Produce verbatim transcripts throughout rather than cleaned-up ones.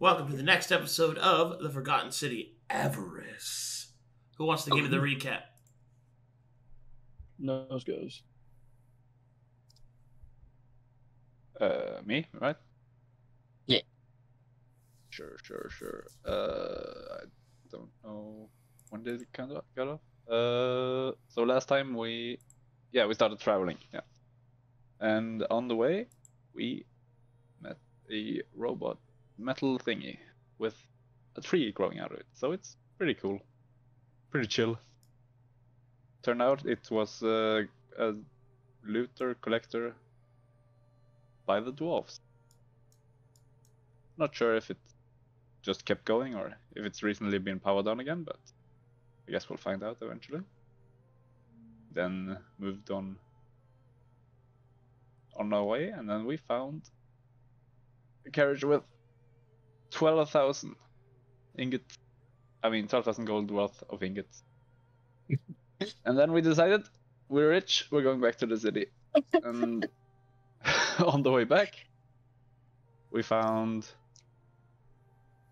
Welcome to the next episode of The Forgotten City, Avarice. Who wants to oh. give it the recap? Nose goes. Uh, me, right? Yeah. Sure, sure, sure. Uh, I don't know. When did it kind of got off? Uh, so last time we, yeah, we started traveling, yeah. And on the way, we met a robot metal thingy with a tree growing out of it. So it's pretty cool, pretty chill. Turned out it was uh, a looter collector by the dwarves. Not sure if it just kept going or if it's recently been powered on again, but I guess we'll find out eventually. Then moved on on our way, and then we found a carriage with twelve thousand ingots. I mean, twelve thousand gold worth of ingots. And then we decided we're rich, we're going back to the city. And on the way back, we found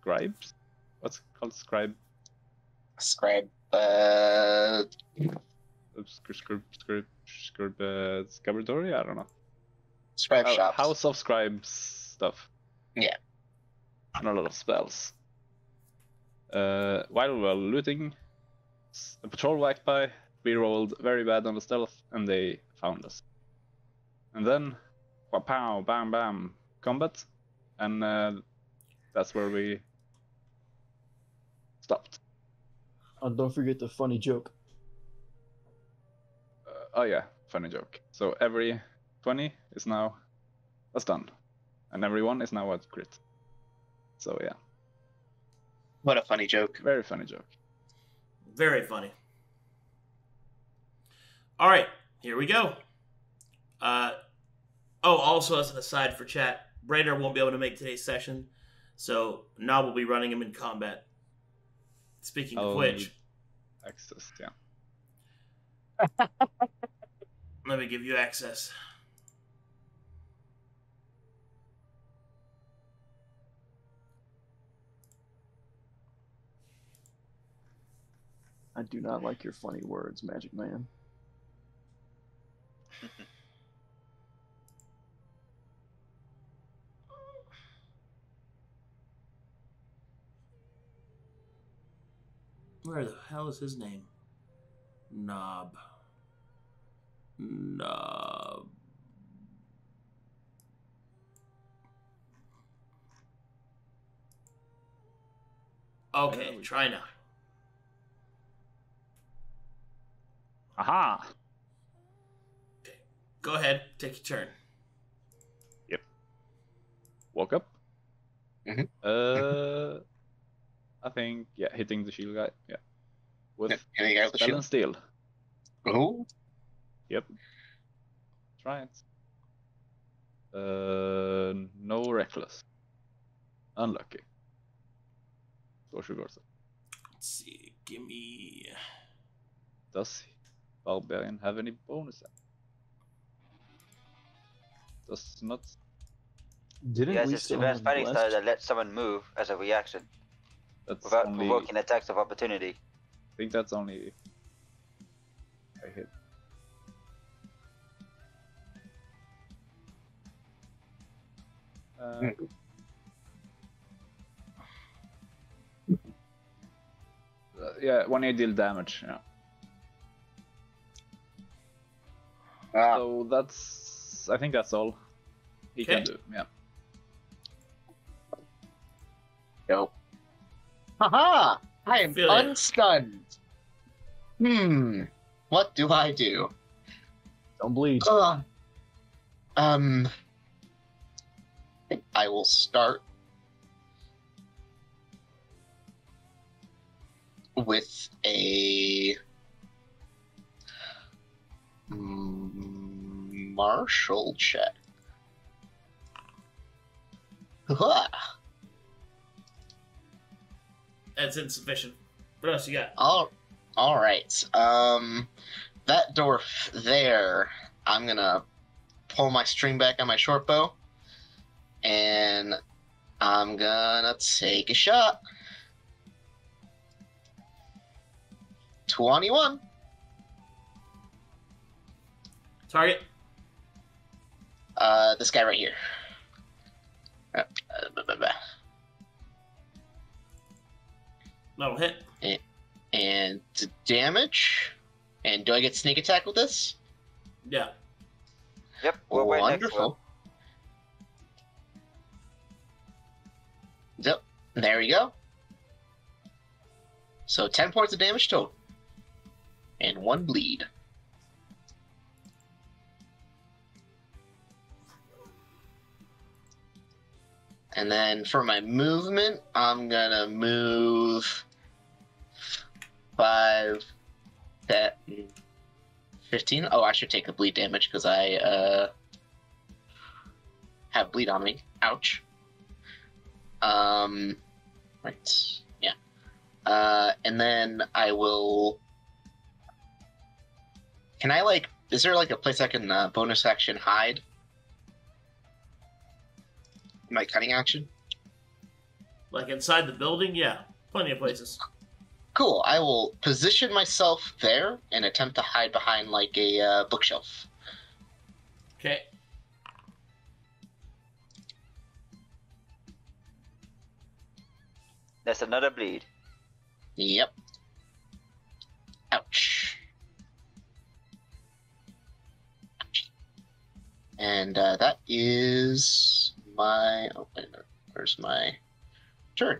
scribes. What's it called? Scribe? Scribe. Uh... Scrib, scrib, scrib, uh, scribatory? I don't know. Scribe shop. House of Scribes stuff. Yeah. And a lot of spells. Uh, while we were looting, a patrol whacked by, we rolled very bad on the stealth, and they found us. And then, pow, bam, bam, combat, and uh, that's where we stopped. And don't forget the funny joke. Uh, oh yeah, funny joke. So every twenty is now a stun, and every one is now a crit. So yeah. What a funny joke. Very funny joke. Very funny. All right, here we go. Uh, oh, also as an aside for chat, Braynor won't be able to make today's session, so now we'll be running him in combat. Speaking I'll of which, access. Yeah. Let me give you access. I do not like your funny words, Magic Man. Where the hell is his name? Knob. Knob. Okay, try now. Aha! Okay. Go ahead, take your turn. Yep. Walk up. Mm-hmm. Uh, I think yeah, hitting the shield guy. Yeah. With yeah, spell and steel. Oh. Yep. Try it. Uh, no reckless. Unlucky. Or should Let's see. Give me. Does he? Barbarian have any bonus? Does not. Didn't yes, we it's the best fighting style that lets someone move as a reaction that's without only... provoking attacks of opportunity. I think that's only if I hit. Uh... uh, yeah, when you deal damage. Yeah. Ah. So that's, I think that's all he okay. can do, yeah. Yo. Haha! I am Feel unstunned! It. Hmm, what do I do? Don't bleed. Uh, um, I think I will start with a... Marshall check. That's insufficient. What else you got? All, all right. Um, that dwarf there. I'm gonna pull my string back on my short bow and I'm gonna take a shot. twenty-one. Target. Uh, this guy right here. Uh, blah, blah, blah. That'll hit. And, and to damage. And do I get sneak attack with this? Yeah. Yep. We'll Wonderful. Yep. There we go. So ten points of damage total. And one bleed. And then for my movement, I'm gonna move five, that, fifteen. Oh, I should take the bleed damage because I uh, have bleed on me. Ouch. Um, right. Yeah. Uh, and then I will. Can I like? Is there like a place I can uh, bonus action hide? My cutting action? Like inside the building? Yeah. Plenty of places. Cool. I will position myself there and attempt to hide behind, like, a uh, bookshelf. Okay. That's another bleed. Yep. Ouch. Ouch. And uh, that is... my oh wait, where's my turn?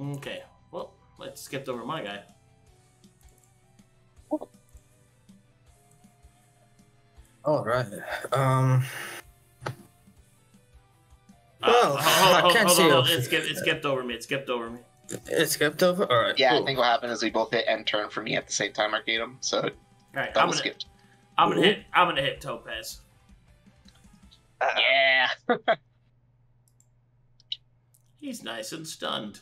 Okay, well, I skipped over my guy. Oh. All right. Um. Well, uh, hold, hold, I can't hold, see. Hold, hold. It skipped. It skipped over me. It skipped over me. It skipped over? Alright. Yeah, cool. I think what happened is we both hit end turn for me at the same time, Arcadum, so all right, double I'm gonna, skipped. I'm gonna Ooh. hit I'm gonna hit Topaz. Uh, yeah. He's nice and stunned.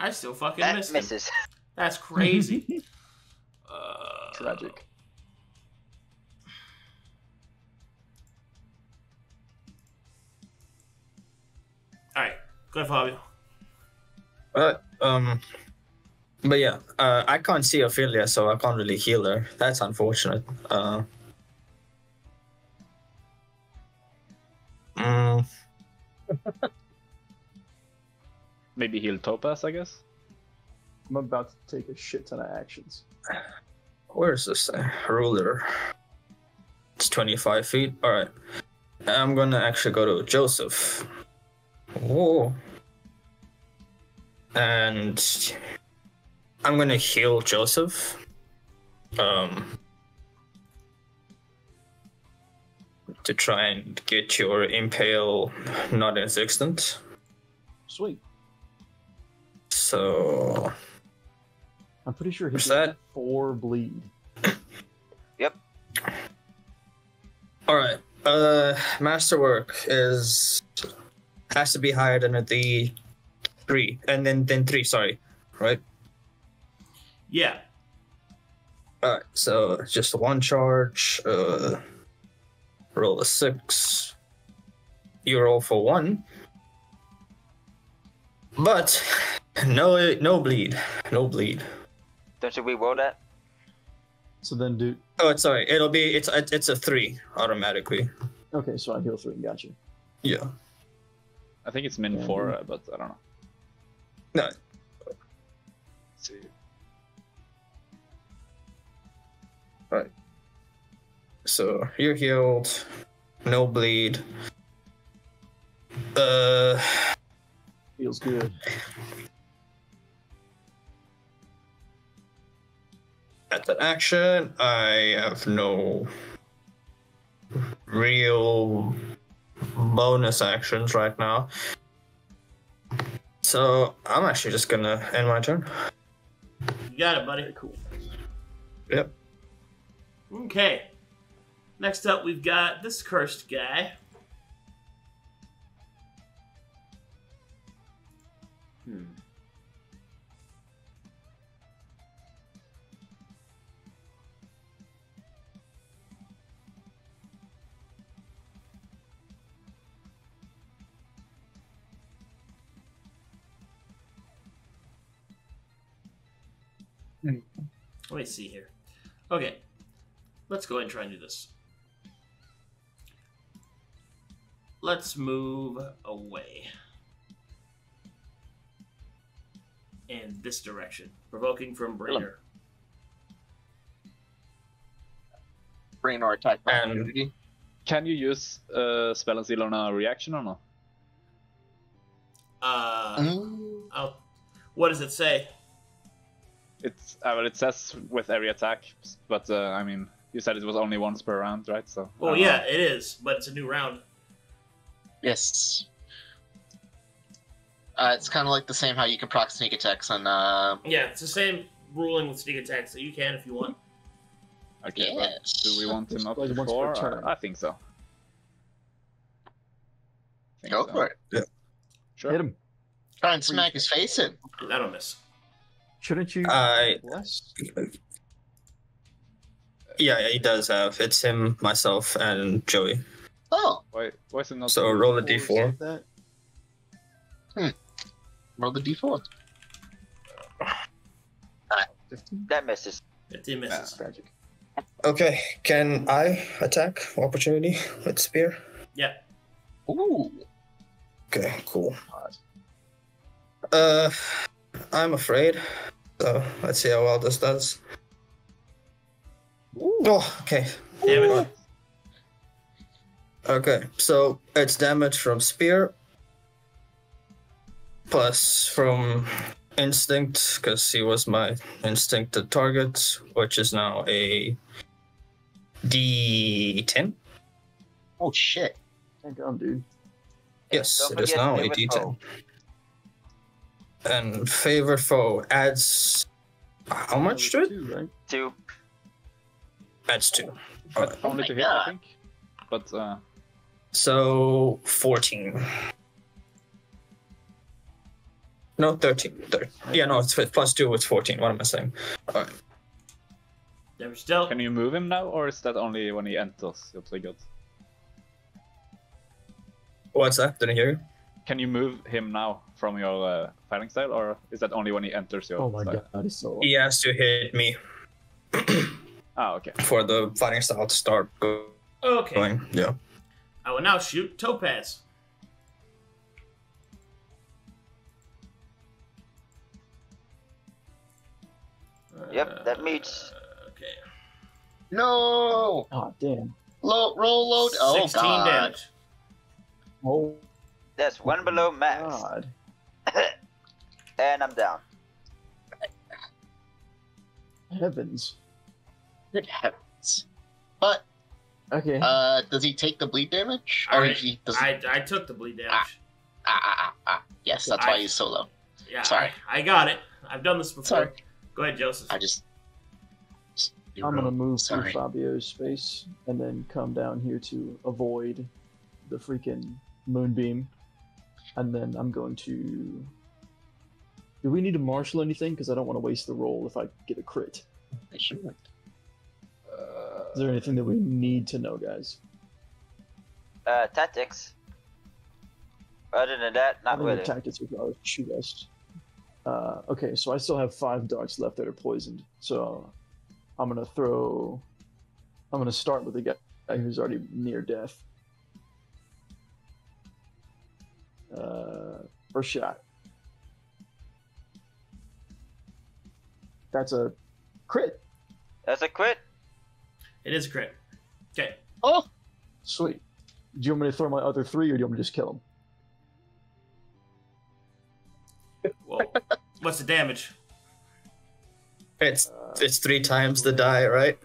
I still fucking that missed misses. him. That's crazy. uh, Tragic. Alright, go ahead, Fabio. But, um, but yeah, uh, I can't see Ophelia, so I can't really heal her. That's unfortunate. Uh, mm. Maybe heal Topaz, I guess? I'm about to take a shit ton of actions. Where's this uh, ruler? It's twenty-five feet. All right. I'm going to actually go to Joseph. Whoa. And I'm gonna heal Joseph. Um, to try and get your impale not existent. Sweet. So I'm pretty sure he's at four bleed. Yep. Alright. Uh masterwork is has to be higher than the Three and then then three. Sorry, right? Yeah. All right. So just one charge. Uh, roll a six. You roll for one, but no, no bleed, no bleed. Don't you re-roll that? So then do. Oh, sorry. It'll be it's it's a three automatically. Okay, so I heal three. Gotcha. Yeah. I think it's min four, uh, but I don't know. No. Let's see. All right. So you're healed. No bleed. Uh. Feels good. At that action, I have no real bonus actions right now. So I'm actually just gonna end my turn. You got it, buddy. Cool. Yep. Okay. Next up, we've got this cursed guy. Hmm. Hmm. Let me see here. Okay. Let's go ahead and try and do this. Let's move away. In this direction. Provoking from Braynor. Braynor type. And can you use uh, Spell and Seal on a reaction or not? Uh, mm. I'll, what does it say? It's uh, well, it says with every attack, but uh, I mean, you said it was only once per round, right? So. Oh well, yeah, know. It is, but it's a new round. Yes. Uh, it's kind of like the same how you can proc sneak attacks on. Uh... Yeah, it's the same ruling with sneak attacks that you can if you want. Okay. Yes. Do we want him up to four? Or... I think so. I think Go so. for it. Yeah. Sure. Hit him. Try and smack his face in. That'll miss. Shouldn't you? I. Uh, yeah, yeah, he does have. It's him, myself, and Joey. Oh. Wait, why is it not? So roll a d four. Hmm. Roll the d four. That misses. fifteen misses. Uh, okay, can I attack opportunity with spear? Yeah. Ooh. Okay, cool. Uh, I'm afraid. So let's see how well this does. Ooh. Oh, okay. Damn it. Okay, so it's damage from spear. Plus from instinct, because he was my instincted target, which is now a d ten. Oh shit! Hang on, dude. Yes, it is now a d ten. And favor foe adds how much to it? Two. Adds two. Only to hit, I think. But uh. So fourteen. No, thirteen. thirteen. Yeah, no, it's plus two, it's fourteen. What am I saying? Alright. Can you move him now, or is that only when he enters? What's that? Didn't hear you. Can you move him now from your uh, fighting style, or is that only when he enters your Oh my style? God, that is so... He has to hit me. Ah, okay. For the fighting style to start going. Okay. Yeah. I will now shoot Topaz. Yep, that meets. Uh, okay. No. Oh damn. Low, roll load. Oh Sixteen God. damage. Oh. That's one below max. God. And I'm down. Heavens. Good heavens. But. Okay. Uh, does he take the bleed damage? Or right. he, does he... I I took the bleed damage. Ah ah ah. ah. Yes, that's I... why he's so low. Yeah. Sorry. I got it. I've done this before. Sorry. Go ahead, Joseph. I just... just I'm going to move Sorry. through Fabio's face and then come down here to avoid the freaking moonbeam. And then I'm going to... Do we need to marshal anything? Because I don't want to waste the roll if I get a crit. I should. Uh, Is there anything that we need to know, guys? Uh, tactics. Other than that, not really. Tactics would probably shoot us. Uh, okay, so I still have five darts left that are poisoned. So I'm gonna throw. I'm gonna start with the guy who's already near death. Uh, first shot. That's a crit. That's a crit. It is a crit. Okay. Oh, sweet. Do you want me to throw my other three, or do you want me to just kill him? Whoa. What's the damage? It's uh, it's three times the die, right?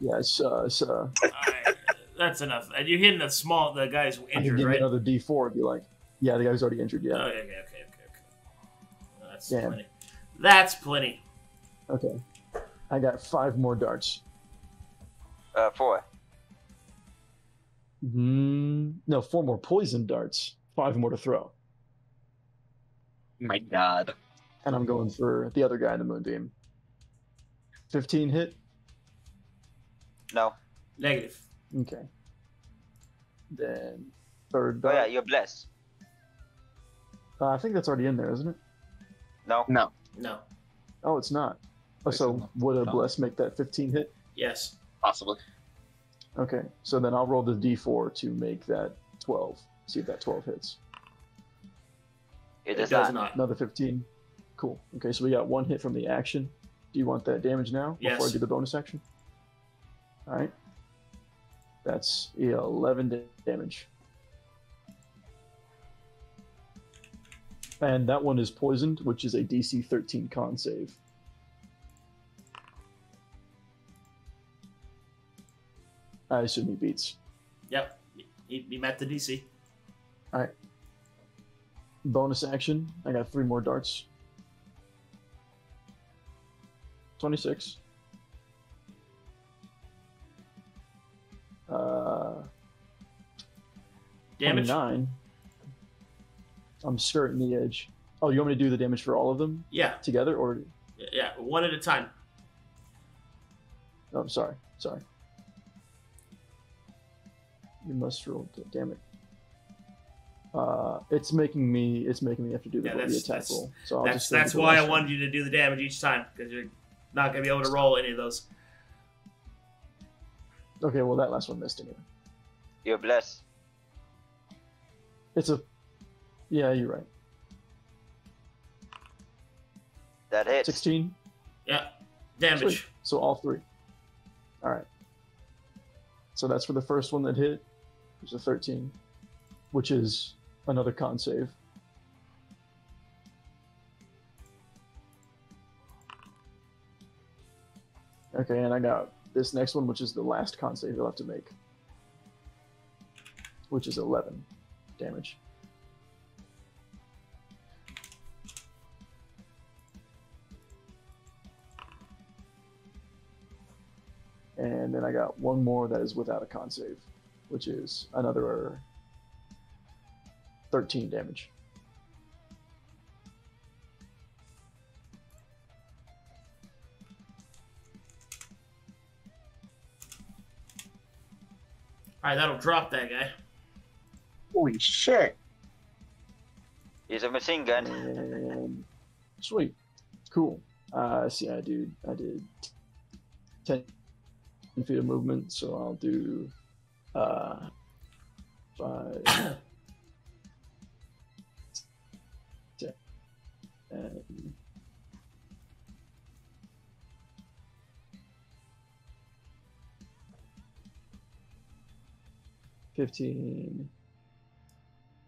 Yes. Uh, so uh... right, that's enough. And you're hitting the small. The guy's injured, right? Another D four would be like, yeah, the guy's already injured. Yeah. Okay, okay, okay, okay. That's Damn. plenty. That's plenty. Okay, I got five more darts. Uh, four. Mm, no, four more poison darts. Five more to throw. My God. And I'm going for the other guy in the moonbeam. fifteen hit? No. Negative. Okay. Then third dart. Oh yeah, you're blessed. Uh, I think that's already in there, isn't it? No. No. No. Oh, it's not. Oh, so would a bless make that fifteen hit? Yes. Possibly. Okay, so then I'll roll the d four to make that twelve. See if that twelve hits. It does, it does not. not. Another fifteen. Cool. Okay, so we got one hit from the action. Do you want that damage now? Yes. Before I do the bonus action? All right. That's eleven damage. And that one is poisoned, which is a D C thirteen con save. I assume he beats. Yep. He, he met the D C. All right. Bonus action. I got three more darts. twenty-six. Uh, damage. twenty-nine. I'm skirting the edge. Oh, you want me to do the damage for all of them? Yeah. Together or? Yeah, one at a time. Oh, I'm sorry. Sorry. You must roll. Damn it. Uh, it's making me. It's making me have to do the, yeah, that's, the attack that's, roll. So I'll that's just that's why I wanted you to do the damage each time, because you're not going to be able to roll any of those. Okay. Well, that last one missed anyway. You're blessed. It's a. Yeah, you're right. That hits. Sixteen. Yeah. Damage. Sweet. So all three. All right. So that's for the first one that hit. There's a thirteen, which is another con save. Okay, and I got this next one, which is the last con save you'll have to make, which is eleven damage. And then I got one more that is without a con save, which is another thirteen damage. All right, that'll drop that guy. Holy shit. He's a machine gun. And... Sweet. Cool. Uh, see, I, do, I did ten... feet of movement, so I'll do uh, five, ten, and fifteen.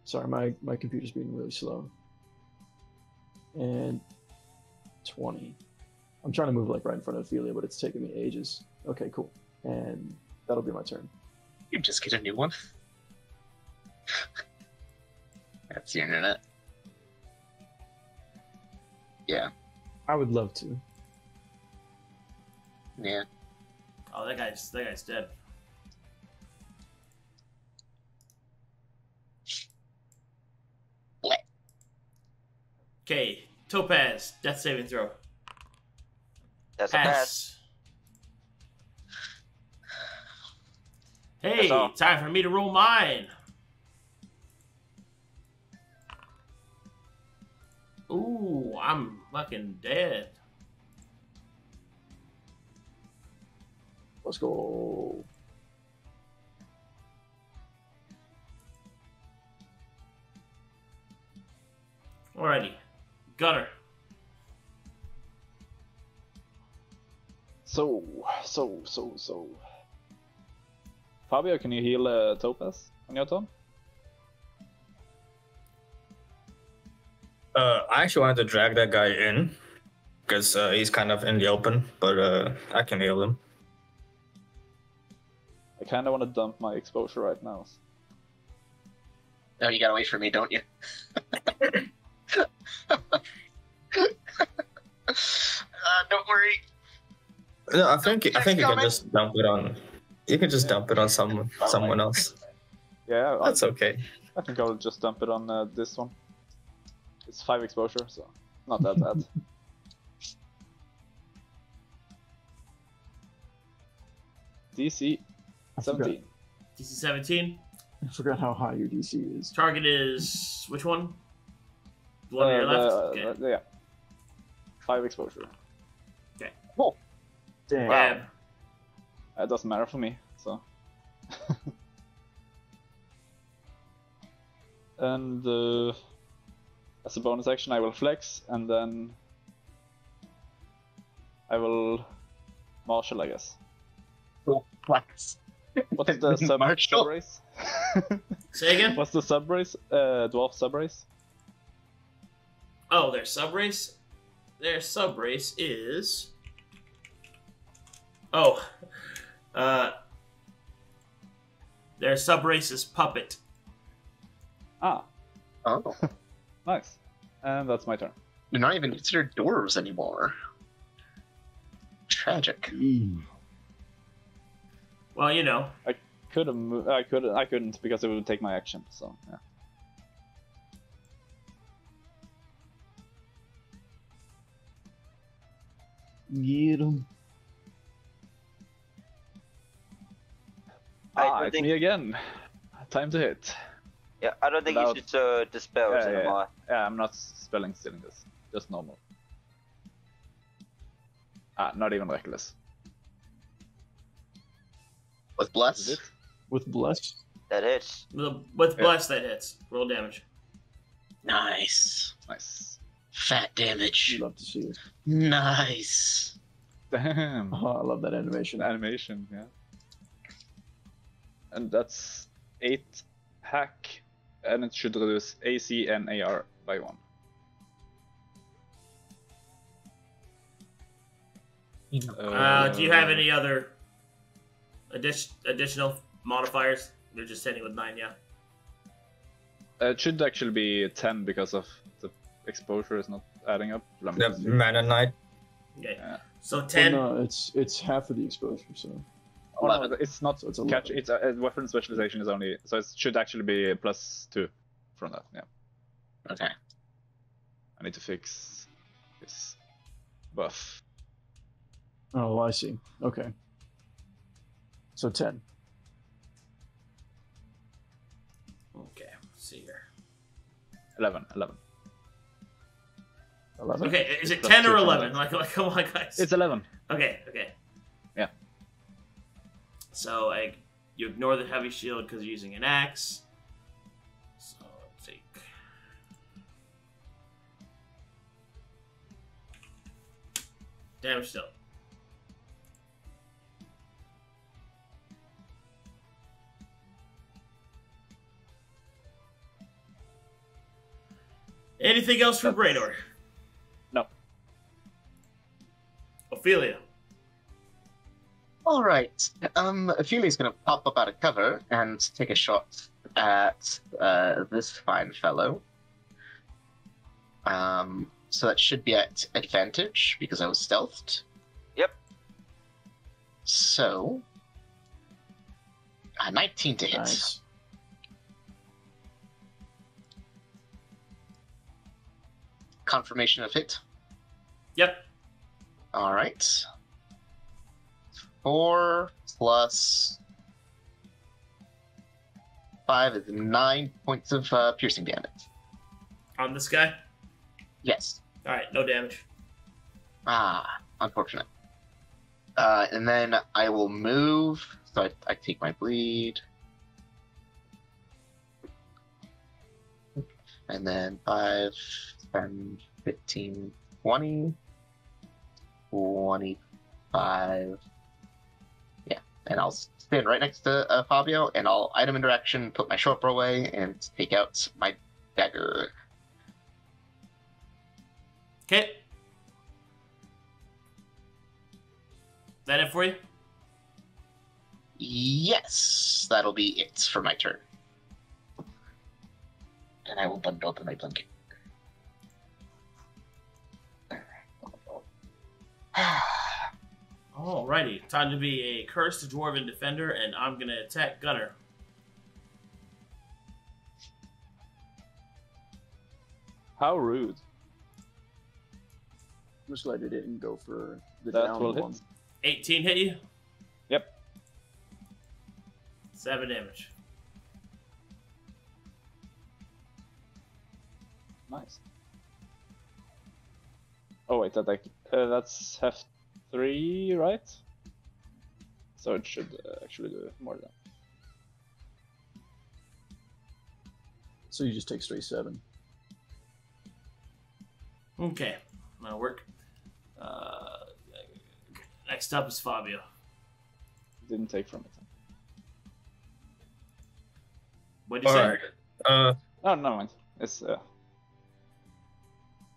Sorry, my my computer's being really slow. And twenty. I'm trying to move like right in front of Ophelia, but it's taking me ages. Okay, cool. And that'll be my turn. You just get a new one. That's the internet. Yeah. I would love to. Yeah. Oh, that guy's that guy's dead. What? Okay, Topaz, death saving throw. That's pass. a pass. Hey, time for me to roll mine. Ooh, I'm fucking dead. Let's go. Alrighty, Gunnar. So, so, so, so. Fabio, can you heal uh, Topaz on your turn? Uh, I actually wanted to drag that guy in, because uh, he's kind of in the open, but uh, I can heal him. I kind of want to dump my exposure right now. No, you gotta wait for me, don't you? uh, don't worry. No, I think Next I think you can just dump it on. You can just dump it on someone, someone else. Yeah, that's I, okay. I think I'll just dump it on uh, this one. It's five exposure, so not that bad. D C seventeen. D C seventeen. I forgot how high your D C is. Target is which one? The one uh, on your left. Uh, okay. Yeah. five exposure. Okay. Oh! Damn. Wow. It doesn't matter for me, so. And uh, as a bonus action, I will flex, and then I will marshal, I guess. Cool. Flex. What is the sub subrace? Say again? What's the subrace? Uh, dwarf subrace? Oh, their subrace? Their subrace is. Oh. Uh. Their subrace is Puppet. Ah. Oh. Nice. And that's my turn. They're not even considered dwarves anymore. Tragic. Mm. Well, you know. I could have moved. I could. I couldn't because it would take my action. So yeah. Get him. I ah, it's think... me again. Time to hit. Yeah, I don't think Without... you should uh, dispel yeah, yeah, anymore. Yeah. yeah, I'm not spelling stealing this. Just normal. Ah, not even reckless. With bless? With bless? That hits. With, with bless, yeah. that hits. Roll damage. Nice. Nice. Fat damage. You love to see it. Nice. Damn. Oh, I love that animation. Animation, yeah. And that's eight hack, and it should reduce A C and A R by one. Uh, uh, do you have any other addi additional modifiers? They're just hitting with nine, yeah. It should actually be ten because of the exposure is not adding up. The mana knight. Okay. Yeah. So ten. Well, no, it's it's half of the exposure, so. Oh, no, it's not. So it's catch. It's a, a weapon specialization is only so it should actually be a plus two from that. Yeah. Okay. I need to fix this buff. Oh, I see. Okay. So ten. Okay, let's see here. Eleven. Eleven. Eleven. Okay, is it Plus ten or eleven? Like, like, come on, guys. It's eleven. Okay. Okay. Yeah. So I, you ignore the heavy shield because you're using an axe. So let's see. Damage still. Anything else for Braynor? No. Ophelia. All right. Um, Ophelia's going to pop up out of cover and take a shot at uh, this fine fellow. Um, so that should be at advantage because I was stealthed. Yep. So, a nineteen to hit. Nice. Confirmation of hit? Yep. Alright. Four plus five is nine points of uh, piercing damage. On this guy? Yes. Alright, no damage. Ah, unfortunate. Uh, and then I will move, so I, I take my bleed. And then five... ten, fifteen, twenty, twenty-five, yeah, and I'll stand right next to uh, Fabio, and I'll item interaction, put my chopper away, and take out my dagger. Okay. Is that it for you? Yes, that'll be it for my turn. And I will bundle up in my blanket. Alrighty, time to be a cursed dwarven defender, and I'm gonna attack Gunnar. How rude. I'm just glad you didn't go for the down one. Hit. eighteen hit you? Yep. seven damage. Nice. Oh wait, that uh, that's heft three, right? So it should uh, actually do more than. So you just take straight seven. Okay, that'll work. Uh, next up is Fabio. Didn't take from it. What did you say? Right. Uh, oh, never mind. It's uh.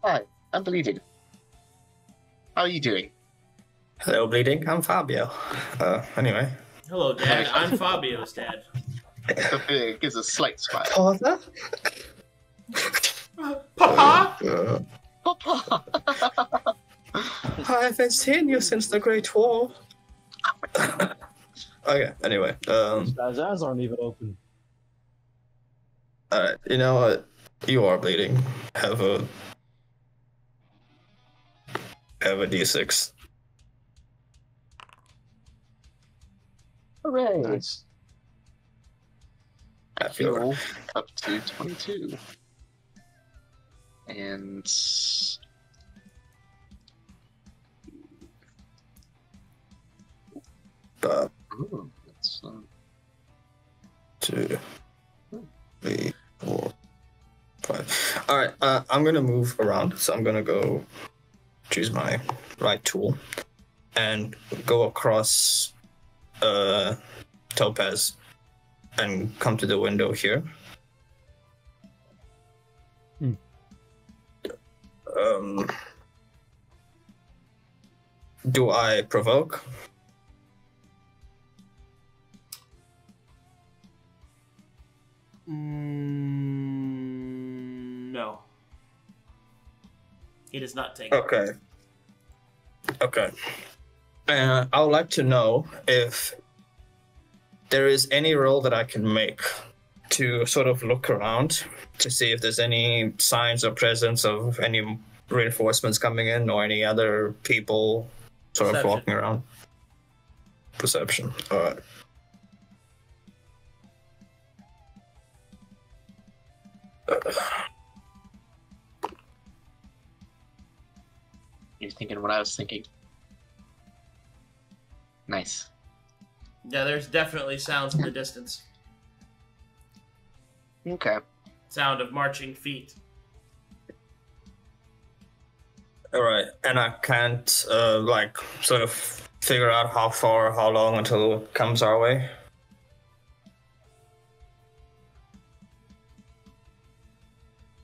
All right, I'm bleeding. How are you doing? Hello, bleeding. I'm Fabio. Uh, anyway. Hello, Dad. I'm Fabio's dad. It gives a slight smile. Father? Papa? Uh, Papa! I haven't seen you since the Great War. Okay, anyway. Um, Those eyes aren't even open. Alright, you know what? You are bleeding. Have a... Have a D six. Hooray! Nice. I feel right. Up to twenty-two. And uh, ooh, that's, uh... two, three, four, five. All right, uh, I'm gonna move around. So I'm gonna go choose my right tool and go across uh, Topaz and come to the window here. Hmm. Um, do I provoke? Mm, no. It is not taken. Okay. Okay. Uh, I would like to know if there is any roll that I can make to sort of look around to see if there's any signs or presence of any reinforcements coming in or any other people sort Perception. of walking around. Perception. All right. You're thinking what I was thinking. Nice. Yeah, there's definitely sounds in the distance. Okay. Sound of marching feet. All right, and I can't uh, like sort of figure out how far, how long until it comes our way.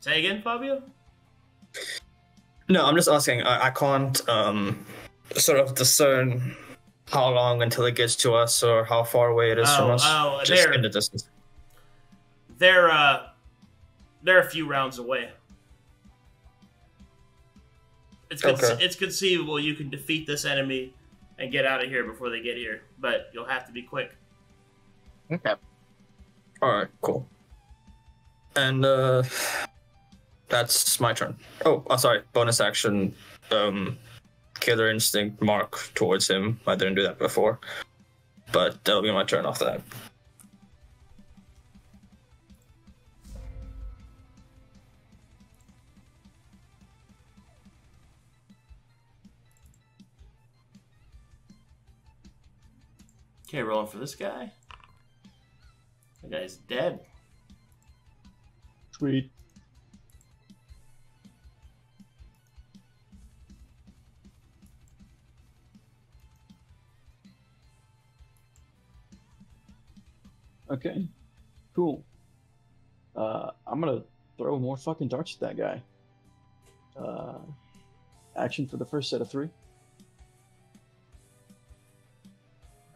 Say again, Fabio? No, I'm just asking. I, I can't um, sort of discern how long until it gets to us or how far away it is oh, from us. Oh, just in the distance. They're, uh, they're a few rounds away. It's, con okay. it's conceivable you can defeat this enemy and get out of here before they get here, but you'll have to be quick. Okay. Alright, cool. And, uh... that's my turn. Oh, oh sorry. Bonus action. Um, Killer Instinct mark towards him. I didn't do that before. But that'll be my turn off that. Okay, rolling for this guy. That guy's dead. Sweet. Okay, cool. Uh, I'm gonna throw more fucking darts at that guy. Uh, action for the first set of three.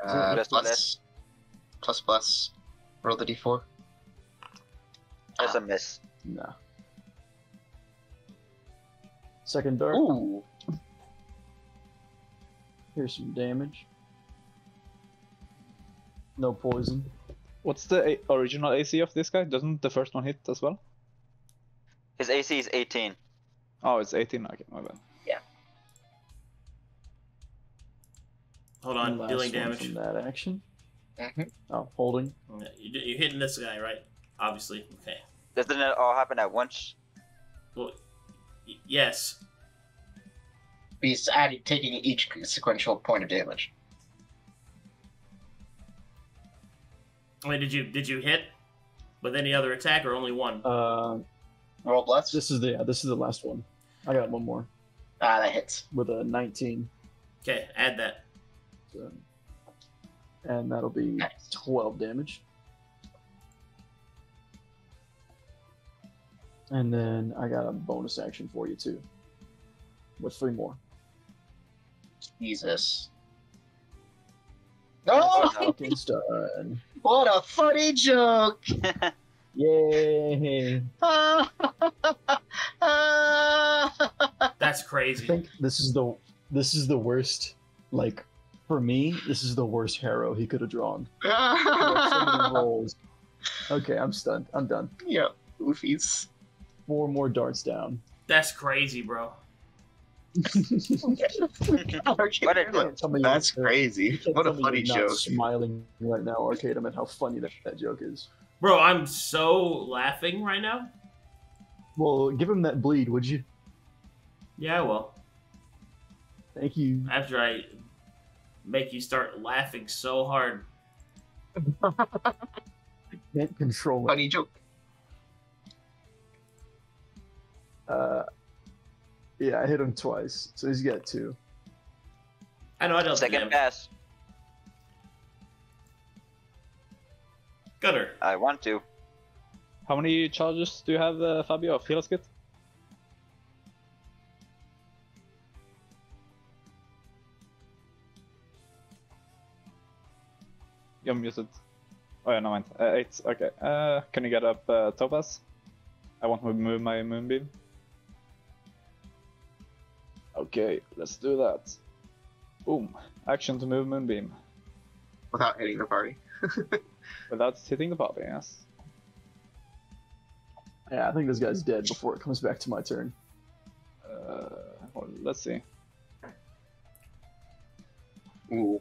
Uh, plus, plus, plus, plus. Roll the d four. That's ah. a miss. No. Second dart. Ooh. Here's some damage. No poison. What's the a original A C of this guy? Doesn't the first one hit as well? His A C is eighteen. Oh, it's eighteen? Okay, my bad. Yeah. Hold on, last dealing damage. From that action. Mm-hmm. Oh, holding. Yeah, you're hitting this guy, right? Obviously. Okay. Doesn't it all happen at once? Well, yes. He's adding, taking each sequential point of damage. Wait, did you did you hit with any other attack or only one? Uh, roll bless. This is the yeah, this is the last one. I got one more. Ah, that hits with a nineteen. Okay, add that. So, and that'll be nice. twelve damage. And then I got a bonus action for you too. With three more. Jesus. Oh! Done. What a funny joke! Yay! That's crazy. I think this is the this is the worst. Like for me, this is the worst harrow he could have drawn. So okay, I'm stunned. I'm done. Yeah, oofies. Four more darts down. That's crazy, bro. What a, that's crazy. What a funny joke. Smiling right now, Arcadum, and how funny that, that joke is. Bro, I'm so laughing right now. Well, give him that bleed, would you? Yeah, I will. Thank you. After I make you start laughing so hard. Can't control it. Funny joke. Uh... Yeah, I hit him twice, so he's got two. I know I don't. Second pass. Gunnar. I want to. How many charges do you have, uh, Fabio, of healer's kit? You're muted. Oh yeah, no mind. Uh, it's okay. Uh, can you get up uh, Topaz? I want to move my moonbeam. Okay, let's do that. Boom. Action to move Moonbeam. Without hitting the party. Without hitting the party, yes. Yeah, I think this guy's dead before it comes back to my turn. Uh, well, let's see. Ooh.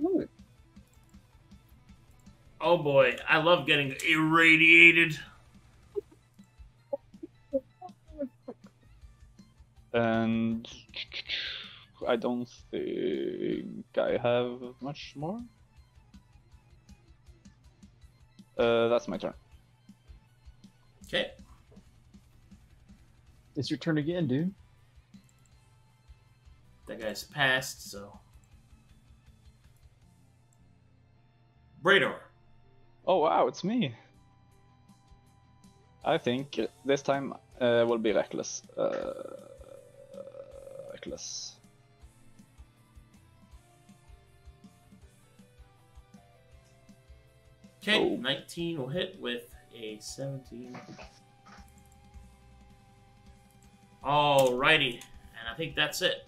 Ooh. Oh boy, I love getting irradiated. And I don't think I have much more. Uh, that's my turn. Okay. It's your turn again, dude. That guy's passed, so. Braynor. Oh wow, it's me. I think this time uh, will be reckless. Uh... Reckless. Okay, oh. nineteen will hit with a seventeen. Alrighty, and I think that's it.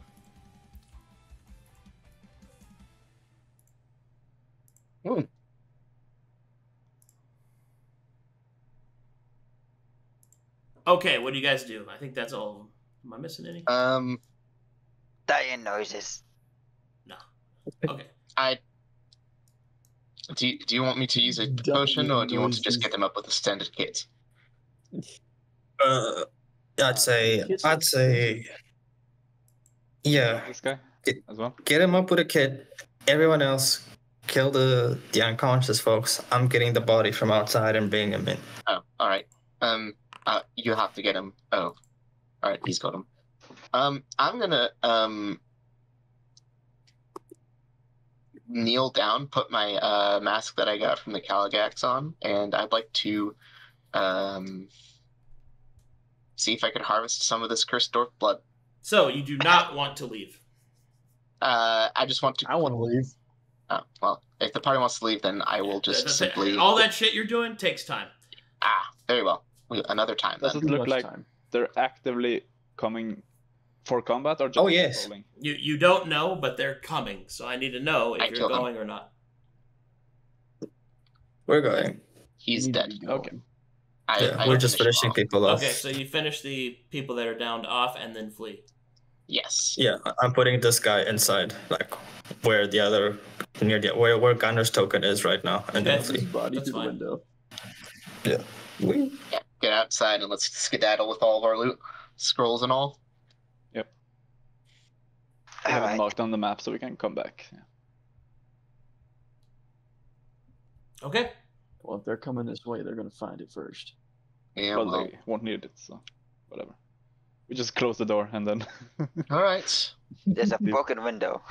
Mm. Okay, what do you guys do? I think that's all of them. Am I missing any? Um... Dying noises. No. Okay. I. Do you, do you want me to use a Dying potion, or do you noises. want to just get them up with a standard kit? Uh, I'd say. I'd say. Yeah. This guy as well. Get him up with a kit. Everyone else, kill the the unconscious folks. I'm getting the body from outside and bringing him in. Oh, all right. Um, uh, you have to get him. Oh, all right. He's got him. Um, I'm gonna um, kneel down, put my uh, mask that I got from the Calagax on, and I'd like to um, see if I could harvest some of this cursed dwarf blood. So you do not want to leave? Uh, I just want to. I want to leave. Oh, well, if the party wants to leave, then I will just That's simply. It. All that shit you're doing takes time. Ah, very well. Another time. Doesn't then. look like time. they're actively coming. For combat or just oh yes, rolling? you you don't know, but they're coming. So I need to know if I you're going them. or not. We're going. He's dead. Go. Okay. I, yeah, I we're just finish finishing off. people off. Okay, so you finish the people that are downed off and then flee. Yes. Yeah, I'm putting this guy inside, like where the other near the where where Gunnar's token is right now, and okay. then flee. Body That's to fine. the window. Yeah. We. Yeah. get outside and let's skedaddle with all of our loot, scrolls and all. Yep. I have it marked on the map so we can come back. Yeah. Okay. Well, if they're coming this way, they're going to find it first. Yeah, well, well, they won't need it, so whatever. We just close the door and then... All right. There's a broken window.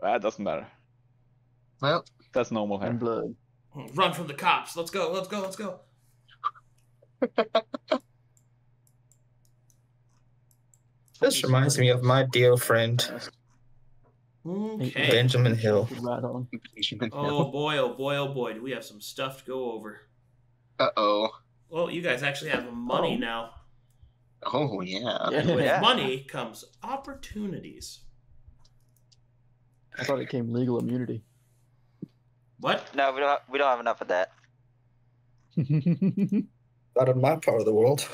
That doesn't matter. Well, that's normal hair. And blood. Run from the cops. Let's go. Let's go. Let's go. This reminds me of my dear friend, okay. Benjamin Hill. Right on. Benjamin oh Hill. boy! Oh boy! Oh boy! Do we have some stuff to go over? Uh oh. Well, you guys actually have money oh. now. Oh yeah. yeah. With money comes opportunities. I thought it came legal immunity. What? No, we don't. We don't have enough of that. Not in my part of the world.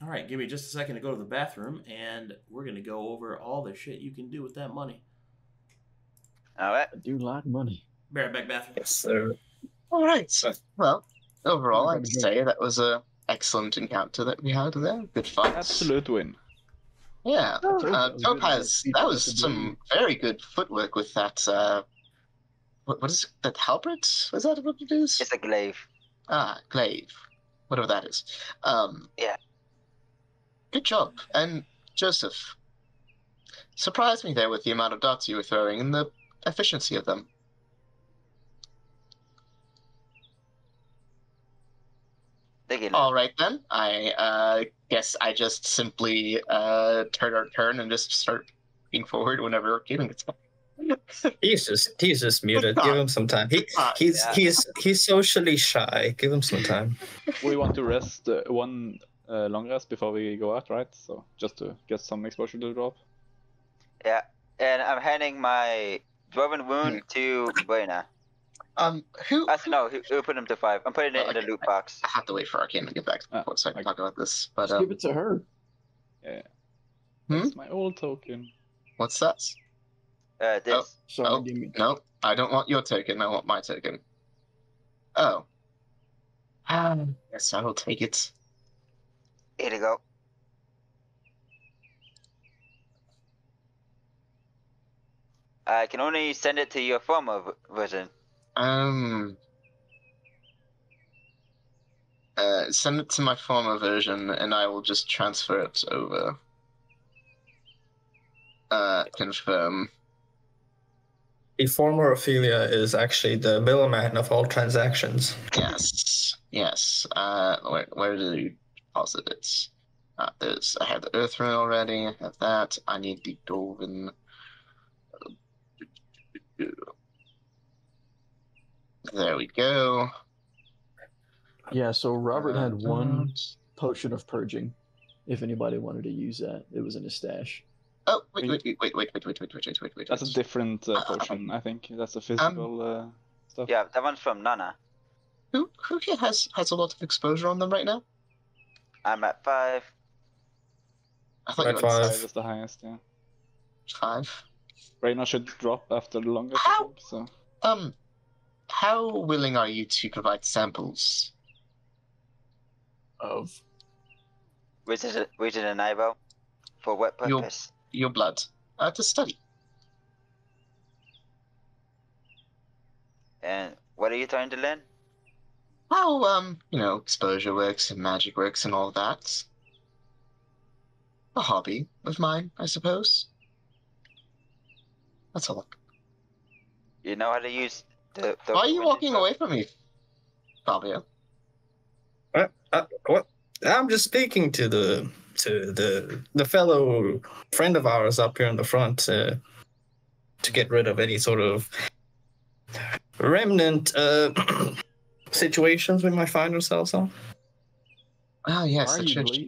All right, give me just a second to go to the bathroom, and we're gonna go over all the shit you can do with that money. All right. I do like money. Be right back, bathroom. Yes, sir. All right. So, well. Overall, I'd say that was an excellent encounter that we had there. Good fight. Absolute win. Yeah. Oh, uh, Topaz, that was some very good footwork with that. Uh, what, what is it? That halberd? Was that what it is? It's a glaive. Ah, glaive. Whatever that is. Um, yeah. Good job. And Joseph, surprised me there with the amount of darts you were throwing and the efficiency of them. All right, then. I uh, guess I just simply uh, turn our turn and just start being forward whenever Kevin gets back. He's just he's just muted. Give him some time. He he's yeah. he's he's socially shy. Give him some time. We want to rest uh, one uh, long rest before we go out, right? So just to get some exposure to the drop. Yeah, and I'm handing my Dwarven wound to Buena. Um, who? Uh, no, who, who put him to five? I'm putting it oh, in okay. the loot box. I have to wait for Arcane to get back to the port so I can okay. talk about this. But um... give it to her. Yeah. Hmm? That's my old token. What's that? Uh, this. Oh, Sorry, oh. Give me no, I don't want your token. I want my token. Oh. Um, yes, I will take it. Here you go. I can only send it to your former version. Um, uh, send it to my former version, and I will just transfer it over. Uh, confirm. The former Ophelia is actually the middleman of all transactions. Yes, yes. Uh, where, where did you deposit it? Uh, there's, I have the Earth Rune already, I have that. I need the Dwarven. There we go. Yeah, so Robert had one potion of purging. If anybody wanted to use that, it was in his stash. Oh, wait, wait, wait, wait, wait, wait, wait, wait, wait, wait, wait, wait. That's a different uh, potion, uh, I think. That's a physical um, uh, stuff. Yeah, that one's from Nana. Who who here has, has a lot of exposure on them right now? I'm at five. I thought you were five. Five is the highest, yeah. Five. Braynor should drop after the longest. How? So. Um... How willing are you to provide samples? Of? Which is an eyeball? For what purpose? Your, your blood. Uh, to study. And what are you trying to learn? How, um, you know, exposure works and magic works and all that. A hobby of mine, I suppose. That's a lot. You know how to use... The, the Why are you walking away from me, Fabio? What? I, what? I'm just speaking to the to the the fellow friend of ours up here in the front uh, to get rid of any sort of remnant uh, situations we might find ourselves on. Oh yes, the church.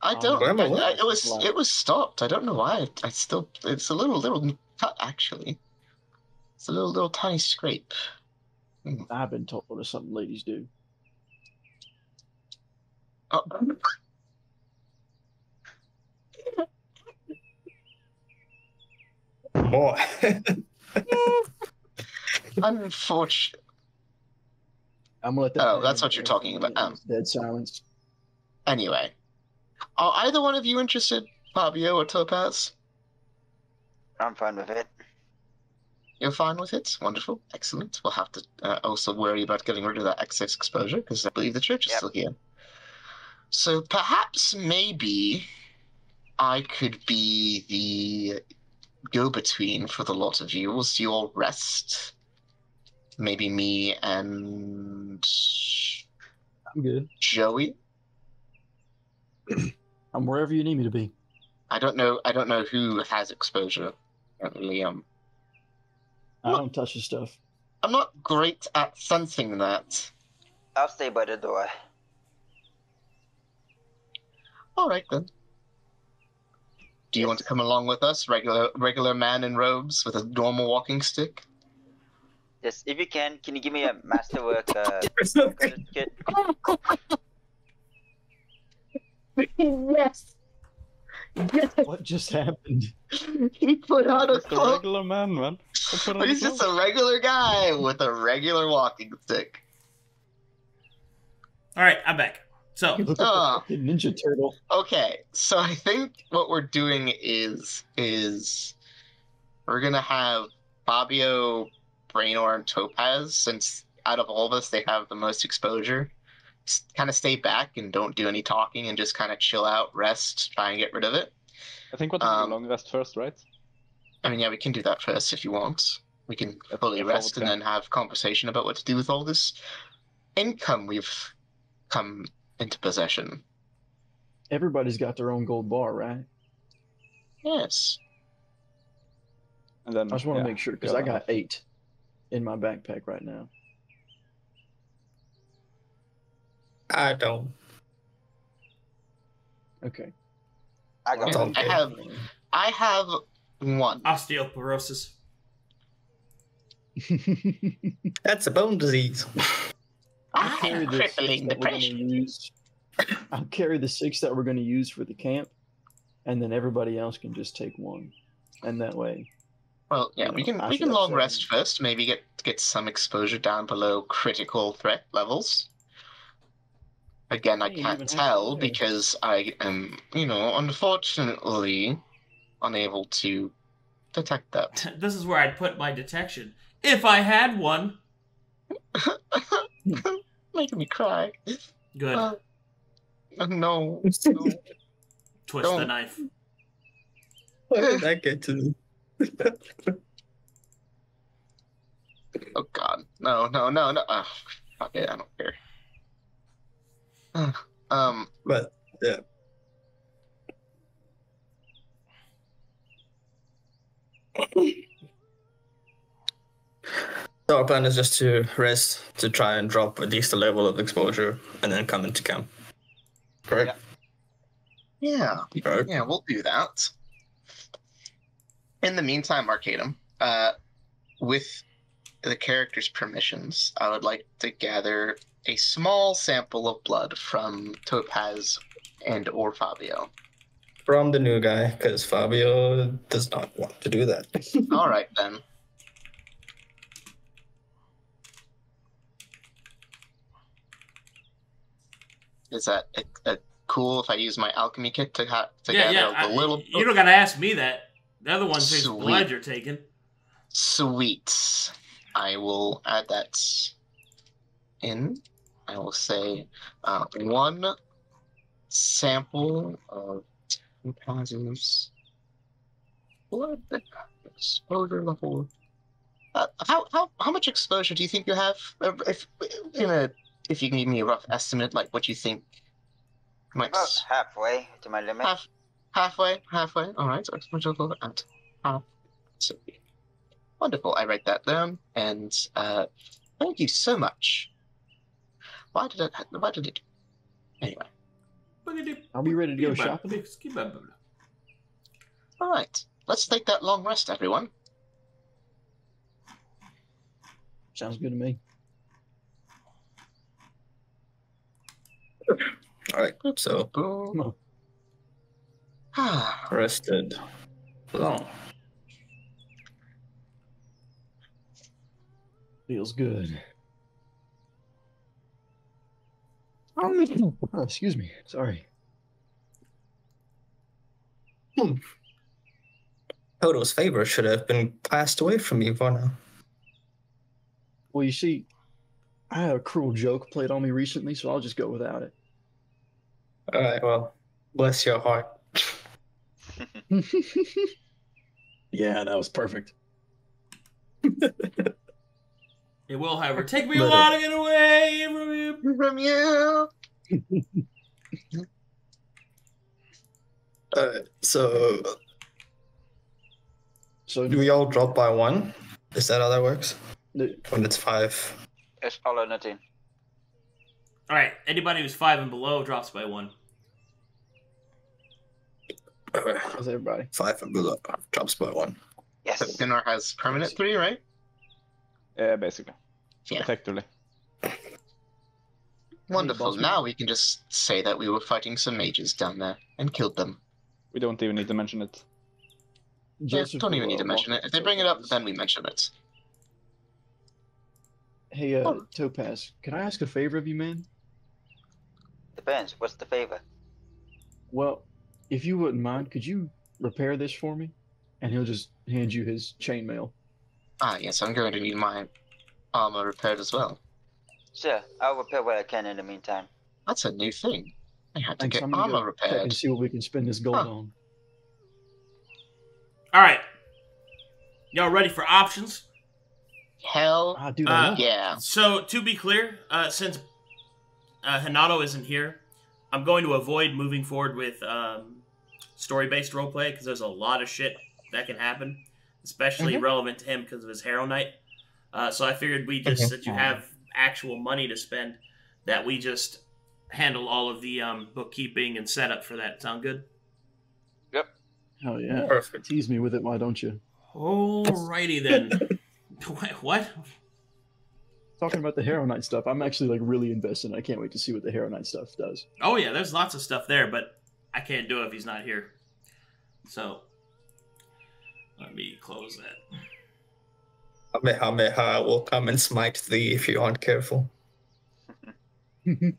I don't. Um, I, I, it was it was stopped. I don't know why. I still. It's a little little cut actually. It's a little, little tiny scrape. Mm. I've been told there's something ladies do. Oh. Boy. Unfortunate. I'm gonna let that oh, that's what you're talking about. Um, dead silence. Anyway, are either one of you interested, Fabio or Topaz? I'm fine with it. You're fine with it? Wonderful. Excellent. We'll have to uh, also worry about getting rid of that excess exposure, because I believe the church is yep. still here. So perhaps, maybe, I could be the go-between for the lot of you. We'll see you all rest. Maybe me and... I'm good. Joey? I'm wherever you need me to be. I don't know I don't know who has exposure. Liam. I don't touch the stuff. I'm not great at sensing that. I'll stay by the door. Alright then. Do you want to come along with us, regular regular man in robes with a normal walking stick? Yes, if you can, can you give me a masterwork uh, kit? Yes. Yes. What just happened? He put out a, a regular man, man. He's on just a regular guy with a regular walking stick. All right, I'm back. So, uh, Ninja Turtle. Okay, so I think what we're doing is is we're gonna have Fabio, Braynor, and Topaz, since out of all of us they have the most exposure. Kind of stay back and don't do any talking and just kind of chill out, rest, try and get rid of it. I think we'll do um, a long rest first, right? I mean, yeah, we can do that first if you want. We can That's fully rest and plan. Then have conversation about what to do with all this income we've come into possession. Everybody's got their own gold bar, right? Yes. And then I just want to yeah, make sure, because I got eight in my backpack right now. I don't. Okay. I got. One. I have. I have one. Osteoporosis. That's a bone disease. I carry the crippling depression. I'll carry the six that we're going to use for the camp, and then everybody else can just take one, and that way. Well, yeah, you know, we can I we can long rest first. Maybe get get some exposure down below critical threat levels. Again, I can't tell because I am, you know, unfortunately unable to detect that. This is where I'd put my detection. If I had one. Making me cry. Good. Uh, no. no. Twist Don't. the knife. How did that get to me? Oh, God. No, no, no, no. Oh, fuck it, I don't care. Um, but yeah. So our plan is just to rest, to try and drop at least a level of exposure, and then come into camp. Correct? Yeah. Yeah, Correct. yeah we'll do that. In the meantime, Arcadum, uh, with the character's permissions, I would like to gather a small sample of blood from Topaz and or Fabio. From the new guy, because Fabio does not want to do that. All right, then. Is that a, a cool if I use my alchemy kit to, ha to yeah, gather yeah, a I, little... You don't got to ask me that. The other one says blood you're taking. Sweet. I will add that in. I will say uh, one sample of Topaz's blood exposure level. Uh, how how how much exposure do you think you have? If in a if you can give me a rough estimate, like what you think might about halfway to my limit. Half, halfway, halfway. All right, so exposure level at half. So, wonderful. I write that down, and uh, thank you so much. Why did it? Why did it? Anyway, I'll be ready to go shopping. All right, let's take that long rest, everyone. Sounds good to me. All right, so Ah. Rested. Long. Feels good. Oh, excuse me. Sorry. Hmm. Odo's favor should have been passed away from me for now. Well, you see, I had a cruel joke played on me recently, so I'll just go without it. All right, well, bless your heart. Yeah, that was perfect. It will, however, take me Let a while to get away from you. From you. All right, so... So do we all drop by one? Is that how that works? No. When it's five. It's all or nothing. All right. Anybody who's five and below drops by one. Okay. How's everybody? Five and below drops by one. Yes. So Gunnar has permanent three, right? Yeah, basically. Yeah. Effectively. Wonderful. Now we can just say that we were fighting some mages down there and killed them. We don't even need to mention it. Joseph yeah, don't even need to mention it. If they bring it up, then we mention it. Hey, uh, oh. Topaz, can I ask a favor of you, man? Depends. What's the favor? Well, if you wouldn't mind, could you repair this for me? And he'll just hand you his chainmail. Ah, yes, I'm going to need my armor repaired as well. Sure, I'll repair what I can in the meantime. That's a new thing. I had to Thanks, get I'm armor go repaired. And see what we can spend this gold huh. on. All right, y'all ready for options? Hell, uh, uh, yeah. So to be clear, uh, since uh, Hinano isn't here, I'm going to avoid moving forward with um, story-based roleplay because there's a lot of shit that can happen, especially mm-hmm. relevant to him because of his Harrow Knight. Uh, so I figured we just, since you have actual money to spend, that we just handle all of the um, bookkeeping and setup for that. Sound good? Oh, yeah. Perfect. Tease me with it, why don't you? Alrighty, then. Wait, what? Talking about the Harrow Knight stuff, I'm actually, like, really invested. I can't wait to see what the Harrow Knight stuff does. Oh, yeah, there's lots of stuff there, but I can't do it if he's not here. So, let me close that. Kamehameha will come and smite thee if you aren't careful. Kagame,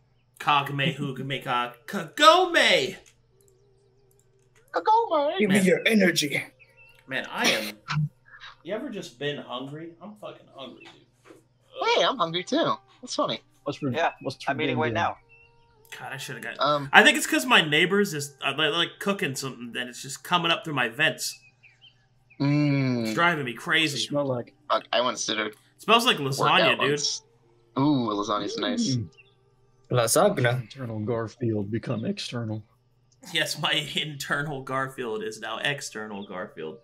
Hugame, Kag... Kagome! Go, Give man. me your energy. Man, I am... You ever just been hungry? I'm fucking hungry, dude. Ugh. Hey, I'm hungry, too. That's funny. What's for, yeah, what's for I'm eating right now. God, I should have got... Um, I think it's because my neighbors is uh, like, like cooking something, and it's just coming up through my vents. Mm, it's driving me crazy. It smells like... Fuck, I want to sit It smells like lasagna, dude. Once. Ooh, lasagna's mm. nice. Lasagna. Internal Garfield become external. Yes, my internal Garfield is now external Garfield.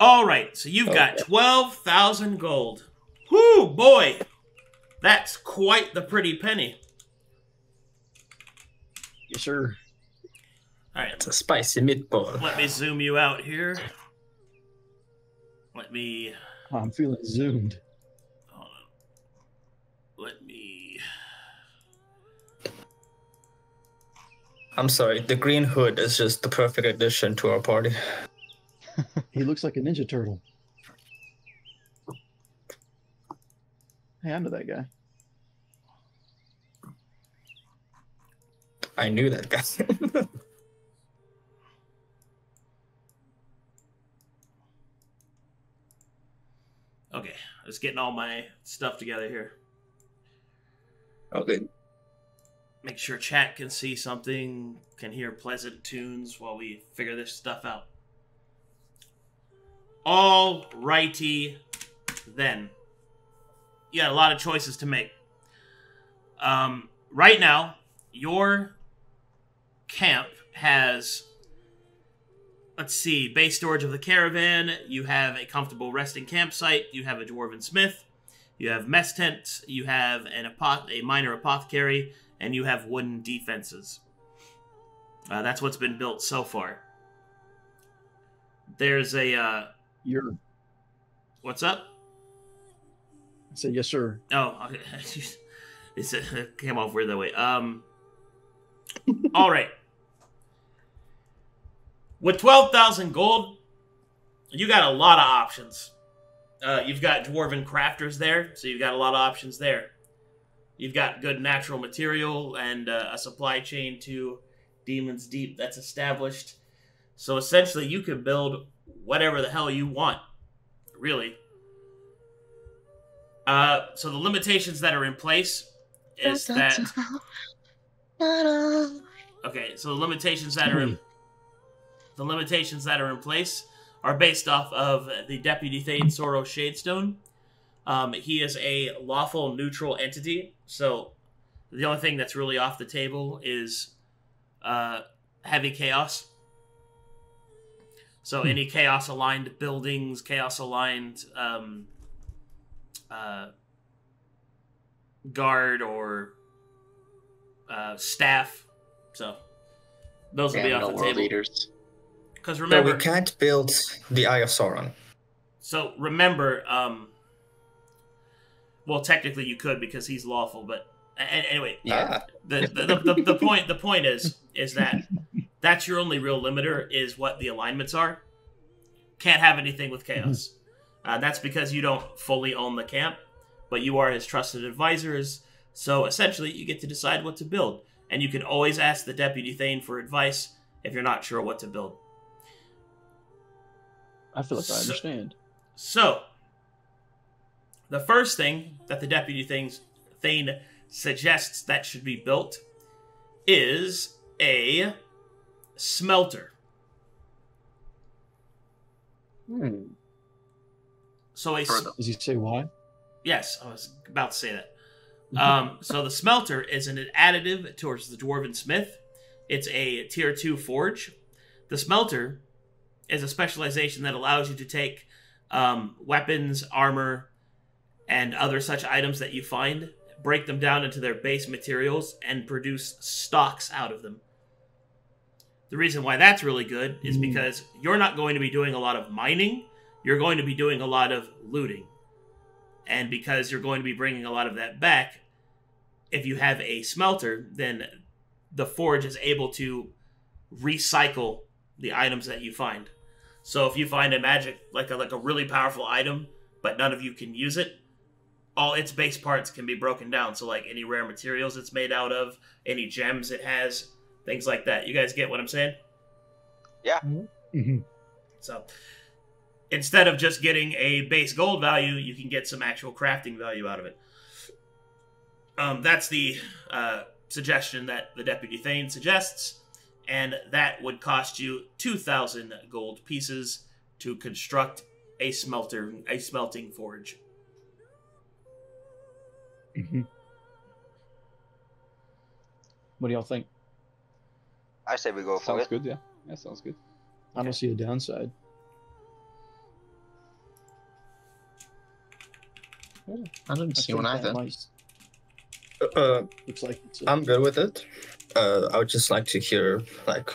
All right, so you've got twelve thousand gold. Whoo, boy! That's quite the pretty penny. Yes, sir. All right. It's a spicy meatball. Let me zoom you out here. Let me... Oh, I'm feeling zoomed. Hold on. Let me... I'm sorry, the green hood is just the perfect addition to our party. He looks like a Ninja Turtle. Hey, I know that guy. I knew that guy. Okay, I was getting all my stuff together here. Okay. Make sure chat can see something, can hear pleasant tunes while we figure this stuff out. All righty, then. You got a lot of choices to make. Um, right now, your camp has, let's see, base storage of the caravan. You have a comfortable resting campsite. You have a dwarven smith. You have mess tents. You have an apoth a minor apothecary. And you have wooden defenses. Uh, that's what's been built so far. There's a... Uh... You're... What's up? I said, yes, sir. Oh, okay. It's a, it came off weird that way. Um, all right. With twelve thousand gold, you got a lot of options. Uh, you've got Dwarven Crafters there, so you've got a lot of options there. You've got good natural material and uh, a supply chain to Demon's Deep that's established. So essentially, you can build whatever the hell you want, really. Uh, so the limitations that are in place is that... Okay, so the limitations that are in... The limitations that are in place are based off of the Deputy Thane Soro Shadestone. Um, he is a lawful neutral entity, so the only thing that's really off the table is uh, heavy chaos. So any chaos-aligned buildings, chaos-aligned um, uh, guard or uh, staff, so those yeah, will be off the table. Leaders. Because remember, no, we can't build the Eye of Sauron. So remember, um, well, technically you could because he's lawful, but anyway, yeah. The the, the, the the point the point is is that that's your only real limiter is what the alignments are. Can't have anything with chaos. Mm-hmm. Uh, that's because you don't fully own the camp, but you are his trusted advisors. So essentially, you get to decide what to build, and you can always ask the Deputy Thane for advice if you're not sure what to build. I feel like so, I understand. So, the first thing that the Deputy things, Thane suggests that should be built is a smelter. Hmm. So a... Does he say why? Yes, I was about to say that. um, so the smelter is an additive towards the Dwarven Smith. It's a tier two forge. The smelter is a specialization that allows you to take um, weapons, armor, and other such items that you find, break them down into their base materials, and produce stocks out of them. The reason why that's really good is mm. because you're not going to be doing a lot of mining, you're going to be doing a lot of looting. And because you're going to be bringing a lot of that back, if you have a smelter, then the forge is able to recycle the items that you find. So if you find a magic, like a, like a really powerful item, but none of you can use it, all its base parts can be broken down. So like any rare materials it's made out of, any gems it has, things like that. You guys get what I'm saying? Yeah. Mm-hmm. So instead of just getting a base gold value, you can get some actual crafting value out of it. Um, that's the uh, suggestion that the Deputy Thane suggests. And that would cost you two thousand gold pieces to construct a smelter, a smelting forge. Mm-hmm. What do y'all think? I say we go for it. Sounds good, yeah. That sounds good. Okay. I don't see a downside. Yeah, I don't I see one either. Might... Uh, Looks like it's a... I'm good with it. Uh, I would just like to hear like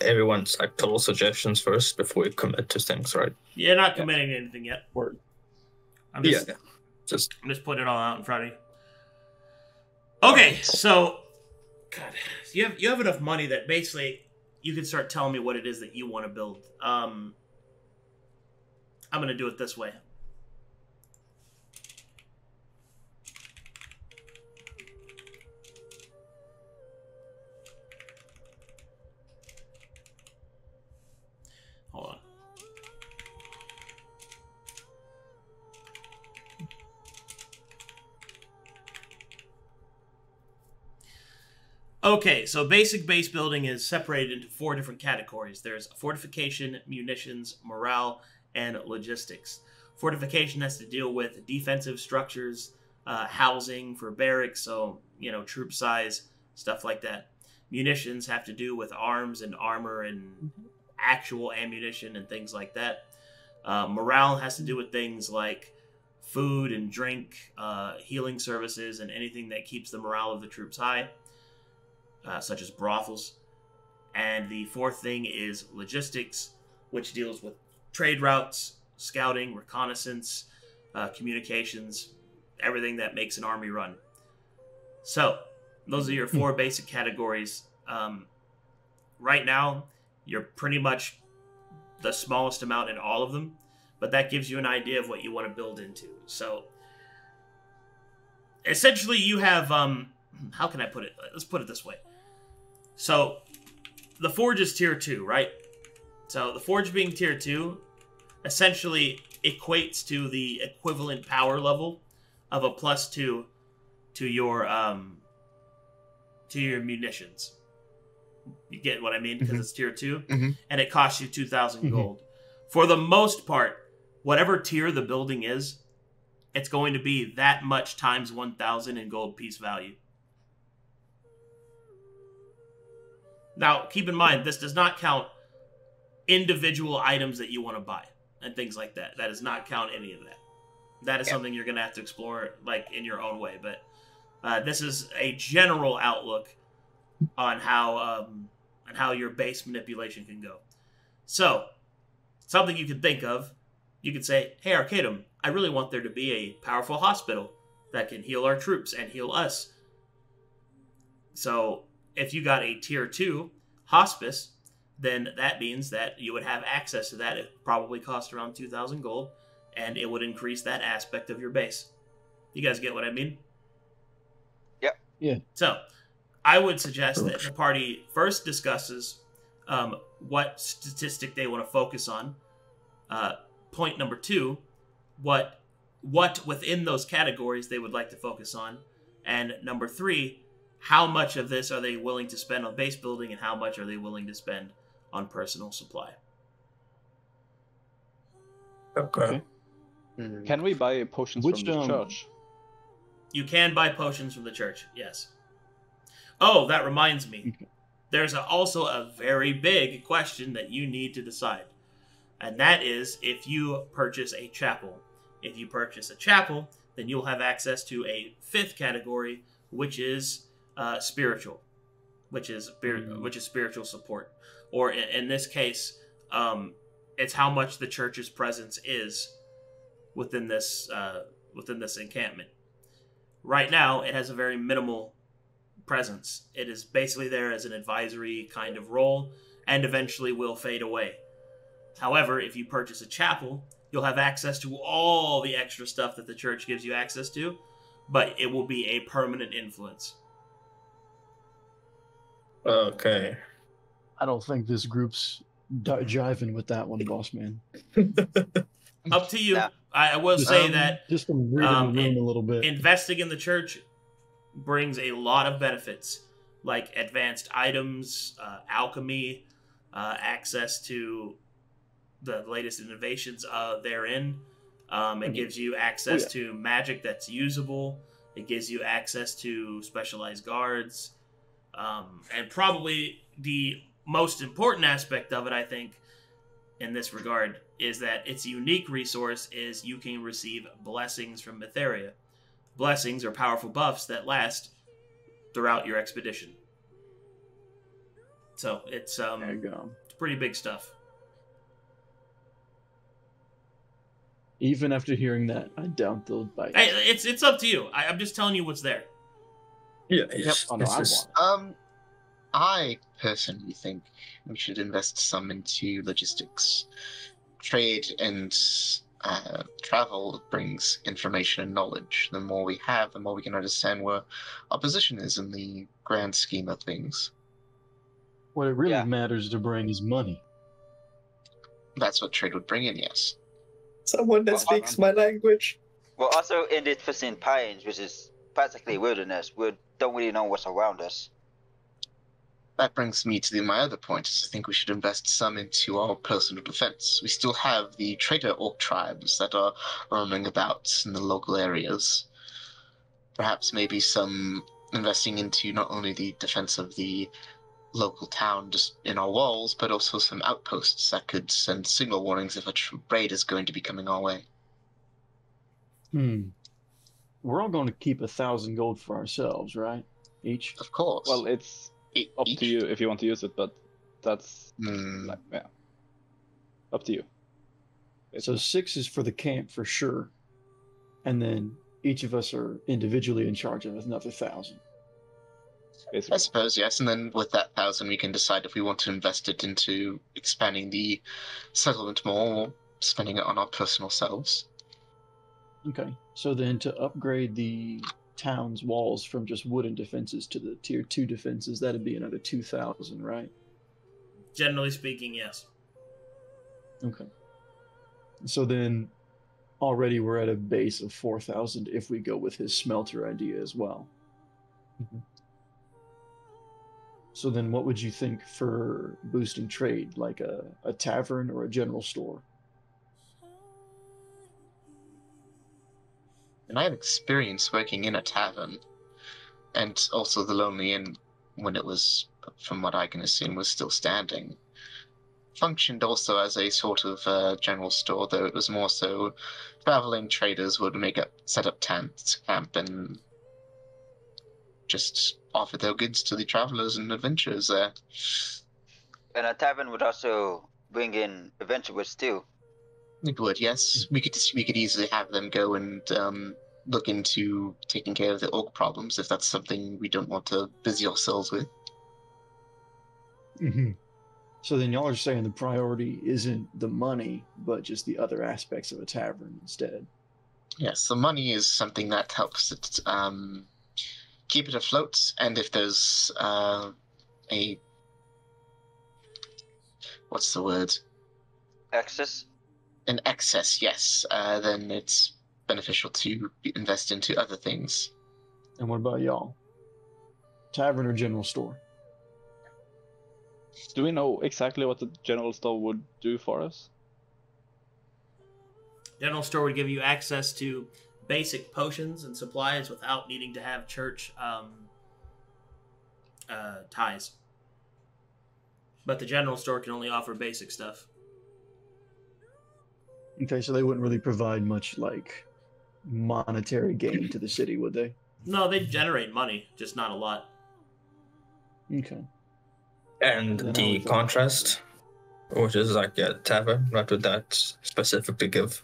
everyone's like total suggestions first before we commit to things, right? Yeah, not committing yeah. to anything yet. Word. I'm just, yeah, yeah. just I'm just putting it all out in front of you. Okay, right. So, God, you have you have enough money that basically you can start telling me what it is that you want to build. Um, I'm gonna do it this way. Hold on. Okay, so basic base building is separated into four different categories. There's fortification, munitions, morale, and logistics. Fortification has to deal with defensive structures, uh, housing for barracks, so, you know, troop size, stuff like that. Munitions have to do with arms and armor and... actual ammunition and things like that. Uh, morale has to do with things like food and drink, uh, healing services, and anything that keeps the morale of the troops high, uh, such as brothels. And the fourth thing is logistics, which deals with trade routes, scouting, reconnaissance, uh, communications, everything that makes an army run. So, those are your four basic categories. Um, right now, You're pretty much the smallest amount in all of them, but that gives you an idea of what you want to build into. So essentially you have, um, how can I put it? Let's put it this way. So the Forge is tier two, right? So the Forge being tier two essentially equates to the equivalent power level of a plus two to your, um, to your munitions. You get what I mean? Because mm-hmm. it's tier two, mm-hmm. and it costs you two thousand mm-hmm. gold. For the most part, whatever tier the building is, it's going to be that much times one thousand in gold piece value. Now, keep in mind, this does not count individual items that you want to buy and things like that. That does not count any of that. That is yeah. something you're going to have to explore like in your own way. But uh, this is a general outlook on how um, on how your base manipulation can go. So, something you could think of, you could say, hey, Arcadum, I really want there to be a powerful hospital that can heal our troops and heal us. So, if you got a tier two hospice, then that means that you would have access to that. It probably costs around two thousand gold, and it would increase that aspect of your base. You guys get what I mean? Yep. Yeah. So, I would suggest that the party first discusses um, what statistic they want to focus on. Uh, point number two, what what within those categories they would like to focus on. And number three, how much of this are they willing to spend on base building and how much are they willing to spend on personal supply? Okay. okay. Mm-hmm. Can we buy potions Which, from the um, church? You can buy potions from the church, yes. Oh, that reminds me. There's a, also a very big question that you need to decide. And that is if you purchase a chapel. If you purchase a chapel, then you'll have access to a fifth category, which is uh, spiritual. Which is, mm-hmm. which is spiritual support. Or in, in this case, um, it's how much the church's presence is within this, uh, within this encampment. Right now, it has a very minimal presence. It is basically there as an advisory kind of role and eventually will fade away. However, if you purchase a chapel, you'll have access to all the extra stuff that the church gives you access to, but it will be a permanent influence. Okay. I don't think this group's jiving with that one, boss man. Up to you. Nah. I, I will say um, that just from reading um, the room in, a little bit. Investing in the church brings a lot of benefits, like advanced items, uh, alchemy, uh, access to the latest innovations uh, therein. Um, it mm-hmm. gives you access oh, yeah. to magic that's usable. It gives you access to specialized guards. Um, and probably the most important aspect of it, I think, in this regard, is that its unique resource is you can receive blessings from Metheria. Blessings are powerful buffs that last throughout your expedition. So it's um, there you go. It's pretty big stuff. Even after hearing that, I doubt they'll bite. Hey, it's it's up to you. I, I'm just telling you what's there. Yeah. Yep. Oh, no, I want it. Um, I personally think we should invest some into logistics, trade, and. Uh, travel brings information and knowledge. The more we have, the more we can understand where our position is in the grand scheme of things. What it really yeah. matters to bring is money. That's what trade would bring in, yes. Someone that well, speaks my language. We're also in the Twisted Pines, which is practically wilderness. We don't really know what's around us. That brings me to the, my other point, is I think we should invest some into our personal defense. We still have the traitor orc tribes that are roaming about in the local areas. Perhaps maybe some investing into not only the defense of the local town just in our walls, but also some outposts that could send signal warnings if a raid is going to be coming our way. Hmm. We're all going to keep a thousand gold for ourselves, right? Each? Of course. Well, it's... It, up each? to you if you want to use it, but that's mm. like, yeah. up to you. It's so six is for the camp for sure, and then each of us are individually in charge of another thousand. basically. I suppose, yes. And then with that thousand, we can decide if we want to invest it into expanding the settlement more or spending it on our personal selves. Okay. So then to upgrade the town's walls from just wooden defenses to the tier two defenses, that'd be another two thousand, right? Generally speaking, yes. Okay. So then already we're at a base of four thousand if we go with his smelter idea as well. Mm-hmm. So then what would you think for boosting trade, like a, a tavern or a general store? And I have experience working in a tavern, and also the Lonely Inn, when it was, from what I can assume, was still standing. Functioned also as a sort of uh, general store, though it was more so traveling traders would make up, set up tents, camp, and just offer their goods to the travelers and adventurers there. And a tavern would also bring in adventurers too. It would, yes. We could we could easily have them go and um, look into taking care of the orc problems if that's something we don't want to busy ourselves with. Mm-hmm. So then y'all are saying the priority isn't the money, but just the other aspects of a tavern instead. Yes, the money is something that helps it um, keep it afloat, and if there's uh, a... what's the word? Excess? An excess, yes. Uh, then it's beneficial to invest into other things. And what about y'all? Tavern or general store? Do we know exactly what the general store would do for us? General store would give you access to basic potions and supplies without needing to have church um, uh, ties. But the general store can only offer basic stuff. Okay, so they wouldn't really provide much, like, monetary gain to the city, would they? No, they generate money, just not a lot. Okay. And the contrast, which is like a tavern, what would that specifically give?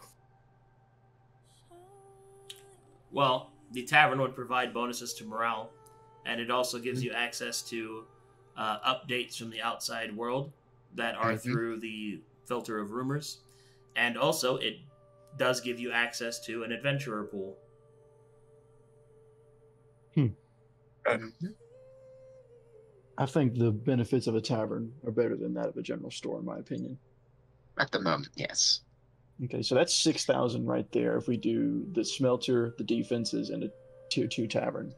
Well, the tavern would provide bonuses to morale, and it also gives you access to uh, updates from the outside world that are mm-hmm. through the filter of rumors, and also it does give you access to an adventurer pool. Hmm. Mm-hmm. I think the benefits of a tavern are better than that of a general store, in my opinion. At the moment, yes. Okay, so that's six thousand right there if we do the smelter, the defenses, and a tier two tavern.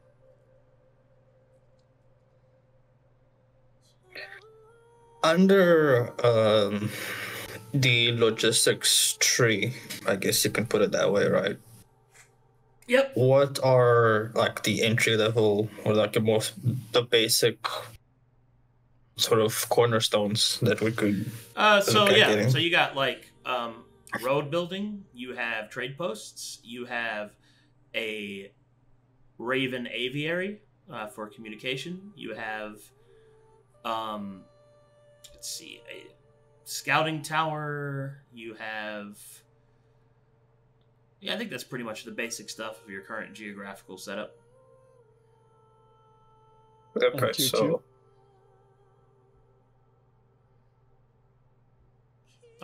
Under um, the logistics tree, I guess you can put it that way, right? Yep. What are, like, the entry level or, like, the most, the basic sort of cornerstones that we could uh so yeah getting. So you got like um road building, you have trade posts, you have a raven aviary uh, for communication, you have um let's see a scouting tower, you have yeah I think that's pretty much the basic stuff of your current geographical setup. Okay, so two.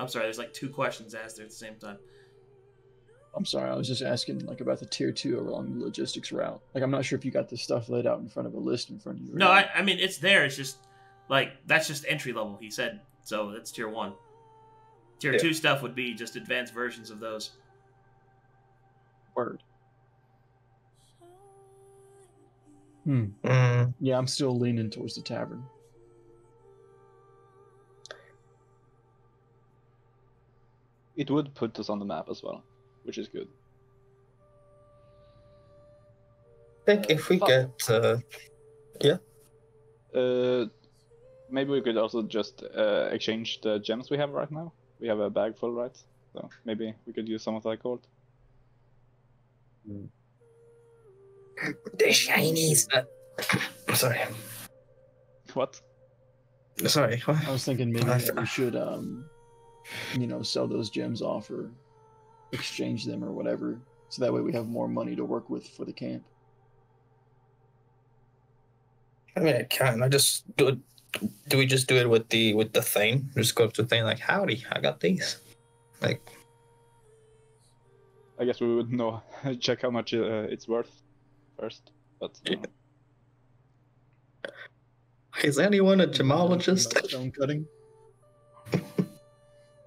I'm sorry, there's like two questions asked there at the same time. I'm sorry, I was just asking like about the tier two along the logistics route. Like, I'm not sure if you got this stuff laid out in front of a list in front of you. No, I, I mean, it's there. It's just like, that's just entry level, he said. So that's tier one. Tier yeah. two stuff would be just advanced versions of those. Word. Hmm. Mm. Yeah, I'm still leaning towards the tavern. It would put us on the map as well, which is good. I think uh, if we get... Uh, yeah? Uh, maybe we could also just uh, exchange the gems we have right now. We have a bag full, right? So maybe we could use some of that gold. Mm. The shinies! Uh, sorry. What? Sorry, what? I was thinking maybe that we should... Um... you know, sell those gems off or exchange them or whatever, so that way we have more money to work with for the camp. I mean, I can. I just do it. Do we just do it with the with the Thane? Just go up to Thane like, howdy, I got these. Like, I guess we would know. Check how much uh, it's worth first. But uh... is anyone a gemologist? Stone cutting.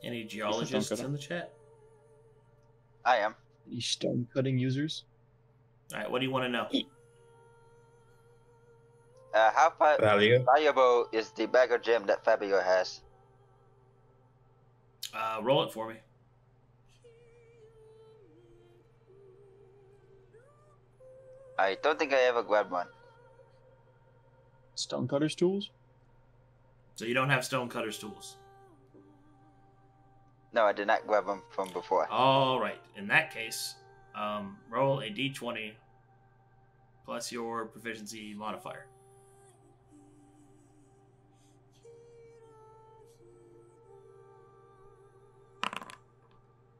Any geologists in the chat? I am. Any stone cutting users? All right. What do you want to know? Uh, how value. valuable is the bag of gem that Fabio has? Uh, roll it for me. I don't think I ever grabbed one. Stonecutter's tools? So you don't have stonecutter's tools? No, I did not grab them from before. All right. In that case, um, roll a d twenty plus your proficiency modifier.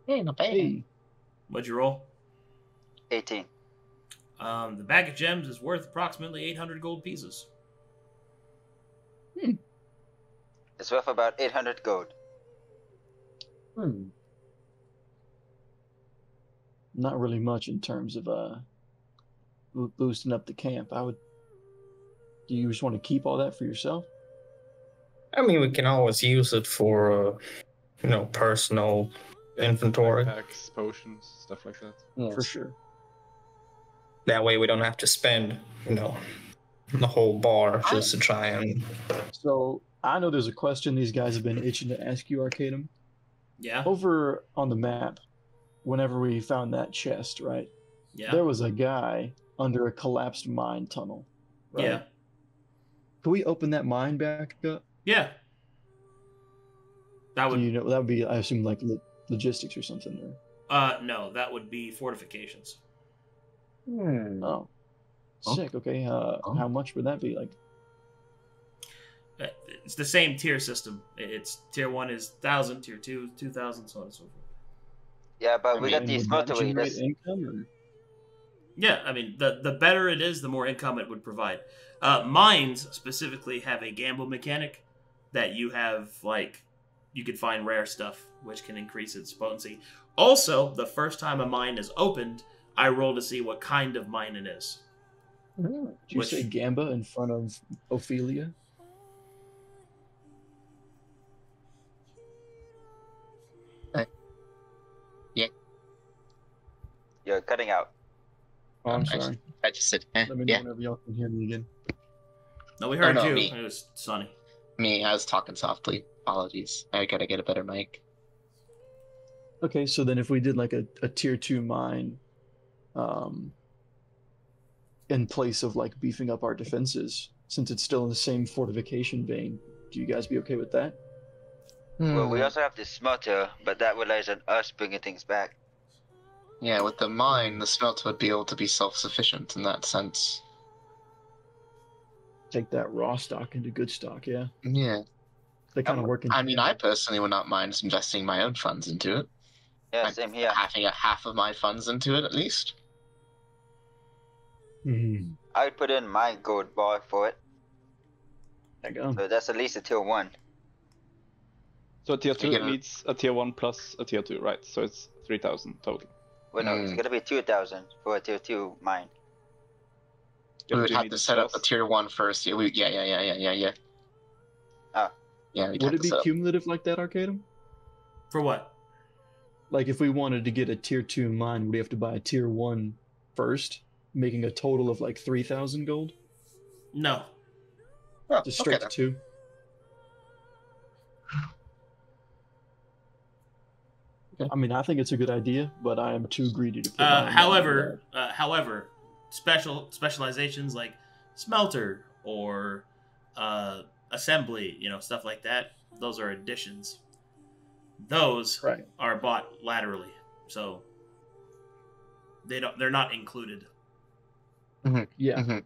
Hey, not bad. Hey. What'd you roll? eighteen. Um, the bag of gems is worth approximately eight hundred gold pieces. Hmm. It's worth about eight hundred gold. Hmm. Not really much in terms of uh, boosting up the camp. I would. Do you just want to keep all that for yourself? I mean, we can always use it for, uh, you know, personal. Inventory, packs, potions, stuff like that. Yes. For sure. That way we don't have to spend, you know, the whole bar just I... to try and. So I know there's a question these guys have been itching to ask you, Arcadum. Yeah. Over on the map, whenever we found that chest, right? Yeah. There was a guy under a collapsed mine tunnel. Right? Yeah. Can we open that mine back up? Yeah. That would. Do you know, that would be, I assume, like. Logistics or something there. Uh, no, that would be fortifications. Hmm. Oh, sick. Okay, uh, oh. How much would that be? Like, it's the same tier system. It's tier one is thousand, tier two two thousand, so on and so forth. Yeah, but I we mean, got these motivators. Or... Yeah, I mean, the the better it is, the more income it would provide. Uh, mines specifically have a gamble mechanic that you have like. You could find rare stuff, which can increase its potency. Also, the first time a mine is opened, I roll to see what kind of mine it is. Did you which... say Gamba in front of Ophelia? Uh, yeah. You're cutting out. Oh, I'm sorry. I just, I just said, eh, Let me know yeah. whenever y'all can hear me again. No, we heard oh, no, you. Me. It was Sonny. Me, I was talking softly. Apologies. I gotta get a better mic. Okay, so then if we did like a, a tier two mine um, in place of like beefing up our defenses, since it's still in the same fortification vein, do you guys be okay with that? Well, we also have the smelter, but that relies on us bringing things back. Yeah, with the mine, the smelter would be able to be self-sufficient in that sense. Take that raw stock into good stock, yeah? Yeah. They kind of work in I mean, I personally would not mind investing my own funds into it. Yeah, I'm same here. Having a half of my funds into it, at least. Mm-hmm. I would put in my gold bar for it. There you go. So that's at least a tier one. So a tier two needs a tier one plus a tier two, right? So it's three thousand total. Well, no, mm. it's gonna be two thousand for a tier two mine. We would have to set plus. up a tier one first. Yeah, we, yeah, yeah, yeah, yeah, yeah, yeah. Ah. Yeah, would it be up. cumulative like that, Arcadum? For what? Like, if we wanted to get a tier two mine, would we have to buy a tier one first, making a total of like three thousand gold? No. Oh, Just straight okay, to two. Okay. I mean, I think it's a good idea, but I am too greedy to. Put uh, however, uh, however, special specializations like smelter or. Uh, Assembly, you know, stuff like that. Those are additions. Those right. are bought laterally, so they don't. They're not included. Mm-hmm. Yeah. Mm-hmm.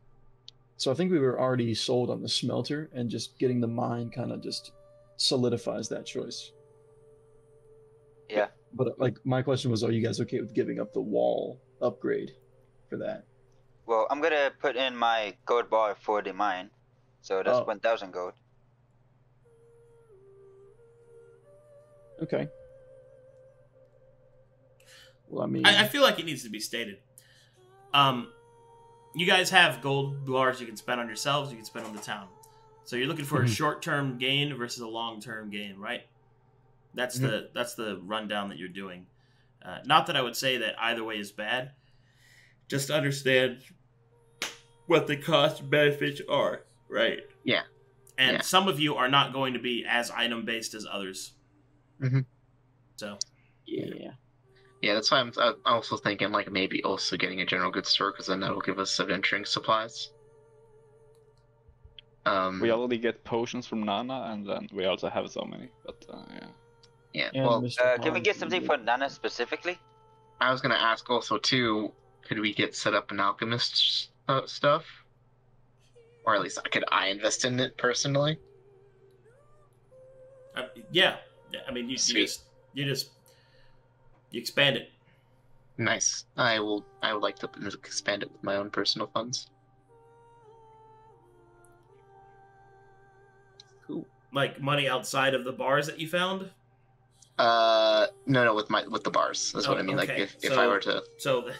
So I think we were already sold on the smelter, and just getting the mine kind of just solidifies that choice. Yeah. But like, my question was, are you guys okay with giving up the wall upgrade for that? Well, I'm gonna put in my gold bar for the mine. So that's oh. one thousand gold. Okay. Well, I mean... I, I feel like it needs to be stated. Um, you guys have gold bars you can spend on yourselves, you can spend on the town. So you're looking for mm-hmm. a short-term gain versus a long-term gain, right? That's mm-hmm. the that's the rundown that you're doing. Uh, not that I would say that either way is bad. Just understand what the cost and benefits are, right? Yeah. And yeah. some of you are not going to be as item-based as others. Mm-hmm. So. Yeah. Yeah, that's why I'm, I'm also thinking, like, maybe also getting a general goods store, because then that'll give us adventuring supplies. Um, we already get potions from Nana, and then we also have so many, but, uh, yeah. Yeah, yeah well... Uh, can we get something for Nana specifically? I was gonna ask also, too, could we get set up an alchemist uh, stuff? Or at least, could I invest in it personally? Uh, yeah. I mean, you, you just... You just... You expand it. Nice. I will... I would like to expand it with my own personal funds. Cool. Like, money outside of the bars that you found? Uh... No, no, with my... With the bars. That's oh, what I mean. Okay. Like, if, if so, I were to... So...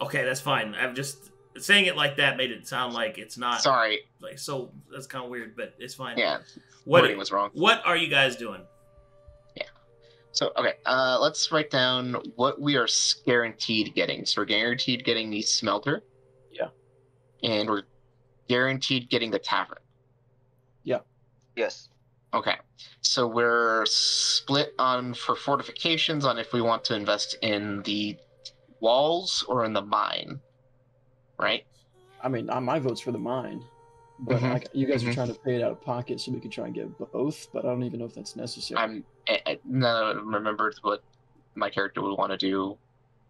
Okay, that's fine. I'm just... Saying it like that made it sound like it's not... Sorry. Like, so... That's kind of weird, but it's fine. Yeah. What... Wording was wrong. What are you guys doing? So, okay, uh, let's write down what we are guaranteed getting. So we're guaranteed getting the smelter. Yeah. And we're guaranteed getting the tavern. Yeah. Yes. Okay. So we're split on for fortifications on if we want to invest in the walls or in the mine, right? I mean, my vote's for the mine. But mm-hmm. like, you guys mm-hmm. are trying to pay it out of pocket, so we could try and get both. But I don't even know if that's necessary. I'm I, I, no, no, remember what my character would want to do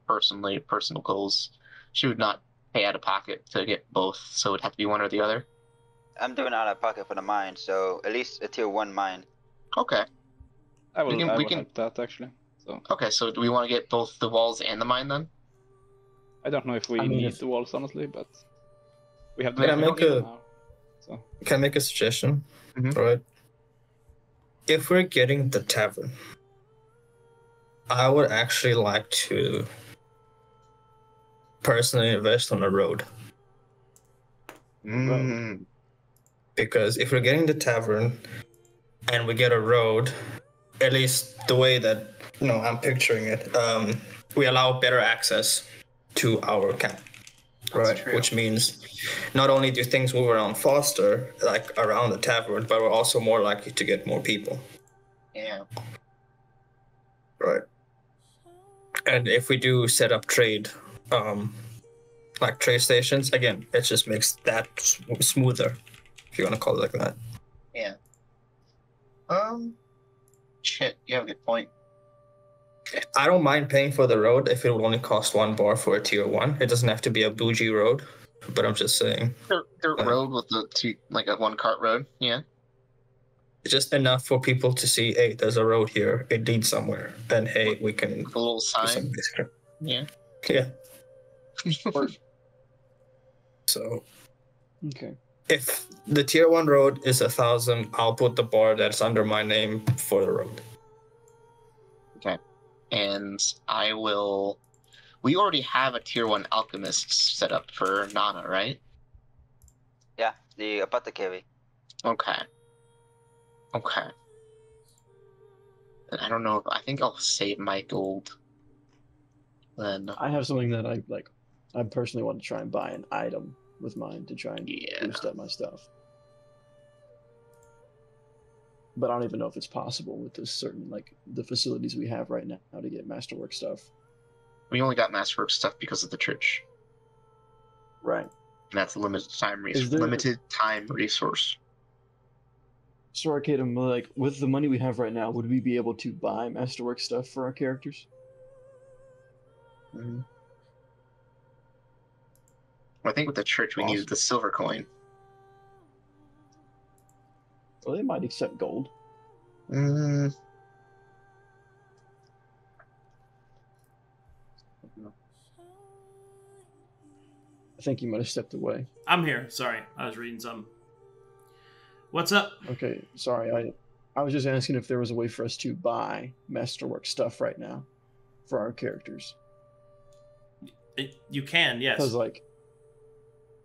personally, personal goals. She would not pay out of pocket to get both, so it'd have to be one or the other. I'm doing out of pocket for the mine, so at least a tier one mine. Okay. I would. We can, I we would can... like that actually. So. Okay, so do we want to get both the walls and the mine then? I don't know if we I mean, need if... the walls honestly, but we have. Can I make a? Now. So. Can I make a suggestion? Mm-hmm. All right. If we're getting the tavern, I would actually like to personally invest on the road. Mm. Because if we're getting the tavern and we get a road, at least the way that you know I'm picturing it, um, we allow better access to our camp. Right, which means not only do things move around faster, like around the tavern, but we're also more likely to get more people. Yeah. Right. And if we do set up trade, um, like trade stations, again, it just makes that smoother, if you want to call it like that. Yeah. Um, shit, you have a good point. I don't mind paying for the road if it will only cost one bar for a tier one. It doesn't have to be a bougie road, but I'm just saying. The, the uh, road with the two, like a one cart road, yeah. Just enough for people to see, hey, there's a road here. It leads somewhere, and hey, we can. With a little sign. Yeah. Yeah. So. Okay. If the tier one road is a thousand, I'll put the bar that's under my name for the road. Okay. And I will. We already have a tier one alchemist set up for Nana, right? Yeah, the apothecary. Okay. Okay. I don't know. If, I think I'll save my gold. Then I have something that I like. I personally want to try and buy an item with mine to try and yeah. boost up my stuff. But I don't even know if it's possible with this certain, like, the facilities we have right now to get masterwork stuff. We only got masterwork stuff because of the church. Right. And that's limited time resource. There... Limited time resource. So, Arcadum, like, with the money we have right now, would we be able to buy masterwork stuff for our characters? Mm-hmm. Well, I think with the church, we awesome. needed the silver coin. Well, they might accept gold. Mm. I think you might have stepped away. I'm here. Sorry. I was reading something. What's up? Okay, sorry. I I was just asking if there was a way for us to buy Masterwork stuff right now for our characters. It, you can, yes. Because, like,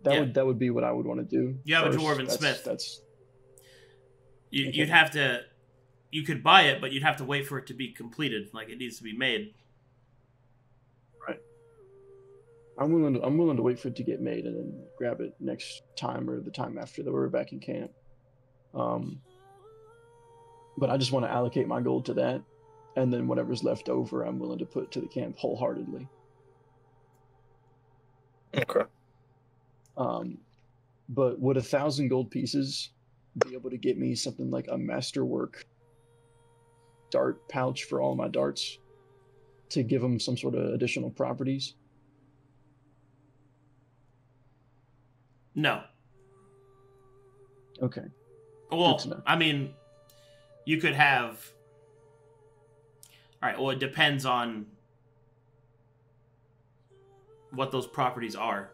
that, yeah. would, that would be what I would want to do. You have first. a Dwarven that's, Smith. That's, you, okay. You'd have to... You could buy it, but you'd have to wait for it to be completed. Like, it needs to be made. Right. I'm willing to, I'm willing to wait for it to get made and then grab it next time or the time after that we're back in camp. Um, but I just want to allocate my gold to that, and then whatever's left over, I'm willing to put to the camp wholeheartedly. Okay. Um, but would a thousand gold pieces be able to get me something like a Masterwork dart pouch for all my darts to give them some sort of additional properties? No. Okay. Well, I mean, you could have... All right, well, it depends on what those properties are.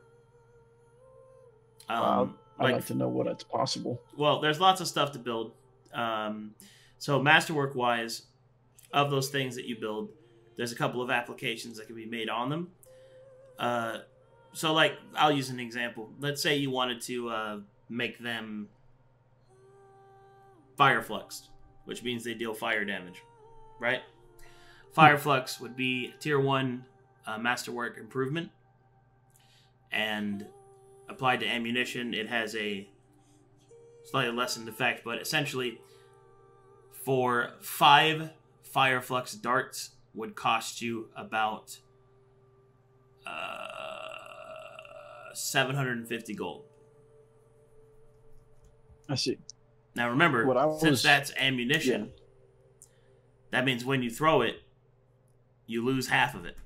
Um, um, I'd like, like to know what it's possible. Well, there's lots of stuff to build. Um, so Masterwork-wise, of those things that you build, there's a couple of applications that can be made on them. Uh, so, like, I'll use an example. Let's say you wanted to uh, make them... Firefluxed, which means they deal fire damage, right? Fireflux would be tier one uh, Masterwork improvement, and applied to ammunition, it has a slightly lessened effect, but essentially for five Fireflux darts would cost you about uh, seven hundred fifty gold. I see. Now remember, was, since that's ammunition, yeah. that means when you throw it, you lose half of it.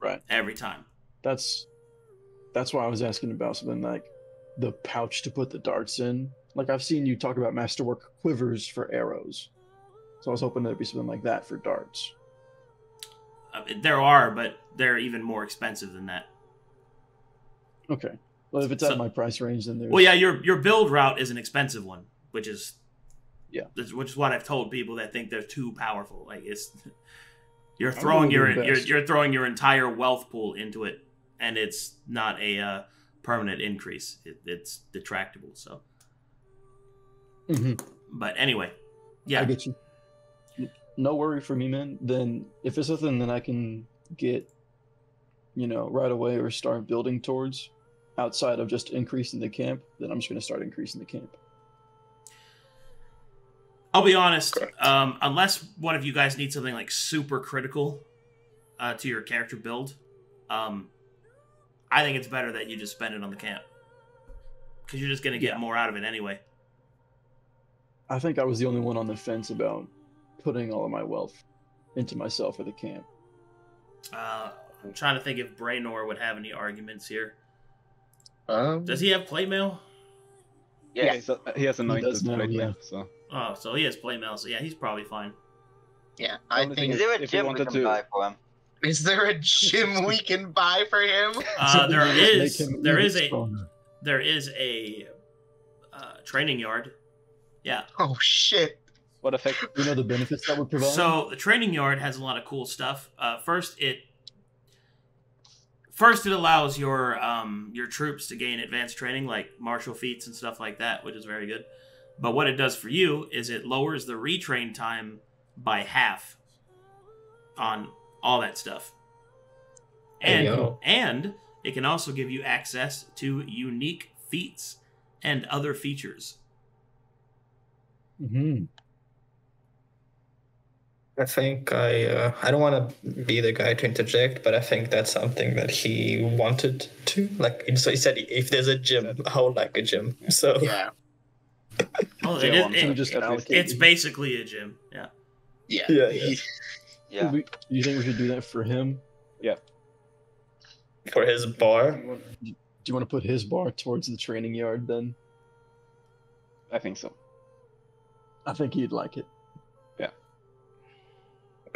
Right. Every time. That's that's why I was asking about something like the pouch to put the darts in. Like, I've seen you talk about Masterwork quivers for arrows. So I was hoping there'd be something like that for darts. I mean, there are, but they're even more expensive than that. Okay. Well, if it's so, at my price range, then there's... Well, yeah, your your build route is an expensive one, which is... Yeah. Which is what I've told people that think they're too powerful. Like, it's... You're throwing your you're, you're throwing your entire wealth pool into it, and it's not a uh, permanent increase. It, it's detractable, so... Mm-hmm. But anyway, yeah. I get you. No worry for me, man. Then, if it's something that I can get, you know, right away or start building towards... outside of just increasing the camp, then I'm just going to start increasing the camp. I'll be honest, um, unless one of you guys needs something like super critical uh, to your character build, um, I think it's better that you just spend it on the camp. Because you're just going to get yeah. more out of it anyway. I think I was the only one on the fence about putting all of my wealth into myself or the camp. Uh, I'm trying to think if Braynor would have any arguments here. Um, does he have plate mail? Yeah, yeah. A, he has a ninth of plate yeah. mail. So. Oh, so he has plate mail, so yeah, he's probably fine. Yeah, I think is, is there a gym we can to... buy for him? Is there a gym we can buy for him? Uh, there is. There is a. There is a uh, training yard. Yeah. Oh shit! What effect? You know the benefits that would provide. So the training yard has a lot of cool stuff. Uh, first, it. First, it allows your um, your troops to gain advanced training, like martial feats and stuff like that, which is very good. But what it does for you is it lowers the retrain time by half on all that stuff. And, and it can also give you access to unique feats and other features. Mm-hmm. I think I uh, I don't want to be the guy to interject, but I think that's something that he wanted to. Like, so he said, if there's a gym, I would like a gym. So yeah, well, it is, it, just it, it's basically a gym. Yeah, yeah, yeah. yeah. yeah. We, you think we should do that for him? Yeah, for his bar. Do you, do you want to put his bar towards the training yard then? I think so. I think he'd like it.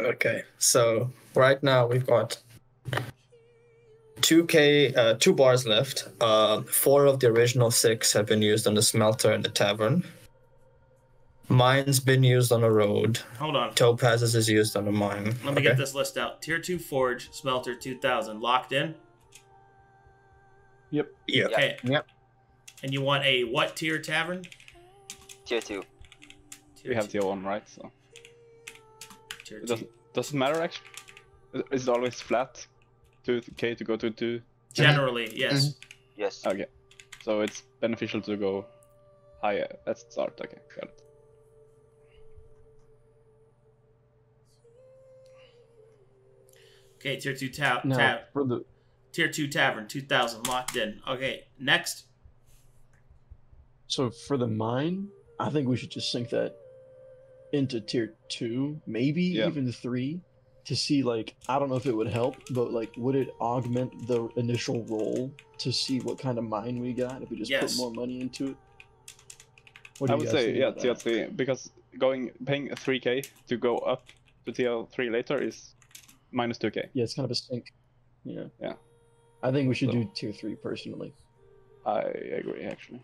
Okay, so right now we've got two K, uh, two bars left. Uh, four of the original six have been used on the smelter and the tavern. Mine's been used on a road. Hold on. Topaz's is used on a mine. Let me okay. get this list out. Tier two Forge, Smelter two thousand. Locked in? Yep. Yep. Okay. Yep. And you want a what tier tavern? Tier two. Tier we have tier one, right? So. Tier two. Does, doesn't matter, actually. Is it always flat? two K to go to two? Generally, yes. Mm-hmm. Yes. Okay. So it's beneficial to go higher. Let's start. Okay, got it. Okay, tier two ta no, ta the... tier two tavern, two thousand locked in. Okay, next. So for the mine, I think we should just sink that into tier two, maybe yeah. even three, to see like I don't know if it would help, but like would it augment the initial roll to see what kind of mine we got if we just yes. put more money into it? What do I would say yeah, tier three, because going paying three K to go up to tier three later is minus two K. Yeah, it's kind of a sink. Yeah. Yeah. I think we should so, do tier three personally. I agree, actually.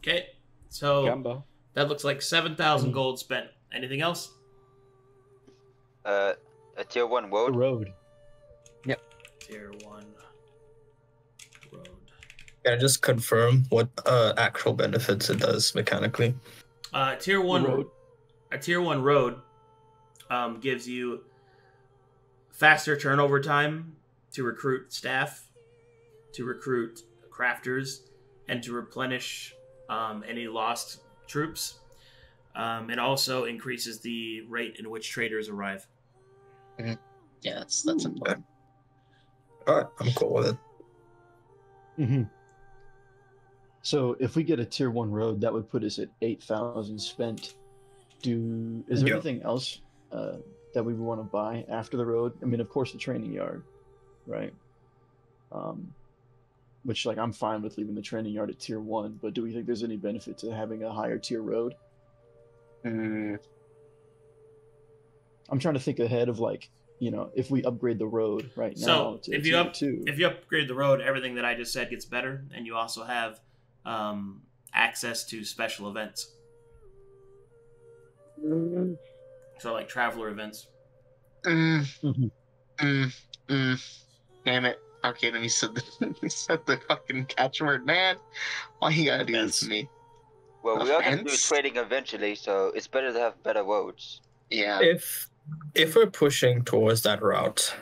Okay. So Gamba. That looks like seven thousand mm. gold spent. Anything else? Uh, a tier one road. Road. Yep. Tier one road. Can I just confirm what uh actual benefits it does mechanically? Uh, tier one road. A tier one road. Um, gives you faster turnover time to recruit staff, to recruit crafters, and to replenish um, any lost troops. Um, it also increases the rate in which traders arrive. Mm-hmm. Yeah, that's that's Ooh, important. Okay. All right, I'm cool with it. Mm-hmm. So if we get a tier one road, that would put us at eight thousand spent. Do is there yeah. anything else? Uh, that we want to buy after the road. I mean, of course, the training yard, right? Um, which, like, I'm fine with leaving the training yard at tier one, but do we think there's any benefit to having a higher tier road? Uh, I'm trying to think ahead of, like, you know, if we upgrade the road right now to tier two. So if you up, if you upgrade the road, everything that I just said gets better, and you also have um, access to special events. Mm-hmm. So, like, traveler events. Mm. Mm. Mm. Damn it. Okay, then he said the, he said the fucking catchword, man. Why you gotta do this to me? Well, we are gonna do trading eventually, so it's better to have better roads. Yeah. If if we're pushing towards that route,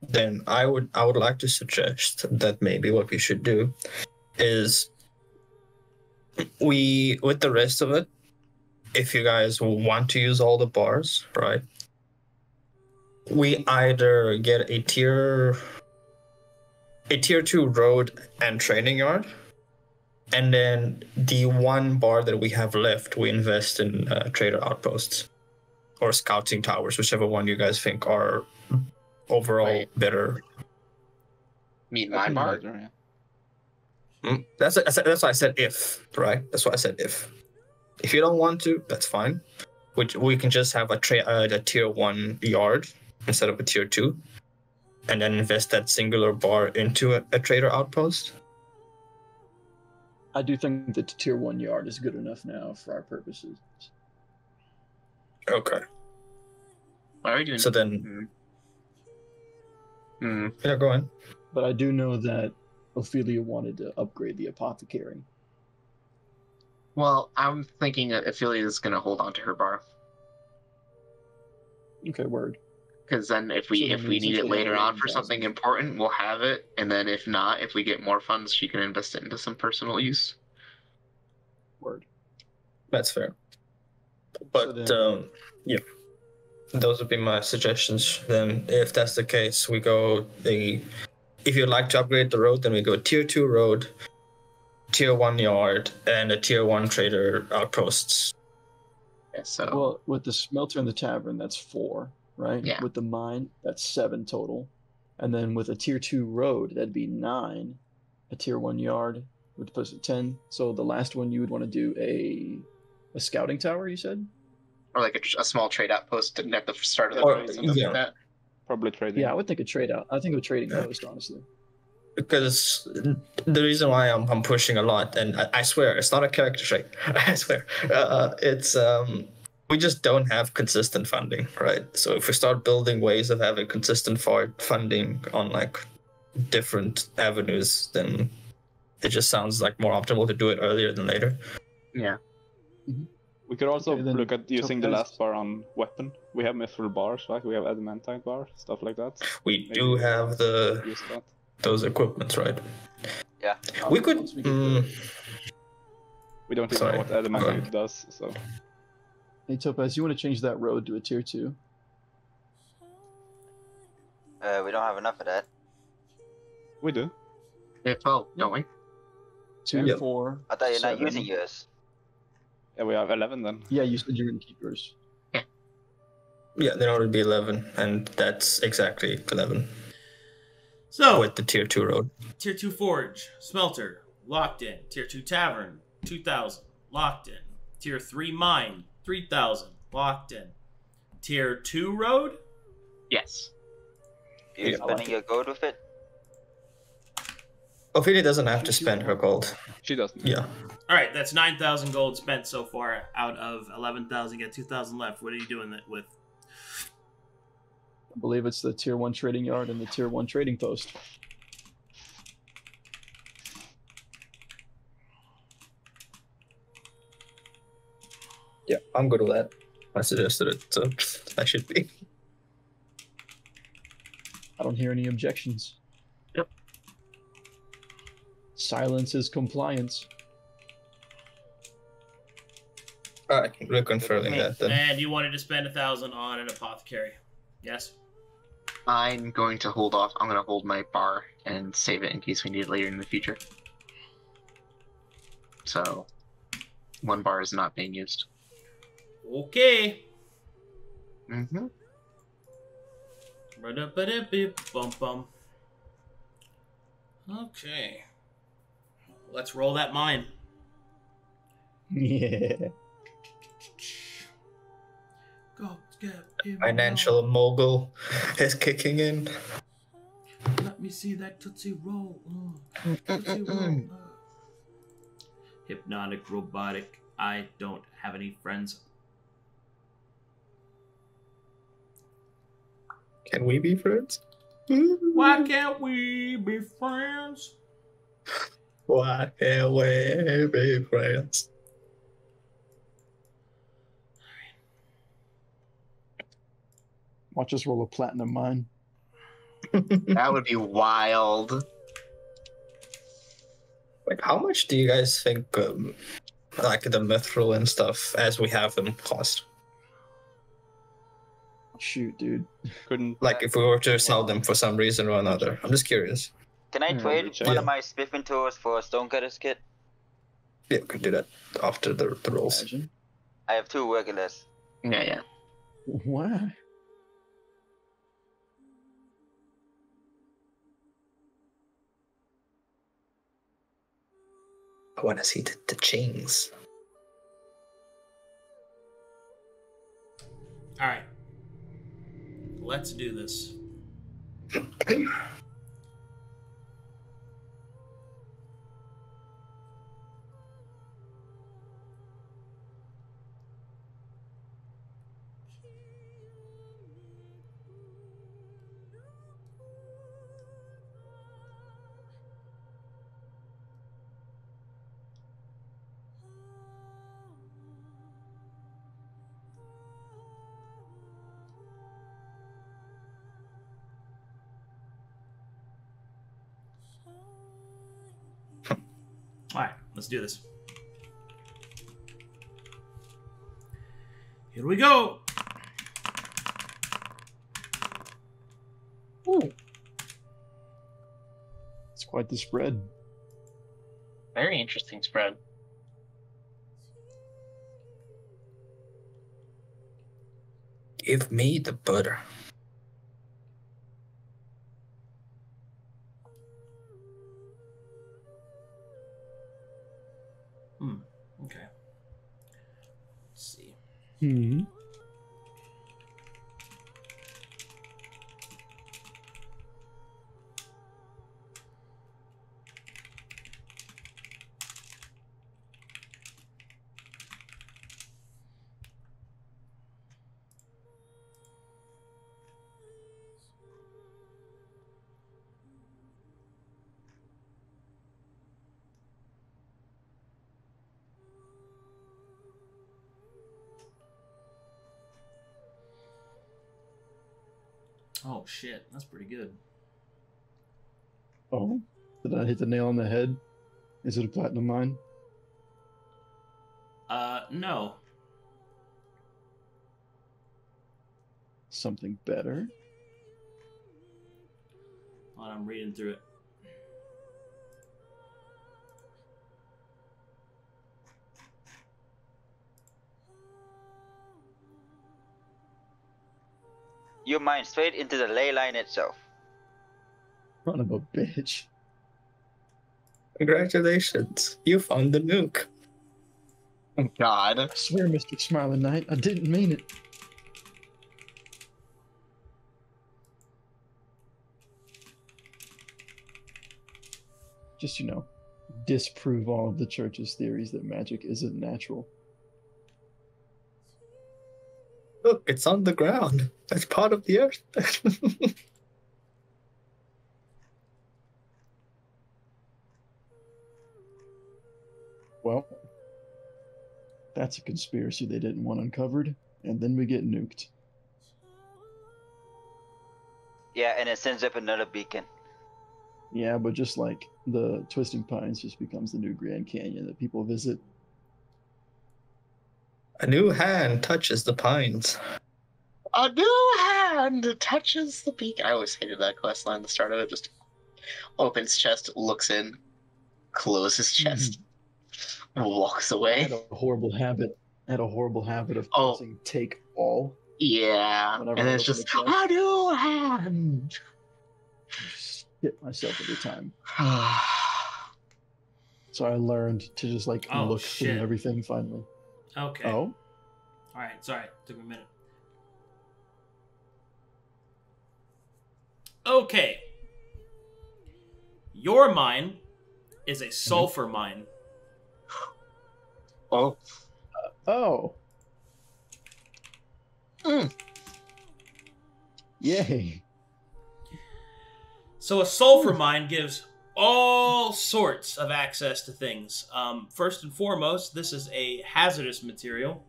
then I would I would like to suggest that maybe what we should do is we, with the rest of it, if you guys want to use all the bars, right? We either get a tier, a tier two road and training yard, and then the one bar that we have left, we invest in uh, trader outposts or scouting towers, whichever one you guys think are overall Wait. better. Meet my bar. Yeah. Hmm? That's a, that's why I said if, right? That's why I said if. If you don't want to, that's fine. Which we can just have a, tra uh, a tier one yard instead of a tier two, and then invest that singular bar into a, a trader outpost. I do think that the tier one yard is good enough now for our purposes. Okay. Why are we doing? So then. Mm-hmm. Yeah, go on. But I do know that Ophelia wanted to upgrade the apothecary. Well, I'm thinking that Ophelia is going to hold on to her bar. Okay, word. Because then if we so if we need it later on for something important, we'll have it. And then if not, if we get more funds, she can invest it into some personal use. Word. That's fair. But, so um, yeah. Those would be my suggestions. Then if that's the case, we go... the. If you'd like to upgrade the road, then we go tier two road... tier one yard and a tier one trader outposts. Yeah, so well, with the smelter and the tavern, that's four, right? Yeah. With the mine, that's seven total, and then with a tier two road, that'd be nine. A tier one yard would put us at ten. So the last one you would want to do a a scouting tower, you said, or like a, a small trade outpost at the start of the road, or something yeah. like that. Probably trading. Yeah, I would think of trade out. I think of trading most, honestly. Because the reason why I'm, I'm pushing a lot, and I, I swear, it's not a character trait. I swear. Uh, it's, um, we just don't have consistent funding, right? So if we start building ways of having consistent funding on, like, different avenues, then it just sounds like more optimal to do it earlier than later. Yeah. Mm-hmm. We could also okay, look at using the last bar on weapon. We have mithril bars, right? We have adamantite bar, stuff like that. We Maybe do we have the... Use that. Those equipments, right? Yeah. We could... We, um, we don't even know what adamantite does, so... Hey, Topaz, you want to change that road to a tier two? Uh, we don't have enough of that. We do. Yeah, twelve, don't we? Two, yeah. four, I thought you're seven. Not using yours. Yeah, we have eleven then. Yeah, you said you're going to keep yours. Yeah. Yeah, there ought to be eleven, and that's exactly eleven. So, with the tier two road. Tier two forge, smelter, locked in. Tier two tavern, two thousand, locked in. Tier three mine, three thousand, locked in. Tier two road? Yes. Are you yeah, spending your gold with it? Ophelia doesn't have to spend her gold. She doesn't. Yeah. Alright, that's nine thousand gold spent so far out of eleven thousand. Got two thousand left. What are you doing that with? I believe it's the tier one trading yard and the tier one trading post. Yeah, I'm good with that. I suggested it, so I should be. I don't hear any objections. Yep. Silence is compliance. Alright, we're confirming that then. And you wanted to spend a thousand on an apothecary. Yes. I'm going to hold off. I'm going to hold my bar and save it in case we need it later in the future. So, one bar is not being used. Okay. Mm-hmm. Ba-da-ba-da-ba-bum-bum. Okay. Let's roll that mine. Yeah. Go. Financial mogul is kicking in. Let me see that Tootsie roll. Oh, Tootsie roll. Oh. Hypnotic, robotic. I don't have any friends. Can we be friends? Why can't we be friends? Why can't we be friends? Watch us roll a platinum mine. That would be wild. Like, how much do you guys think, um, like, the mithril and stuff, as we have them, cost? Shoot, dude. Couldn't. Like, if we were to sell them for some reason or another. I'm just curious. Can I trade mm, one yeah. of my smithing tools for a stonecutter's kit? Yeah, we could do that after the, the rolls. Imagine. I have two regulars. Yeah, yeah. What? I want to see the, the chains. All right. Let's do this. Let's do this. Here we go. Ooh. It's quite the spread. Very interesting spread. Give me the butter. Hmm. Oh, shit. That's pretty good. Oh, did I hit the nail on the head? Is it a platinum mine? Uh, no. Something better? Hold on, I'm reading through it. You mine straight into the ley line itself. Son of a bitch. Congratulations. You found the nuke. Oh, God. I swear, Mister Smiling Knight, I didn't mean it. Just, you know, disprove all of the church's theories that magic isn't natural. Look, it's on the ground. That's part of the earth. Well, that's a conspiracy they didn't want uncovered, and then we get nuked. Yeah, and it sends up another beacon. Yeah, but just like the Twisting Pines just becomes the new Grand Canyon that people visit. A new hand touches the pines. A new hand touches the beacon. I always hated that quest line. The start of it just opens chest, looks in, closes chest, mm-hmm. walks away. I had a horrible habit. I had a horrible habit of oh. pressing take all. Yeah, and it's just a, a new hand. I shit myself every time. So I learned to just like oh, look shit. through everything finally. Okay. Oh. All right. Sorry. Took me a minute. Okay. Your mine is a sulfur mm-hmm. mine. Oh. Uh, oh. Mm. Yay. So a sulfur mm. mine gives all sorts of access to things. Um, first and foremost, this is a hazardous material,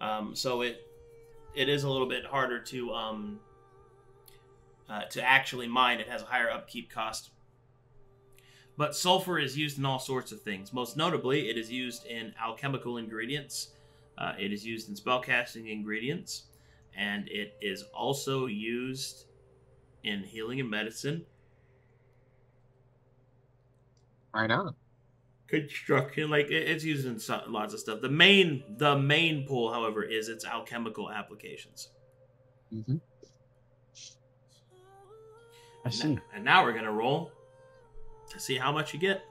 um, so it it is a little bit harder to um, uh, to actually mine. It has a higher upkeep cost. But sulfur is used in all sorts of things. Most notably, it is used in alchemical ingredients. Uh, it is used in spellcasting ingredients, and it is also used in healing and medicine. Right on. Construction, like it, it's used in so, lots of stuff. The main, the main pull, however, is its alchemical applications. Mm-hmm. I see. And, and now we're gonna roll to see how much you get.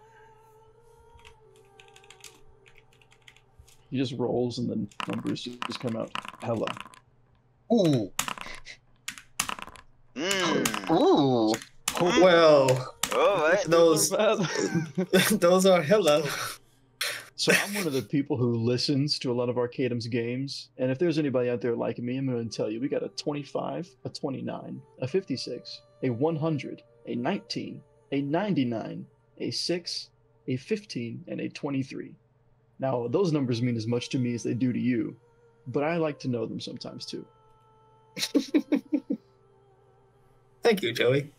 He just rolls, and then numbers just come out. Hello. Ooh. Mm. Ooh. Oh, well. Oh, right. Those, those are hella. So I'm one of the people who listens to a lot of Arcadum's games, and if there's anybody out there like me, I'm going to tell you, we got a twenty-five, a twenty-nine, a fifty-six, a one hundred, a nineteen, a ninety-nine, a six, a fifteen, and a twenty-three. Now, those numbers mean as much to me as they do to you, but I like to know them sometimes, too. Thank you, Joey.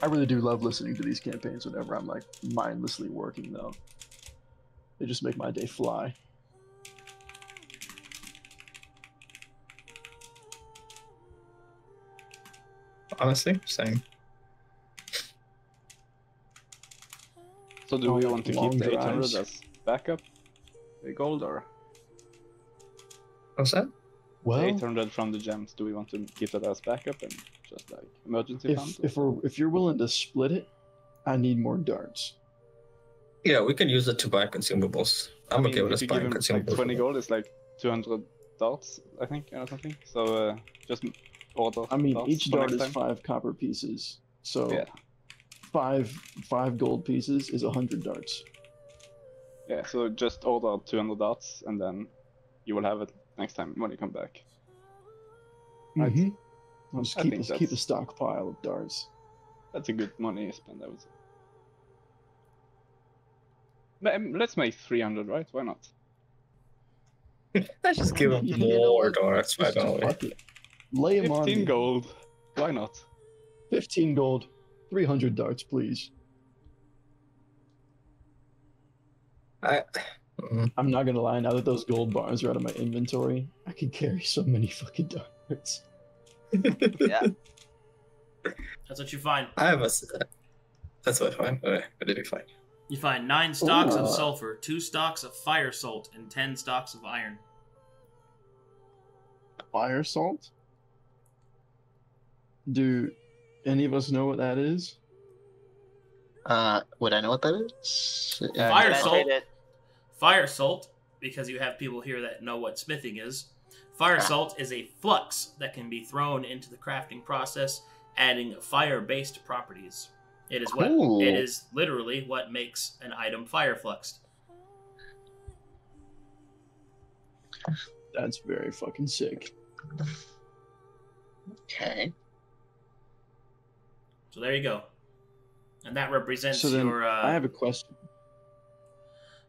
I really do love listening to these campaigns whenever I'm like mindlessly working though. They just make my day fly. Honestly, same. So do we want to keep the eight hundred as backup? The gold or? What's that? Well, eight hundred from the gems. Do we want to keep that as backup and just like emergency if, funds? If we're if you're willing to split it, I need more darts. Yeah, we can use it to buy consumables. I'm I mean, okay with us buying consumables. Like Twenty gold is like two hundred darts, I think, or something. So uh, just order. I mean, darts each dart is time. five copper pieces. So yeah. five five gold pieces is a hundred darts. Yeah. So just order two hundred darts, and then you will have it next time when you come back. Mm-hmm. I'll just keep, let's keep a stockpile of darts. That's a good money spend, I would say. Let's make three hundred, right? Why not? Let's just give him you more dollars, five dollars. Lay him on. Fifteen gold. Why not? Fifteen gold. Three hundred darts, please. I. I'm not gonna lie. Now that those gold bars are out of my inventory, I could carry so many fucking darts. Yeah. That's what you find. I must. Uh, that's what I find. But I did find. You find nine stocks Ooh. of sulfur, two stocks of fire salt, and ten stocks of iron. Fire salt? Do any of us know what that is? Uh, would I know what that is? Yeah, fire salt. Fire salt, because you have people here that know what smithing is. Fire ah. salt is a flux that can be thrown into the crafting process, adding fire-based properties. It is what Ooh. it is literally what makes an item firefluxed. That's very fucking sick. Okay. So there you go. And that represents so then, your uh, I have a question.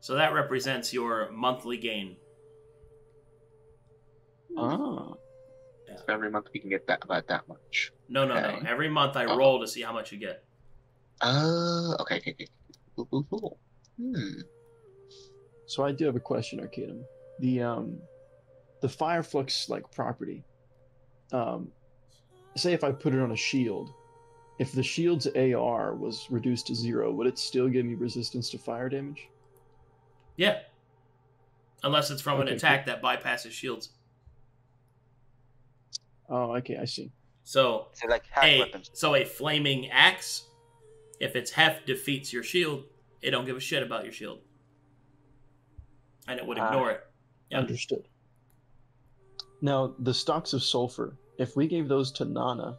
So that represents your monthly gain. Ah. Yeah. So every month we can get that about that much. No, no, okay. no. Every month I oh. roll to see how much you get. Uh, okay, okay, okay. Ooh, ooh, ooh. Hmm. So I do have a question, Arcadum. The, um, the Fireflux, like, property. Um, say if I put it on a shield. If the shield's A R was reduced to zero, would it still give me resistance to fire damage? Yeah. Unless it's from okay, an attack cool. that bypasses shields. Oh, okay, I see. So, so like hack a, weapons. So a flaming axe... If its heft defeats your shield, it don't give a shit about your shield. And it would ignore uh, it. Yep. Understood. Now, the stocks of sulfur, if we gave those to Nana,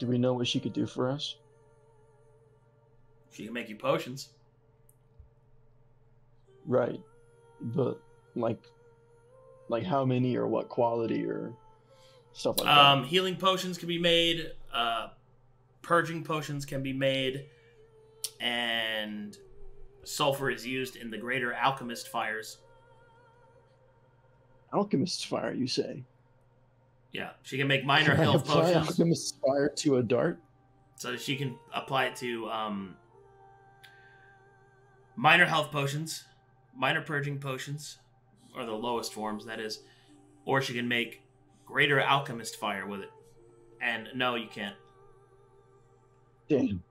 do we know what she could do for us? She can make you potions. Right. But, like, like how many or what quality or stuff like um, that? Healing potions can be made. Uh, purging potions can be made. And sulfur is used in the greater alchemist fires. Alchemist fire, you say? Yeah, she can make minor can health apply potions. Alchemist fire to a dart? So she can apply it to um, minor health potions, minor purging potions, or the lowest forms, that is. Or she can make greater alchemist fire with it. And no, you can't. Damn.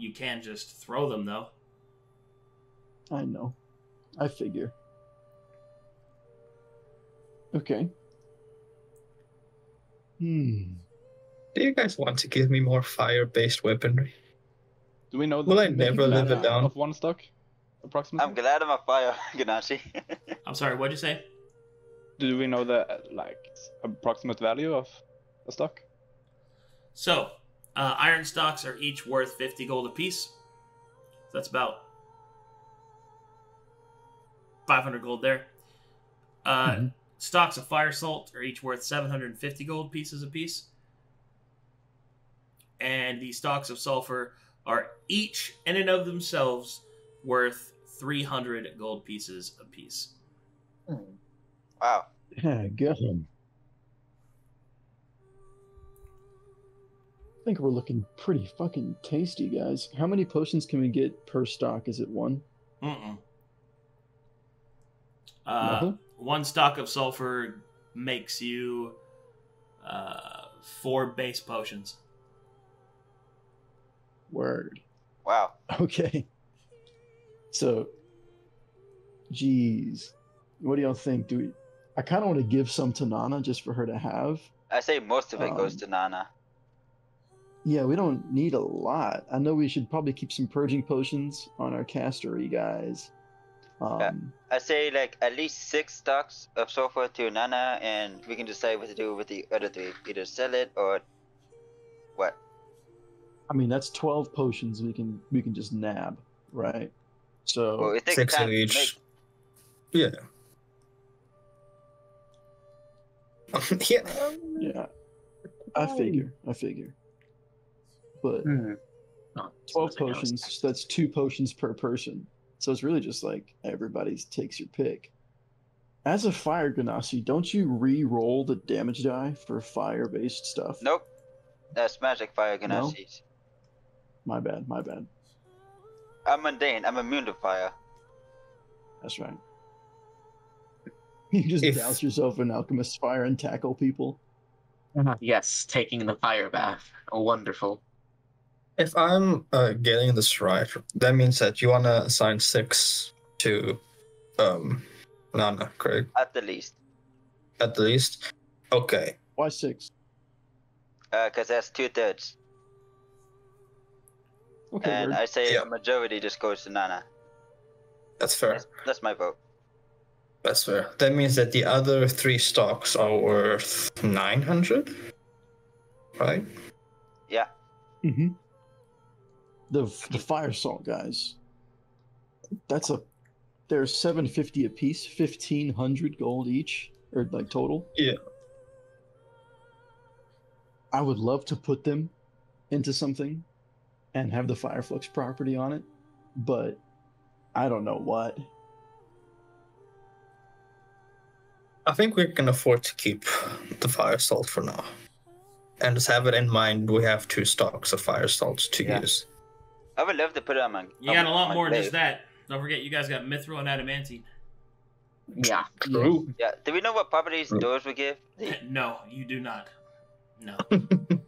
You can just throw them, though. I know. I figure. Okay. Hmm. Do you guys want to give me more fire-based weaponry? Do we know? Will I never live it down? Of one stock, approximately. I'm glad I'm a fire, Ganashi. I'm sorry. What'd you say? Do we know the like approximate value of a stock? So. Uh, iron stocks are each worth fifty gold apiece. That's about five hundred gold there. Uh, mm-hmm. Stocks of fire salt are each worth seven hundred fifty gold pieces apiece. And the stocks of sulfur are each, in and of themselves, worth three hundred gold pieces apiece. Mm. Wow. Yeah, get him. I think we're looking pretty fucking tasty, guys. How many potions can we get per stock? Is it one? Mm-mm. Uh, one stock of sulfur makes you uh, four base potions. Word. Wow. Okay. So, geez. What do y'all think? Do we? I kind of want to give some to Nana just for her to have. I say most of it um, goes to Nana. Yeah, we don't need a lot. I know we should probably keep some purging potions on our castery guys. Um, yeah, I say like at least six stocks of sulfur to Nana, and we can decide what to do with the other three. Either sell it or what? I mean, that's twelve potions we can we can just nab, right? So well, it six of each. Make... Yeah. yeah. Yeah. I figure. I figure. But mm. no, twelve potions, so that's two potions per person. So it's really just like everybody takes your pick. As a fire Ganassi, don't you re-roll the damage die for fire-based stuff? Nope. That's magic fire Ganassis. No? My bad, my bad. I'm mundane. I'm immune to fire. That's right. You just if... douse yourself in alchemist's fire and tackle people. Uh-huh. Yes, taking the fire bath. Wonderful. If I'm uh, getting this right, that means that you want to assign six to um, Nana, correct? At the least. At the least? Okay. Why six? Uh, because that's two-thirds. Okay, and weird. I say yeah. The majority just goes to Nana. That's fair. That's, that's my vote. That's fair. That means that the other three stocks are worth nine hundred? Right? Yeah. Mm-hmm. The, the fire salt guys. That's a... They're seven fifty a piece, fifteen hundred gold each, or like total. Yeah. I would love to put them into something and have the Fireflux property on it, but I don't know what. I think we can afford to keep the fire salt for now. And just have it in mind, we have two stocks of fire salts to yeah. use. I would love to put it on my... You got a lot more than just that. Don't forget, you guys got Mithril and Adamantite. Yeah. True. Yeah. Do we know what properties True. Doors would give? No, you do not. No. uh, can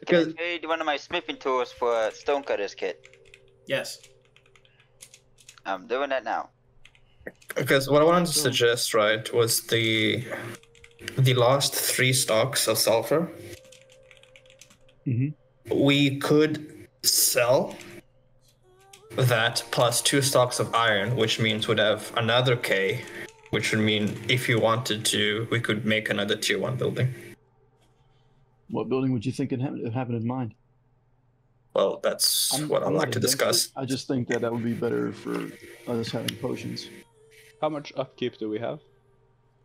because... I trade one of my smithing tools for a stonecutter's kit? Yes. I'm doing that now. Because what I wanted to suggest, right, was the the last three stocks of sulfur. Mm-hmm. We could sell that plus two stocks of iron, which means we'd have another K, which would mean if you wanted to, we could make another tier one building. What building would you think it have in mind? Well, that's I'm, what I'd I'm like to discuss. It. I just think that that would be better for us having potions. How much upkeep do we have?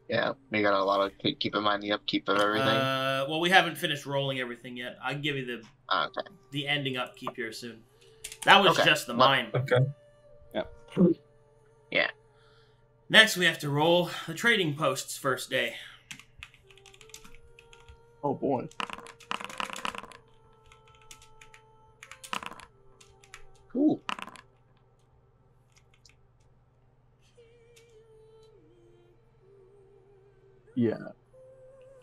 Yeah, we got a lot of keep in mind the upkeep of everything. Uh, well, we haven't finished rolling everything yet. I can give you the uh, okay. the ending upkeep here soon. That was okay. just the mine. Okay. Yep. Yeah. Next, we have to roll the trading post's first day. Oh, boy. Cool. Yeah.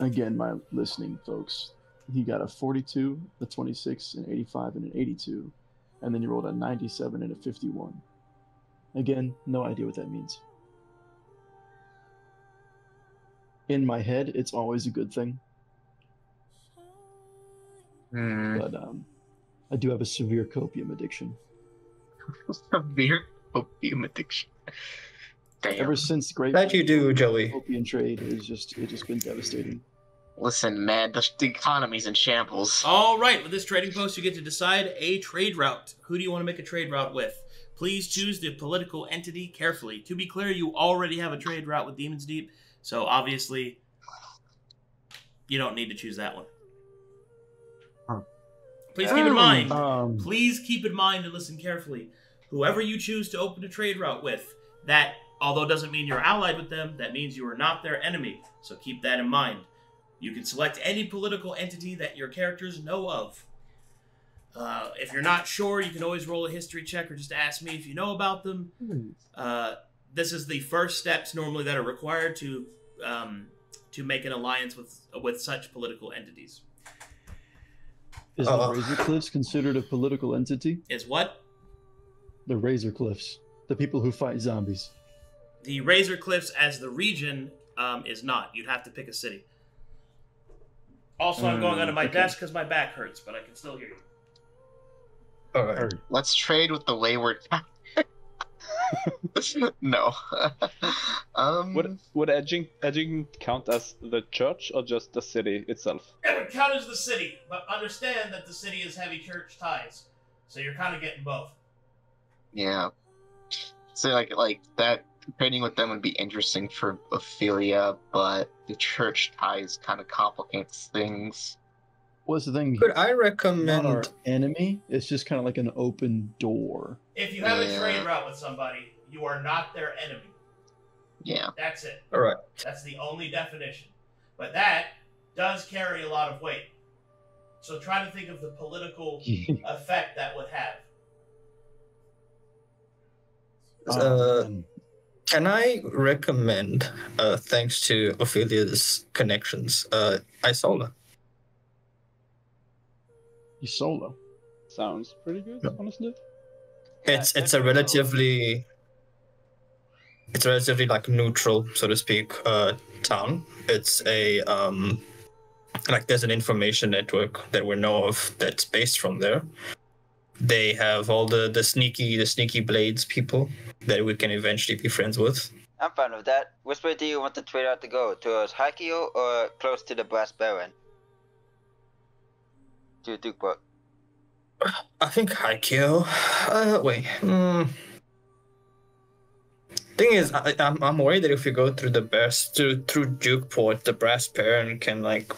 Again, my listening folks. He got a forty-two, a twenty-six, an eighty-five, and an eighty-two. And then you rolled a ninety-seven and a fifty-one. Again, no idea what that means. In my head, it's always a good thing. Mm. But um, I do have a severe copium addiction. Severe copium addiction. Damn. Ever since great that you do, Joey. Copium trade is just it's just been devastating. Listen, man, the, the economy's in shambles. All right, with this trading post, you get to decide a trade route. Who do you want to make a trade route with? Please choose the political entity carefully. To be clear, you already have a trade route with Demon's Deep, so obviously you don't need to choose that one. Please keep in mind, um, please keep in mind and listen carefully. Whoever you choose to open a trade route with, that, although it doesn't mean you're allied with them, that means you are not their enemy, so keep that in mind. You can select any political entity that your characters know of. Uh, if you're not sure, you can always roll a history check or just ask me if you know about them. Uh, this is the first steps normally that are required to um, to make an alliance with with such political entities. Is uh, the Razor Cliffs considered a political entity? Is what? The Razor Cliffs. The people who fight zombies. The Razor Cliffs as the region um, is not. You'd have to pick a city. Also, I'm going under my okay. desk because my back hurts, but I can still hear you. All right. Let's trade with the wayward. No. um, would would Edging, Edging count as the church or just the city itself? It would count as the city, but understand that the city has heavy church ties, so you're kind of getting both. Yeah. So like like that. Trading with them would be interesting for Ophelia, but the church ties kind of complicates things. What's the thing? Could I recommend our enemy? It's just kind of like an open door. If you have yeah. a trade route with somebody, you are not their enemy. Yeah. That's it. All right. That's the only definition. But that does carry a lot of weight. So try to think of the political effect that would have. Uh, can I recommend, uh, thanks to Ophelia's connections, uh, Isola? Isola? Sounds pretty good, no. honestly. It's it's a relatively... It's relatively like neutral, so to speak, uh, town. It's a um, like there's an information network that we know of that's based from there. They have all the the sneaky the sneaky blades people that we can eventually be friends with. I'm fine with that. Which way do you want the trade out to go? Towards Haikyo or close to the Brass Baron? To Dukeport. I think Haikyo. Uh, wait. Mm. Thing is, I, I'm I'm worried that if we go through the brass through through Dukeport, the Brass Baron can like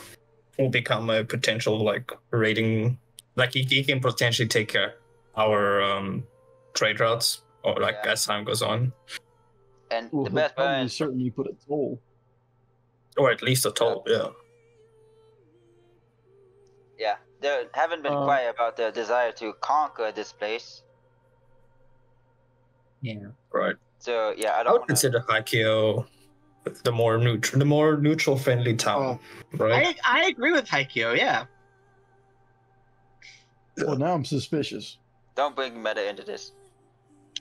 will become a potential like raiding, like he, he can potentially take care of our um, trade routes or like yeah. as time goes on. And well, the Brass Baron certainly put a toll, or at least a toll, yeah. Yeah, yeah. They haven't been um, quiet about their desire to conquer this place. Yeah. Right. So yeah, I don't. I would wanna... consider Haikyo the more neutral, the more neutral, friendly town, oh. right? I, I agree with Haikyo. Yeah. Well, now I'm suspicious. Don't bring meta into this.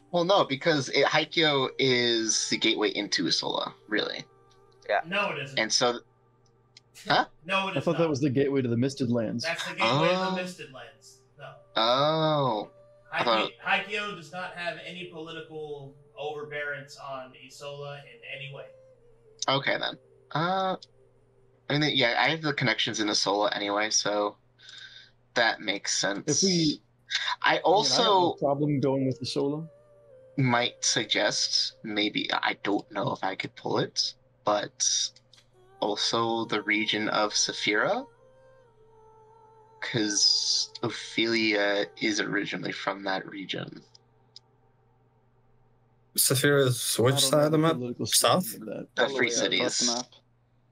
Well, no, because it, Haikyo is the gateway into Isola, really. Yeah. No, it isn't. And so, huh? No, it is. I thought not. that was the gateway to the Misted Lands. That's the gateway oh. to the Misted Lands. No. Oh. Haikyo, thought... Haikyo does not have any political overbearance on Isola in any way. Okay, then. Uh, I mean, yeah, I have the connections in Isola anyway, so that makes sense. If we, I also I mean, I have a problem going with Isola. Might suggest maybe I don't know if I could pull it, but also the region of Sephira, because Ophelia is originally from that region. Sephira's which side of the map? South? The Free Cities.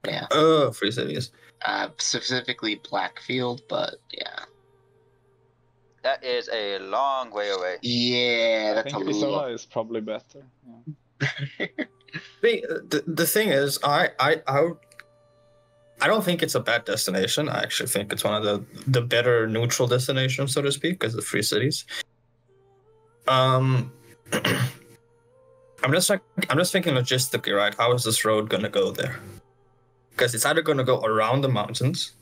Yeah. Oh, Free Cities. Uh, specifically Blackfield, but yeah. That is a long way away. Yeah, that's a lot. I think Isola is probably better. Yeah. the, the thing is, I, I, I, I don't think it's a bad destination. I actually think it's one of the, the better neutral destinations, so to speak, because of Free Cities. Um... I'm just like, I'm just thinking logistically, right? How is this road gonna go there? Because it's either gonna go around the mountains,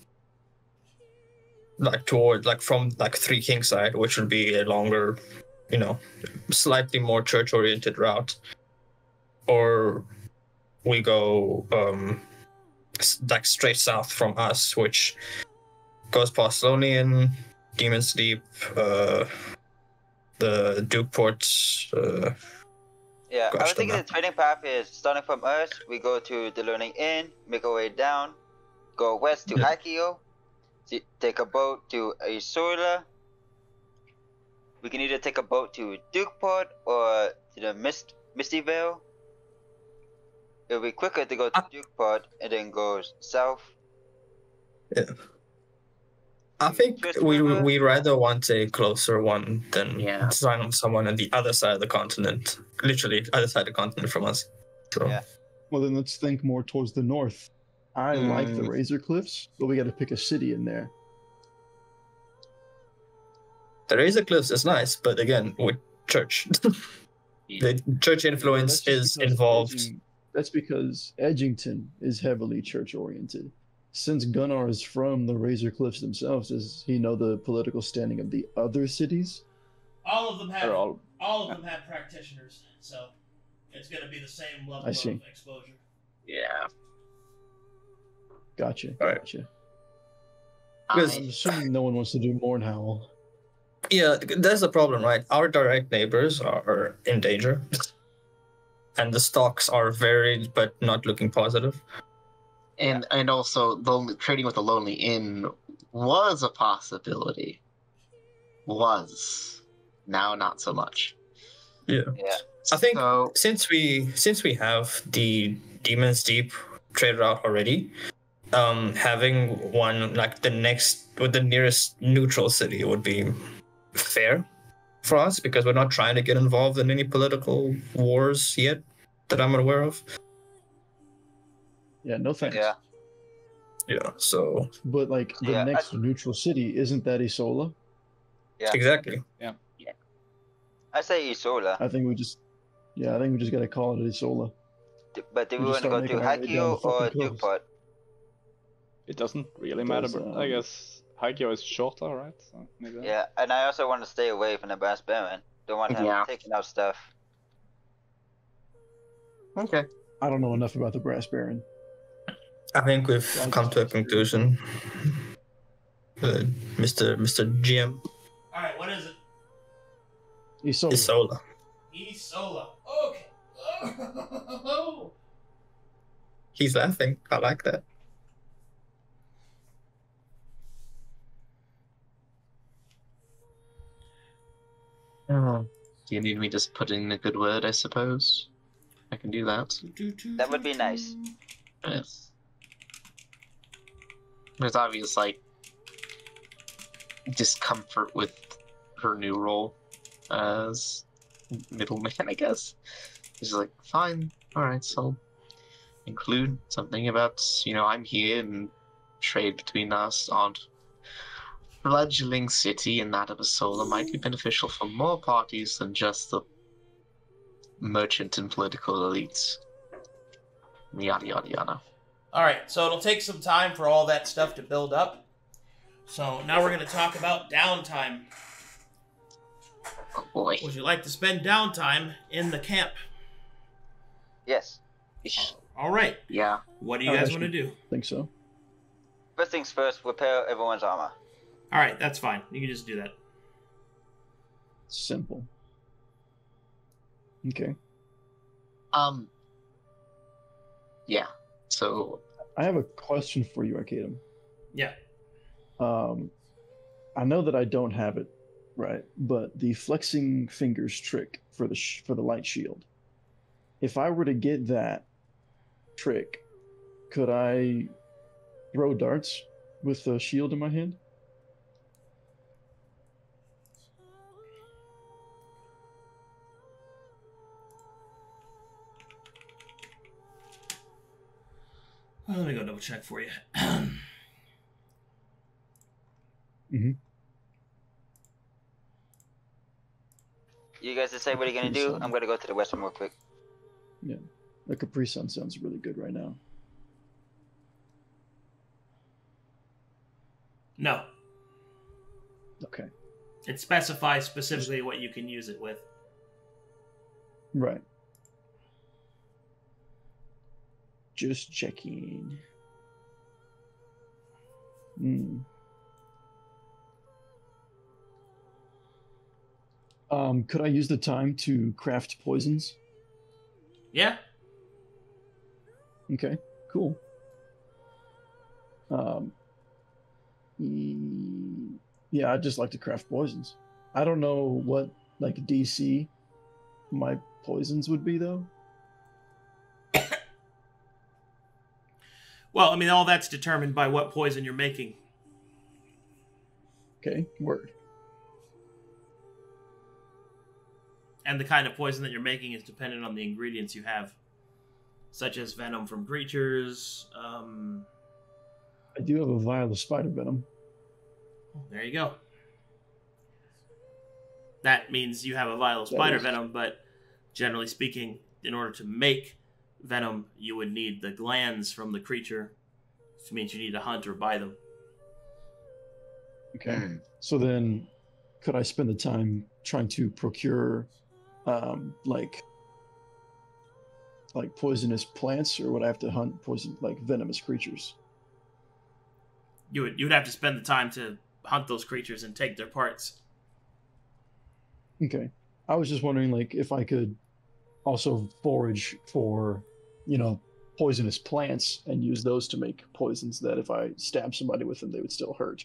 like toward, like from like Three Kings side, which would be a longer, you know, slightly more church-oriented route, or we go um, like straight south from us, which goes past Lonian, Demon's Deep, uh, the Dukeport. Uh, Yeah, Gosh, I was thinking the trading path is starting from us, we go to the Learning Inn, make our way down, go west to yeah. Haikyo, take a boat to Isola. We can either take a boat to Dukeport or to the Mist Misty Vale. It'll be quicker to go to I... Dukeport and then go south. Yeah. I think we we rather want a closer one than yeah. sign on someone on the other side of the continent, literally other side of the continent from us. So. Yeah. Well, then let's think more towards the north. I mm. like the Razor Cliffs, but we got to pick a city in there. The Razor Cliffs is nice, but again, with church, the church influence yeah, is involved. Edging, that's because Edgington is heavily church oriented. Since Gunnar is from the Razor Cliffs themselves, does he know the political standing of the other cities? All of them have all, all of them have practitioners, so it's going to be the same level of exposure. Yeah. Gotcha. All right. Gotcha. I'm assuming no one wants to do Mornhowl. Yeah, that's the problem, right? Our direct neighbors are in danger, and the stocks are varied but not looking positive. And yeah. and also, lonely, trading with the Lonely Inn was a possibility. Was. Now, not so much. Yeah. yeah. I think so, since we since we have the Demon's Deep trade route already, um, having one like the next with the nearest neutral city would be fair for us, because we're not trying to get involved in any political wars yet that I'm aware of. Yeah, no thanks. Yeah. Yeah, so... But, like, the yeah, next I, neutral city, isn't that Isola? Yeah. Exactly. Yeah. yeah. I say Isola. I think we just... Yeah, I think we just gotta call it Isola. D but do we, we want to go to Haikyo or Dukeport? It doesn't really matter, does, but uh, I guess Haikyo is shorter, right? So maybe that... Yeah, and I also want to stay away from the Brass Baron. Don't want him yeah. taking out stuff. Okay. I don't know enough about the Brass Baron. I think we've come to a conclusion, uh, Mister Mister G M. All right, what is it? Isola. Isola. Isola. Okay. Oh. He's laughing. I like that. Oh. Do you need me just putting in a good word? I suppose I can do that. That would be nice. Yes. There's obvious, like, discomfort with her new role as middleman, I guess. She's like, fine, alright, so I'll include something about, you know, I'm here and trade between us on fledgling city and that of Isola might be beneficial for more parties than just the merchant and political elites. Yada, yada, yada. All right, so it'll take some time for all that stuff to build up. So now we're going to talk about downtime. Oh boy. Would you like to spend downtime in the camp? Yes. All right. Yeah. What do you I guys want to do? I think so. First things first, repair everyone's armor. All right, that's fine. You can just do that. Simple. Okay. Um. Yeah. So I have a question for you, Arcadum. Yeah. Um, I know that I don't have it right, but the flexing fingers trick for the sh for the light shield. If I were to get that trick, could I throw darts with the shield in my hand? Let me go double check for you. Mm-hmm. You guys decide what you're gonna do. Sun. I'm gonna go to the western real quick. Yeah, the Capri Sun sounds really good right now. No. Okay. It specifies specifically what you can use it with. Right. Just checking. Hmm. Um, could I use the time to craft poisons? Yeah. Okay, cool. Um, yeah, I'd just like to craft poisons. I don't know what, like, D C my poisons would be, though. Well, I mean, all that's determined by what poison you're making. Okay, word. And the kind of poison that you're making is dependent on the ingredients you have, such as venom from creatures. Um... I do have a vial of spider venom. There you go. That means you have a vial of that spider is... venom, but generally speaking, in order to make venom, you would need the glands from the creature, which means you need to hunt or buy them. Okay. So then, could I spend the time trying to procure, um, like, like poisonous plants, or would I have to hunt poison, like venomous creatures? You would. You would have to spend the time to hunt those creatures and take their parts. Okay. I was just wondering, like, if I could also forage for, you know, poisonous plants and use those to make poisons that if I stab somebody with them, they would still hurt.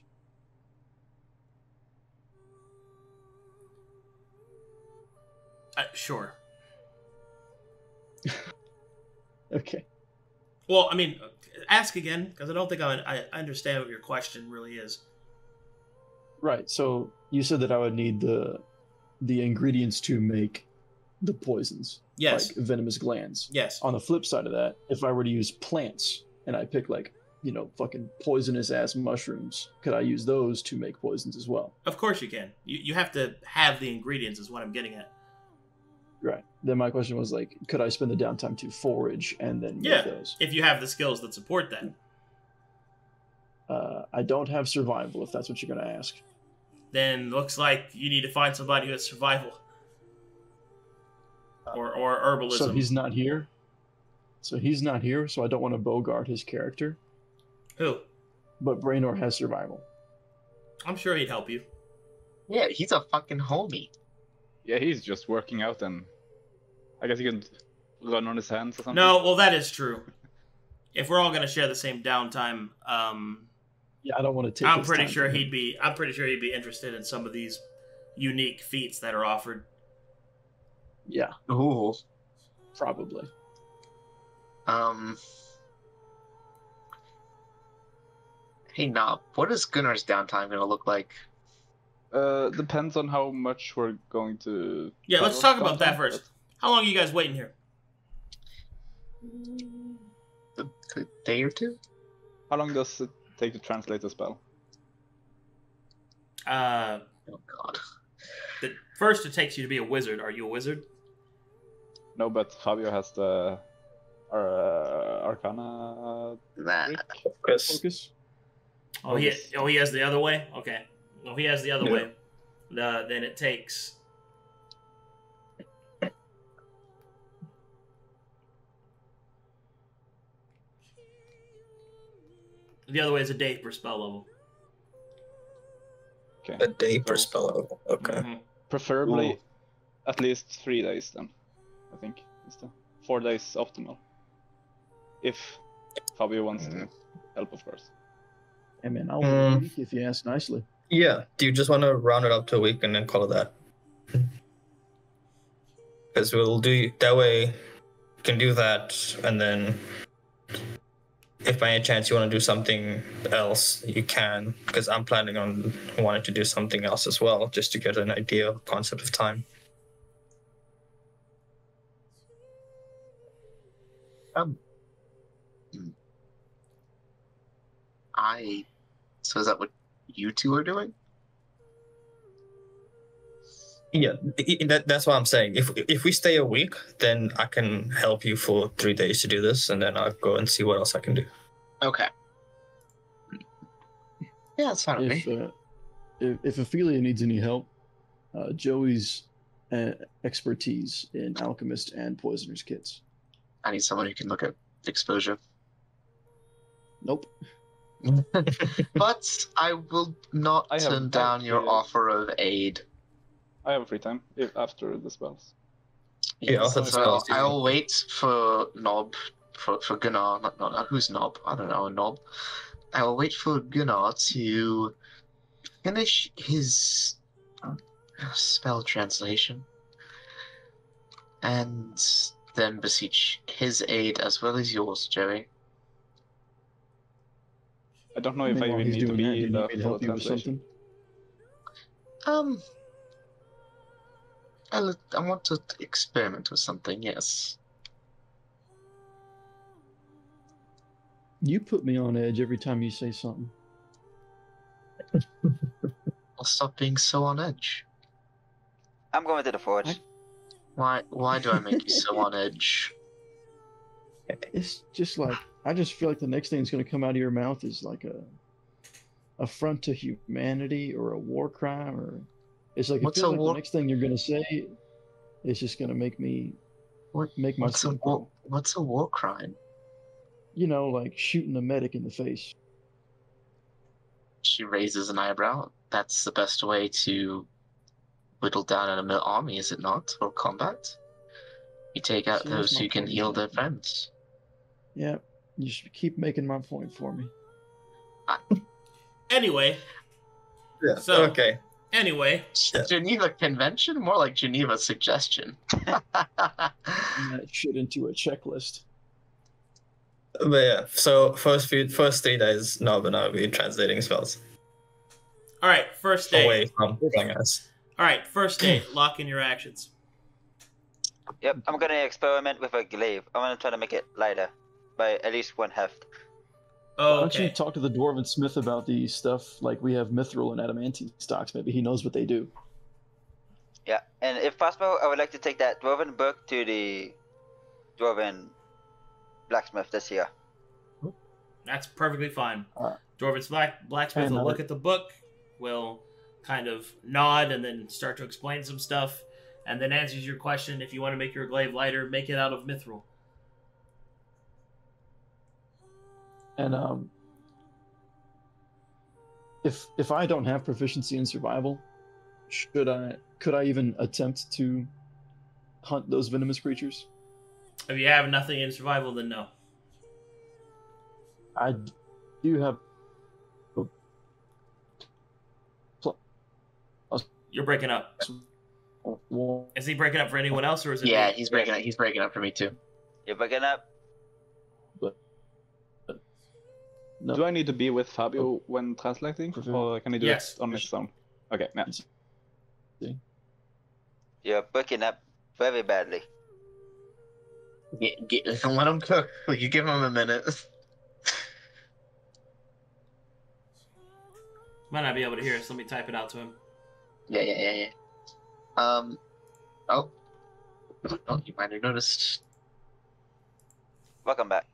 Uh, sure. Okay. Well, I mean, ask again, because I don't think I, I understand what your question really is. Right. So you said that I would need the the ingredients to make the poisons. Yes. Like venomous glands. Yes. On the flip side of that, if I were to use plants and I pick like, you know, fucking poisonous ass mushrooms, could I use those to make poisons as well? Of course you can. You, you have to have the ingredients is what I'm getting at. Right. Then my question was like, could I spend the downtime to forage and then yeah, make those? If you have the skills that support that. Uh, I don't have survival, if that's what you're going to ask. Then looks like you need to find somebody who has survival. Or, or herbalism. So he's not here? So he's not here, so I don't want to bogart his character. Who? But Braynor has survival. I'm sure he'd help you. Yeah, he's a fucking homie. Yeah, he's just working out and... I guess he can run on his hands or something? No, well that is true. If we're all going to share the same downtime, um... yeah, I don't want to take. I'm pretty sure he'd be. I'm pretty sure he'd be interested in some of these unique feats that are offered. Yeah. Ooh. Probably. Um. Hey, Nob. What is Gunnar's downtime going to look like? Uh, depends on how much we're going to. Yeah, let's talk about that first. How long are you guys waiting here? A day or two. How long does it take to translate the spell? Uh, oh, God. The, first, it takes you to be a wizard. Are you a wizard? No, but Fabio has the uh, Arcana... Nah. Focus. Focus. Oh, he, oh, he has the other way? Okay. No, he has the other yeah. way. The, then it takes... The other way is a day per spell level. Okay. A day per spell level. Okay. Mm-hmm. Preferably, ooh, at least three days. Then, I think it's the four days optimal. If Fabio wants mm-hmm. to help, of course. Hey man, I'll mm. wait a week if you ask nicely. Yeah. Do you just want to round it up to a week and then call it that? Because we'll do that way. You can do that, and then. If by any chance you want to do something else, you can, because I'm planning on wanting to do something else as well, just to get an idea of concept of time. Um, I. So is that what you two are doing? Yeah, that, that's what I'm saying. If if we stay a week, then I can help you for three days to do this, and then I'll go and see what else I can do. Okay. Yeah, that's fine with me. Uh, if, if Ophelia needs any help, uh, Joey's uh, expertise in alchemist and poisoner's kits. I need someone who can look at exposure. Nope. But I will not I turn down your yeah. offer of aid. I have a free time if after the spells. Yeah, yeah so spells, I'll wait for Nob, for, for Gunnar, not, not who's Nob, I don't know, Nob. I will wait for Gunnar to finish his spell translation and then beseech his aid as well as yours, Joey. I don't know if I even need to be in the translation. Um... I want to experiment with something, yes. You put me on edge every time you say something. I'll stop being so on edge. I'm going to the forge. Why Why do I make you so on edge? It's just like, I just feel like the next thing that's going to come out of your mouth is like a affront to humanity or a war crime or... It's like, it what's feels like the next thing you're gonna say is just gonna make me what, make my what's, a war, what's a war crime? You know, like shooting a medic in the face. She raises an eyebrow. That's the best way to whittle down an army, is it not? Or combat? You take out so those who can heal their friends. Yeah, you should keep making my point for me. I... Anyway. Yeah. So okay. Anyway. Geneva Convention? More like Geneva Suggestion. That shit into a checklist. But yeah, so first few, first three days, no, but no, we're translating spells. All right, first day. Away from something else. All right, first day. Lock in your actions. Yep, I'm going to experiment with a glaive. I'm going to try to make it lighter by at least one heft. Oh, okay. Why don't you talk to the Dwarven Smith about the stuff, like we have Mithril and Adamantine stocks. Maybe he knows what they do. Yeah, and if possible, I would like to take that Dwarven book to the Dwarven Blacksmith this year. That's perfectly fine. Right. Dwarven black, Blacksmith will look at the book, will kind of nod and then start to explain some stuff, and then answers your question. If you want to make your glaive lighter, make it out of mithril. And um, if if I don't have proficiency in survival, should I could I even attempt to hunt those venomous creatures? If you have nothing in survival, then no. I do have. You're breaking up. Is he breaking up for anyone else, or is it? Yeah, me? he's breaking up. He's breaking up for me too. You're breaking up. But, but no. Do I need to be with Fabio when translating, or can I do yes. it on my own? Okay, yeah. You're breaking up very badly. Get, get, let him cook. Will you give him a minute? Might not be able to hear us. Let me type it out to him. Yeah, yeah, yeah, yeah. Um, oh. Oh, you might have noticed. Welcome back.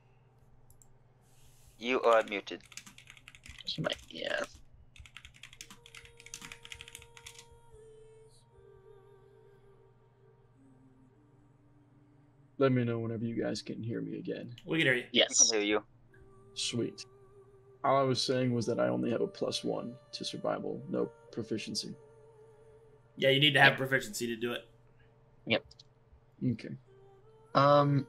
You are muted. You might, yeah. Let me know whenever you guys can hear me again. We can hear you. Yes. We can hear you. Sweet. All I was saying was that I only have a plus one to survival, no proficiency. Yeah, you need to have yep. proficiency to do it. Yep. Okay. Um,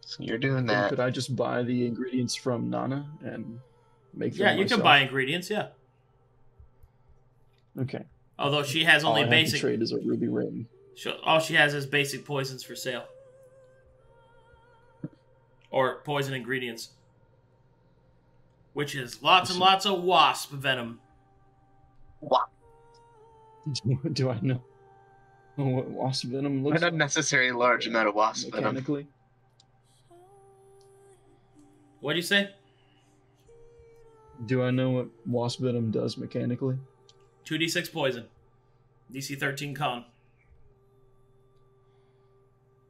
so you're doing that. Could I just buy the ingredients from Nana and make them Yeah, you myself? Can buy ingredients, yeah. Okay. Although she has only all I basic... All trade is a ruby ring. She'll, all she has is basic poisons for sale. Or poison ingredients. Which is lots and lots of wasp venom. Wasp. Do, do I know what wasp venom looks like? An unnecessary large amount of wasp venom. Mechanically. What do you say? Do I know what wasp venom does mechanically? two d six poison. D C thirteen con.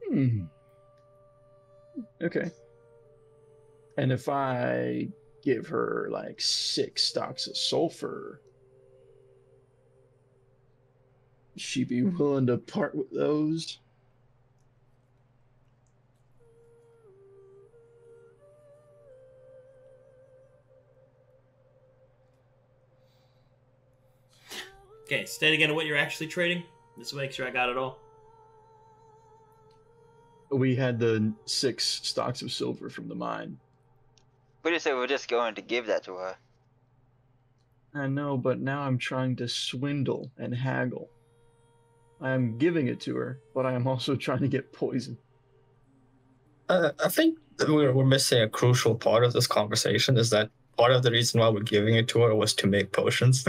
Hmm. Okay. And if I give her like six stocks of sulfur... She'd be willing to part with those. Okay, state again what you're actually trading. Just make sure I got it all. We had the six stocks of silver from the mine. We just said we were just going to give that to her. I know, but now I'm trying to swindle and haggle. I am giving it to her, but I am also trying to get poison. Uh, I think we're, we're missing a crucial part of this conversation is that part of the reason why we're giving it to her was to make potions.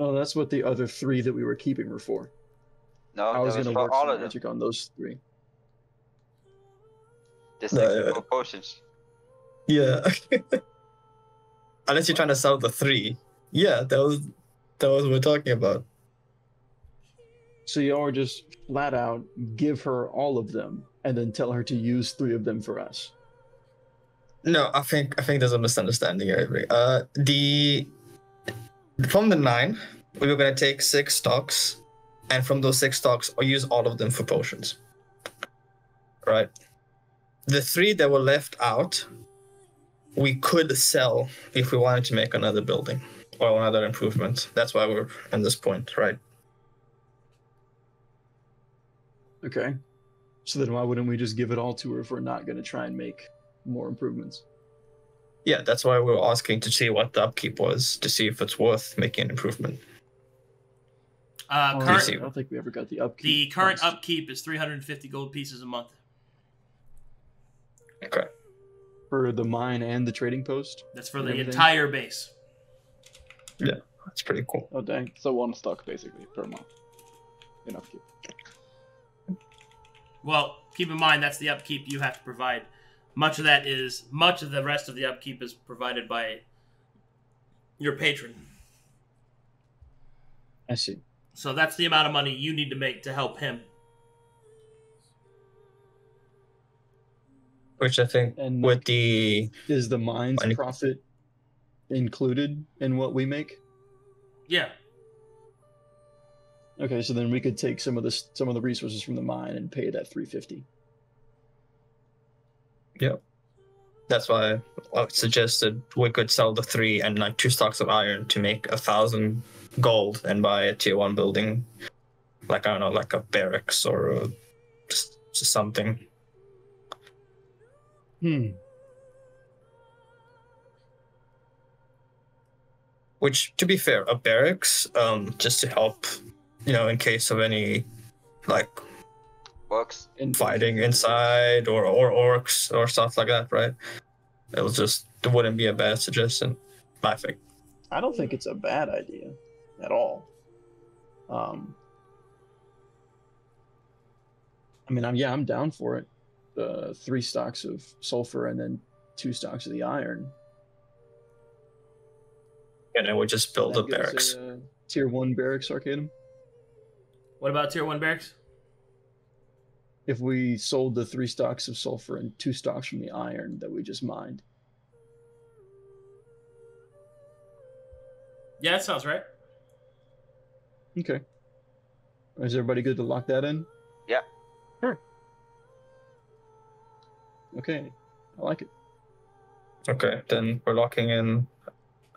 Oh, that's what the other three that we were keeping were for. No, I was going to work all some of magic them. on those three. Just like no, yeah. potions. Yeah. Unless you're trying to sell the three. Yeah, that was, that was what we're talking about. So y'all are just flat out give her all of them and then tell her to use three of them for us. No, I think I think there's a misunderstanding here. Uh, the from the nine, we were gonna take six stocks, and from those six stocks, I'll use all of them for potions. Right. The three that were left out, we could sell if we wanted to make another building or another improvement. That's why we're at this point, right? Okay, so then why wouldn't we just give it all to her if we're not going to try and make more improvements? Yeah, that's why we were asking to see what the upkeep was, to see if it's worth making an improvement. Uh, oh, current, I don't think we ever got the upkeep. The current cost. upkeep is three hundred fifty gold pieces a month. Okay. For the mine and the trading post? That's for the everything? entire base. Yeah, that's pretty cool. Oh, dang. So one stock, basically, per month. In upkeep. Well, keep in mind, that's the upkeep you have to provide. Much of that is, much of the rest of the upkeep is provided by your patron. I see. So that's the amount of money you need to make to help him. Which I think and with the... Is the mine's money. profit included in what we make? Yeah. Okay, so then we could take some of the some of the resources from the mine and pay that three fifty. Yep. That's why I suggested we could sell the three and like two stocks of iron to make a thousand gold and buy a tier one building. Like, I don't know, like a barracks or a, just, just something. Hmm. Which, to be fair, a barracks, um, just to help, you know, in case of any, like... Orcs. Fighting inside or, or orcs or stuff like that, right? It was just, it wouldn't be a bad suggestion, I think. I don't think it's a bad idea at all. Um, I mean, I'm, yeah, I'm down for it. Uh, three stocks of sulfur and then two stocks of the iron. And then we'll just build a barracks. A, uh, tier one barracks, Arcadum? What about tier one barracks? If we sold the three stocks of sulfur and two stocks from the iron that we just mined. Yeah, that sounds right. Okay. Is everybody good to lock that in? Yeah. Sure. Okay. I like it. Okay, then we're locking in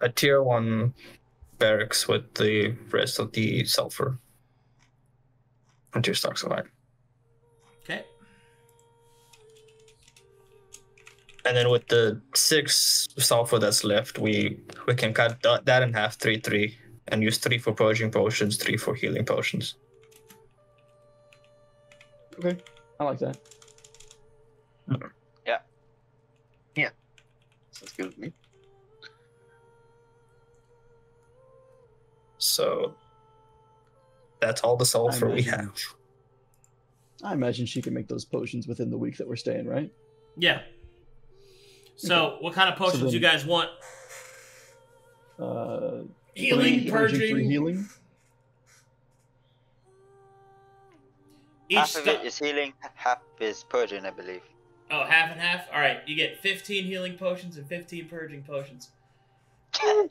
a tier one barracks with the rest of the sulfur. And two stocks of iron. Okay. And then with the six sulfur that's left, we we can cut th that in half, three three, and use three for purging potions, three for healing potions. Okay, I like that. Mm-hmm. Yeah. Yeah. Sounds good with me. So that's all the sulfur we have. I imagine she can make those potions within the week that we're staying, right? Yeah. So, okay. What kind of potions so then, do you guys want? Uh, healing, purging. Healing. Each half of it is healing, half is purging, I believe. Oh, half and half? All right, you get fifteen healing potions and fifteen purging potions. I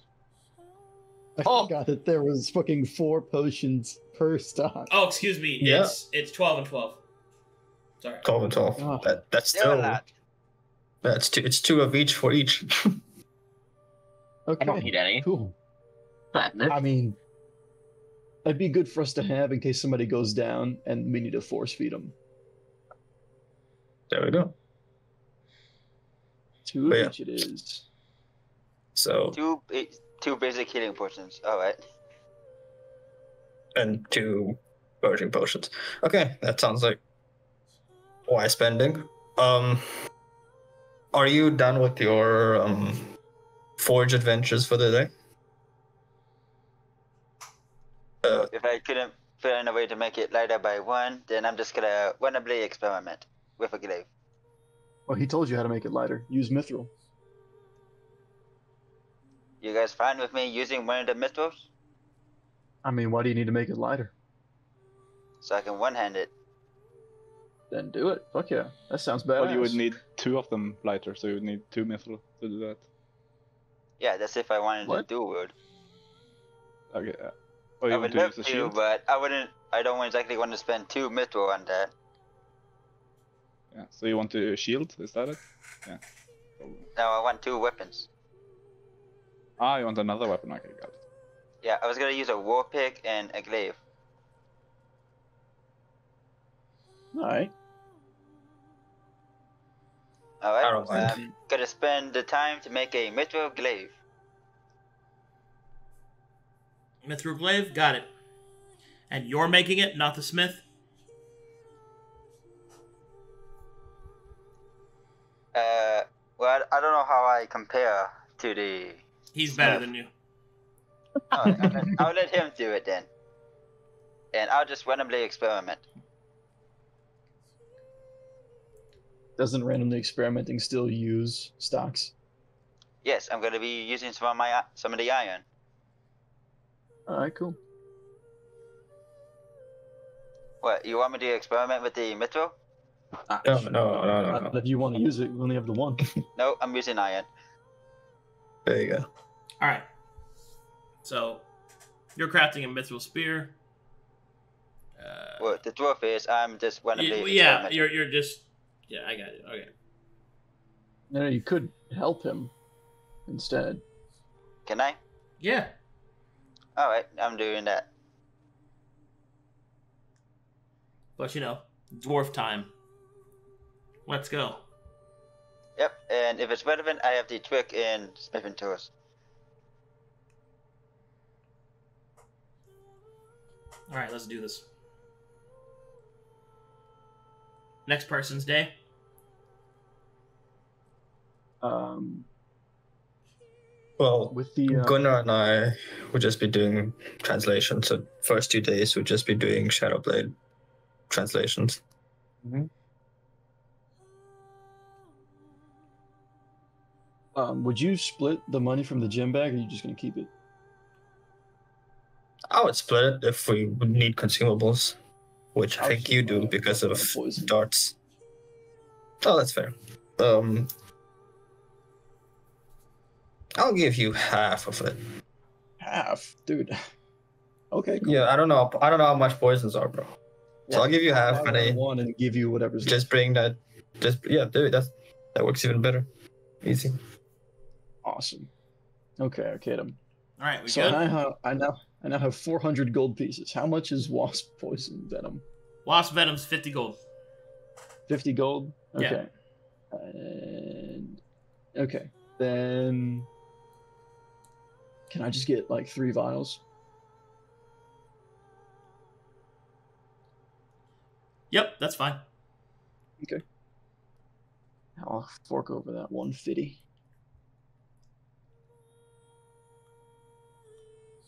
oh. forgot that there was fucking four potions per stock. Oh, excuse me. Yeah. It's it's twelve and twelve. Sorry. Twelve and twelve. Oh. That that's still that. That's two. It's two of each for each. Okay. I don't need any. Cool. I mean, that'd be good for us to have in case somebody goes down and we need to force feed them. There we go. Two but of yeah. each it is. So. Two. Eight. Two basic healing potions. All right. And two purging potions. Okay, that sounds like wise spending. Um, are you done with your um, forge adventures for the day? Uh, if I couldn't figure out a way to make it lighter by one, then I'm just gonna randomly experiment with a glaive. Well, he told you how to make it lighter. Use mithril. You guys fine with me using one of the missiles? I mean, why do you need to make it lighter? So I can one-hand it. Then do it. Fuck yeah. That sounds bad. Well, you would need two of them lighter, so you would need two missiles to do that. Yeah, that's if I wanted what? to do it. Okay. Yeah. Oh, you I would love to, but I wouldn't. I don't exactly want to spend two missiles on that. Yeah. So you want a shield? Is that it? Yeah. No, I want two weapons. Ah, you want another weapon? Okay, got it. Yeah, I was gonna use a war pick and a glaive. Alright. Alright, I'm gonna spend the time to make a Mithril Glaive. Mithril Glaive, got it. And you're making it, not the smith? Uh, well, I, I don't know how I compare to the... He's better than you. Alright, I'll, let, I'll let him do it then. And I'll just randomly experiment. Doesn't randomly experimenting still use stocks? Yes, I'm going to be using some of my some of the iron. All right, cool. What, you want me to experiment with the mithril? Ah, no, no, no, no, no, no. If you want to use it, you only have the one. No, I'm using iron. There you go. All right. So, you're crafting a mithril spear. Uh, well, the dwarf is. I'm just one of the. Yeah, you're you're just. Yeah, I got it. Okay. No, no, you could help him instead. Can I? Yeah. All right, I'm doing that. But you know, dwarf time. Let's go. Yep, and if it's relevant, I have the Twick and Smithing Tools. All right, let's do this. Next person's day. Um, well, with the uh, Gunnar and I would just be doing translations. So first two days we'd just be doing Shadow Blade translations. Mm-hmm. Um, would you split the money from the gym bag, or are you just gonna keep it? I would split it if we would need consumables, which I think you do because of darts. Oh, that's fair. Um, I'll give you half of it. Half, dude. Okay. Cool. Yeah, I don't know. I don't know how much poisons are, bro. So well, I'll give you half, and I one and give you whatever's. Just left. Bring that. Just yeah, dude. That that works even better. Easy. Awesome. Okay, Arcadum. All right, we so good. I have, I now I now have four hundred gold pieces. How much is wasp poison venom? Wasp venom's fifty gold. Fifty gold. Okay. Yeah. And okay, then can I just get like three vials? Yep, that's fine. Okay. I'll fork over that one fifty.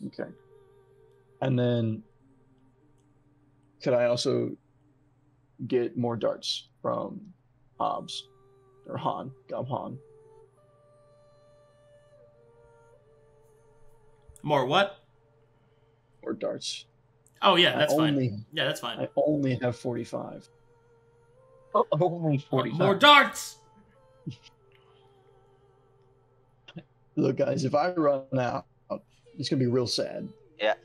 Okay. And then could I also get more darts from Hobbs or Han, Gob Han? More what? More darts. Oh yeah, that's only, fine. Yeah, that's fine. I only have forty-five. Oh, only forty-five. More darts! Look guys, if I run out, it's gonna be real sad. Yeah.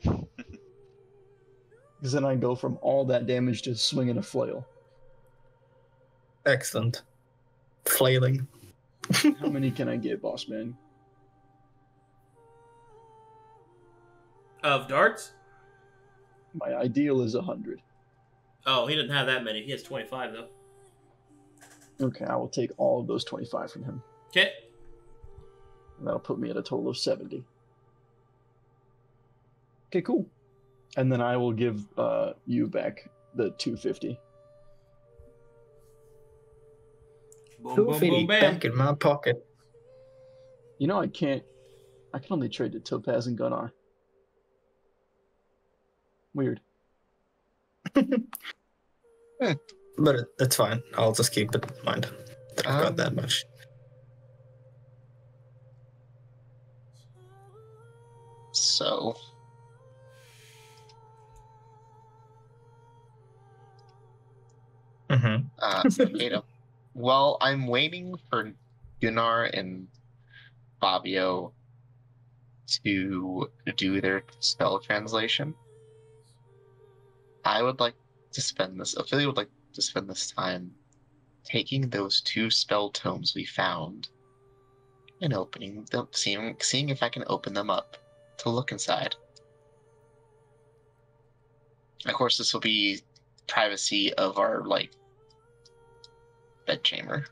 Because then I go from all that damage to swinging a flail. Excellent. Flailing. How many can I get, boss man? Of darts? My ideal is one hundred. Oh, he doesn't have that many. He has twenty-five, though. Okay, I will take all of those twenty-five from him. Okay. And that'll put me at a total of seventy. Okay, cool. And then I will give uh, you back the two fifty. Boom, boom, boom, back in my pocket. You know I can't... I can only trade to Topaz and Gunnar. Weird. Yeah, but it, it's fine. I'll just keep it in mind that I've um, got that much. So... Mm-hmm. uh, Arcadum. Well, I'm waiting for Gunnar and Fabio to do their spell translation. I would like to spend this. Ophelia would like to spend this time taking those two spell tomes we found and opening them, seeing seeing if I can open them up to look inside. Of course, this will be privacy of our like. Bedchamber.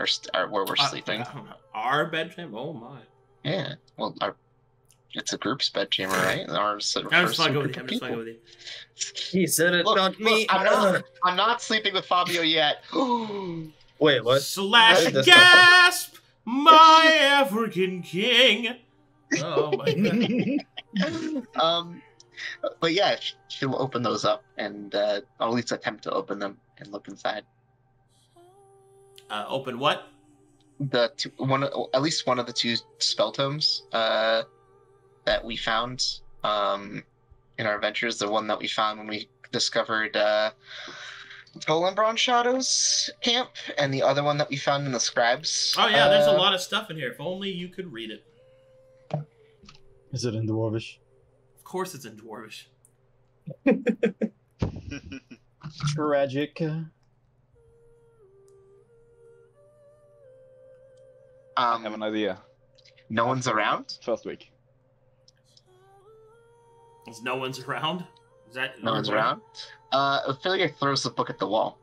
Or, or where we're uh, sleeping. Our bedchamber? Oh my. Yeah. Well, our, it's a group's bedchamber, right? Ours, I'm just not going with you. I'm just not going with you. He said it, look, not look, me. I'm not, I'm not sleeping with Fabio yet. Wait, what? Slash gasp, my African king. Oh my god. um, but yeah, she'll open those up and uh, or at least attempt to open them and look inside. Uh, open what? The two, one, at least one of the two spell tomes uh, that we found um, in our adventures. The one that we found when we discovered uh, Tolenbron Shadow's camp, and the other one that we found in the scribes. Oh yeah, uh, there's a lot of stuff in here. If only you could read it. Is it in Dwarvish? Of course, it's in Dwarvish. Tragic. Um, I have an idea. No one's around? First week. Is no one's around? Is that no one's around? Uh, Ophelia throws the book at the wall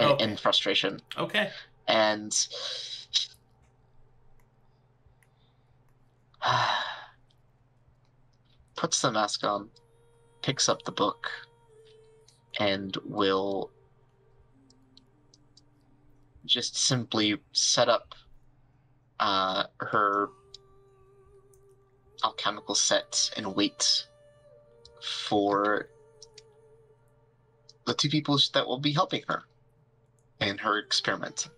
oh. in, in frustration. Okay. And puts the mask on, picks up the book, and will just simply set up Uh, her alchemical set and wait for the two people that will be helping her in her experiment.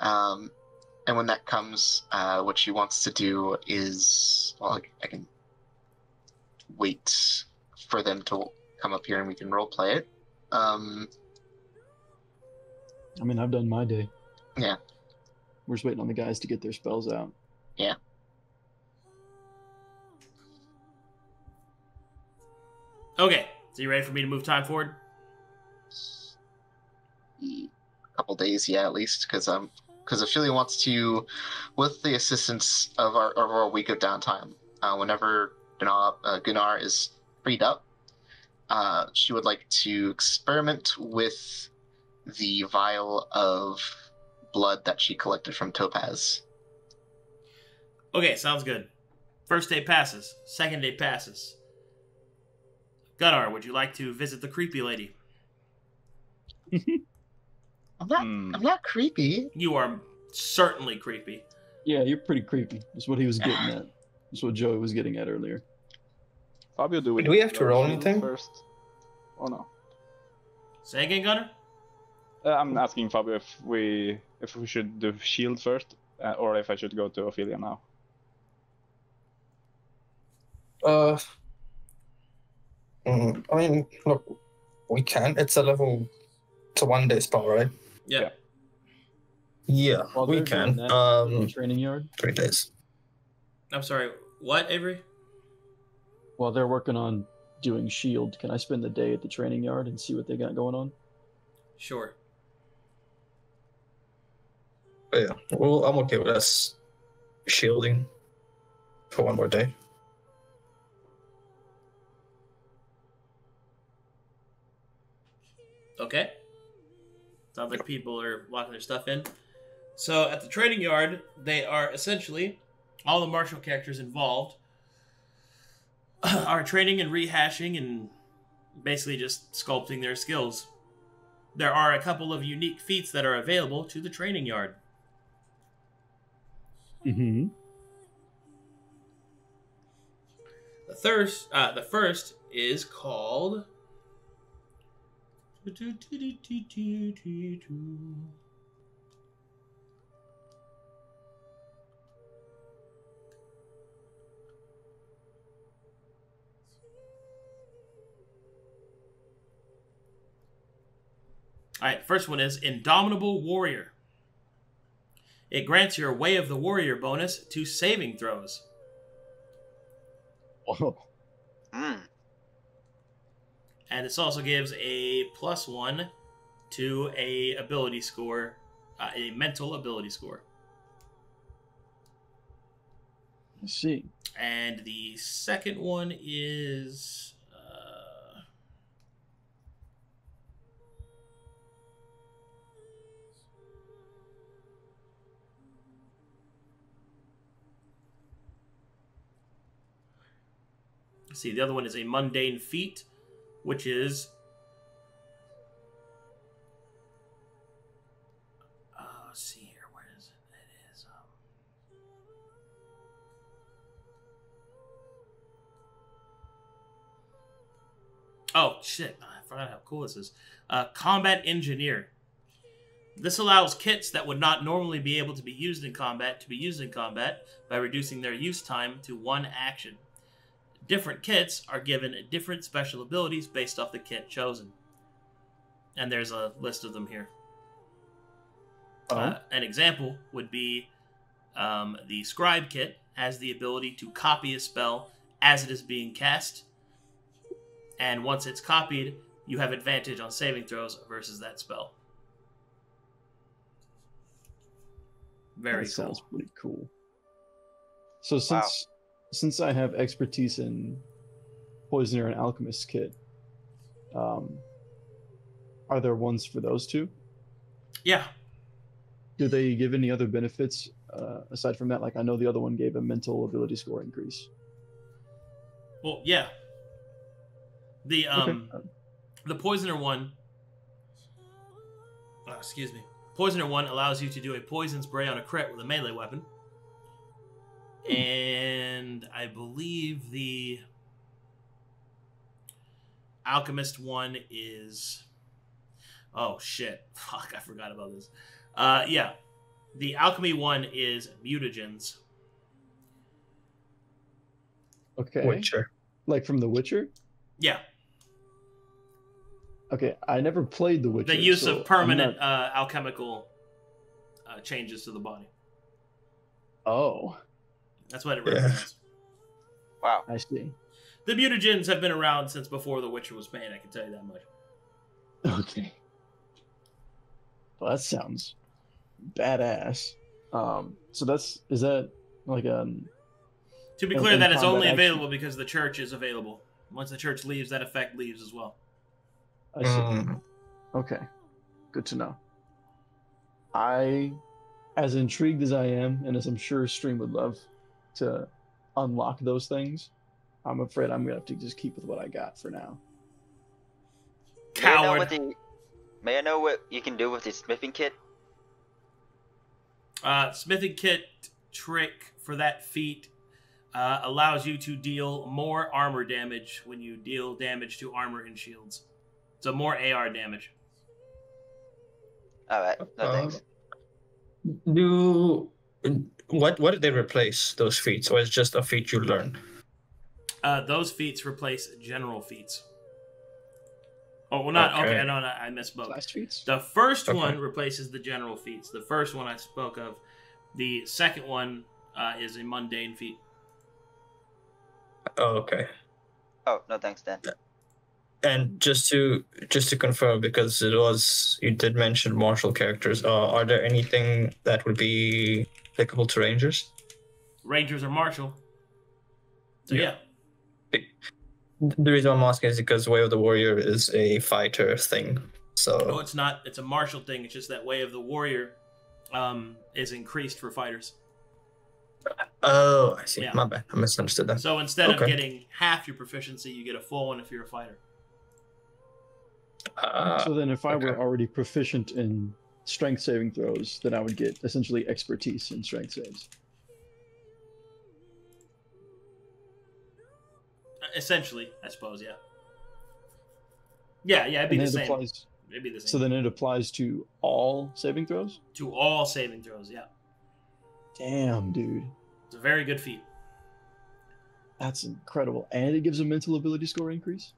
Um, and when that comes, uh, what she wants to do is, well, I can wait for them to come up here and we can roleplay it. Um, I mean, I've done my day. Yeah. We're just waiting on the guys to get their spells out. Yeah. Okay. So you ready for me to move time forward? A couple days, yeah, at least, because um, because Ophelia wants to, with the assistance of our of our week of downtime, uh, whenever Gunnar, uh, Gunnar is freed up, uh, she would like to experiment with the vial of blood that she collected from Topaz. Okay, sounds good. First day passes. Second day passes. Gunnar, would you like to visit the creepy lady? I'm not. Mm. I'm not creepy. You are certainly creepy. Yeah, you're pretty creepy. That's what he was getting at. That's what Joey was getting at earlier. Fabio, do we? Do we have to roll anything first? Oh no. Say again, Gunnar. Uh, I'm asking Fabio if we if we should do shield first, uh, or if I should go to Ophelia now. Uh, mm, I mean, look, we can. It's a level to one day spell, right? Yeah. Yeah, well, we can. That, um, training yard. Three days. I'm sorry. What, Avery? While they're working on doing shield, can I spend the day at the training yard and see what they got going on? Sure. But yeah, well, I'm okay with us shielding for one more day. Okay. Sounds like people are locking their stuff in. So at the training yard, they are essentially, all the martial characters involved are training and rehashing and basically just sculpting their skills. There are a couple of unique feats that are available to the training yard. Mm-hmm. The first, uh, the first is called All right, first one is Indomitable Warrior. It grants your Way of the Warrior bonus to saving throws. Oh. Mm. And this also gives a plus one to a ability score, uh, a mental ability score. Let's see. And the second one is... Let's see, the other one is a mundane feat, which is uh let's see here, where is it? It is um Oh shit, I forgot how cool this is. Uh Combat Engineer. This allows kits that would not normally be able to be used in combat to be used in combat by reducing their use time to one action. Different kits are given different special abilities based off the kit chosen. And there's a list of them here. Oh. Uh, an example would be um, the Scribe kit has the ability to copy a spell as it is being cast. And once it's copied, you have advantage on saving throws versus that spell. Very that cool. Sounds pretty cool. So since wow. since I have expertise in Poisoner and Alchemist kit, um, are there ones for those two? Yeah. Do they give any other benefits uh, aside from that? Like I know the other one gave a mental ability score increase. Well, yeah. The um, okay. the Poisoner one. Oh, excuse me. Poisoner one allows you to do a poison spray on a crit with a melee weapon. Hmm. And I believe the Alchemist one is... Oh, shit. Fuck, I forgot about this. Uh, yeah. The Alchemy one is mutagens. Okay. Witcher. Like from The Witcher? Yeah. Okay, I never played The Witcher. The use so of permanent not... uh, alchemical uh, changes to the body. Oh. That's what it represents. Yeah. Wow. I see. The mutagens have been around since before The Witcher was made, I can tell you that much. Okay. Well, that sounds badass. Um, so that's... Is that like a... To be clear, that is only action. available because the church is available. Once the church leaves, that effect leaves as well. I see. Mm. Okay. Good to know. I, as intrigued as I am, and as I'm sure Stream would love to unlock those things, I'm afraid I'm going to have to just keep with what I got for now. Coward! May I know what, the, may I know what you can do with the smithing kit? Uh, smithing kit trick for that feat uh, allows you to deal more armor damage when you deal damage to armor and shields. So more A R damage. All right. No uh, thanks. Do what? What did they replace those feats, or is it just a feat you learn? Uh, those feats replace general feats. Oh well, not okay. okay no, no, I misspoke. Last feats. The first okay. one replaces the general feats. The first one I spoke of. The second one uh, is a mundane feat. Oh okay. Oh no, thanks, Dan. Yeah. And just to just to confirm, because it was you did mention martial characters, uh, are there anything that would be applicable to rangers? Rangers are martial. So yeah. yeah. The reason I'm asking is because Way of the Warrior is a fighter thing. So no, it's not. It's a martial thing. It's just that Way of the Warrior um, is increased for fighters. Oh, I see. Yeah. My bad. I misunderstood that. So instead okay. of getting half your proficiency, you get a full one if you're a fighter. Uh, so then if I okay. were already proficient in strength saving throws, then I would get essentially expertise in strength saves. Essentially, I suppose, yeah. Yeah, yeah, it'd be, the, it same. Applies, it'd be the same. So then it applies to all saving throws? To all saving throws, yeah. Damn, dude. It's a very good feat. That's incredible. And it gives a mental ability score increase?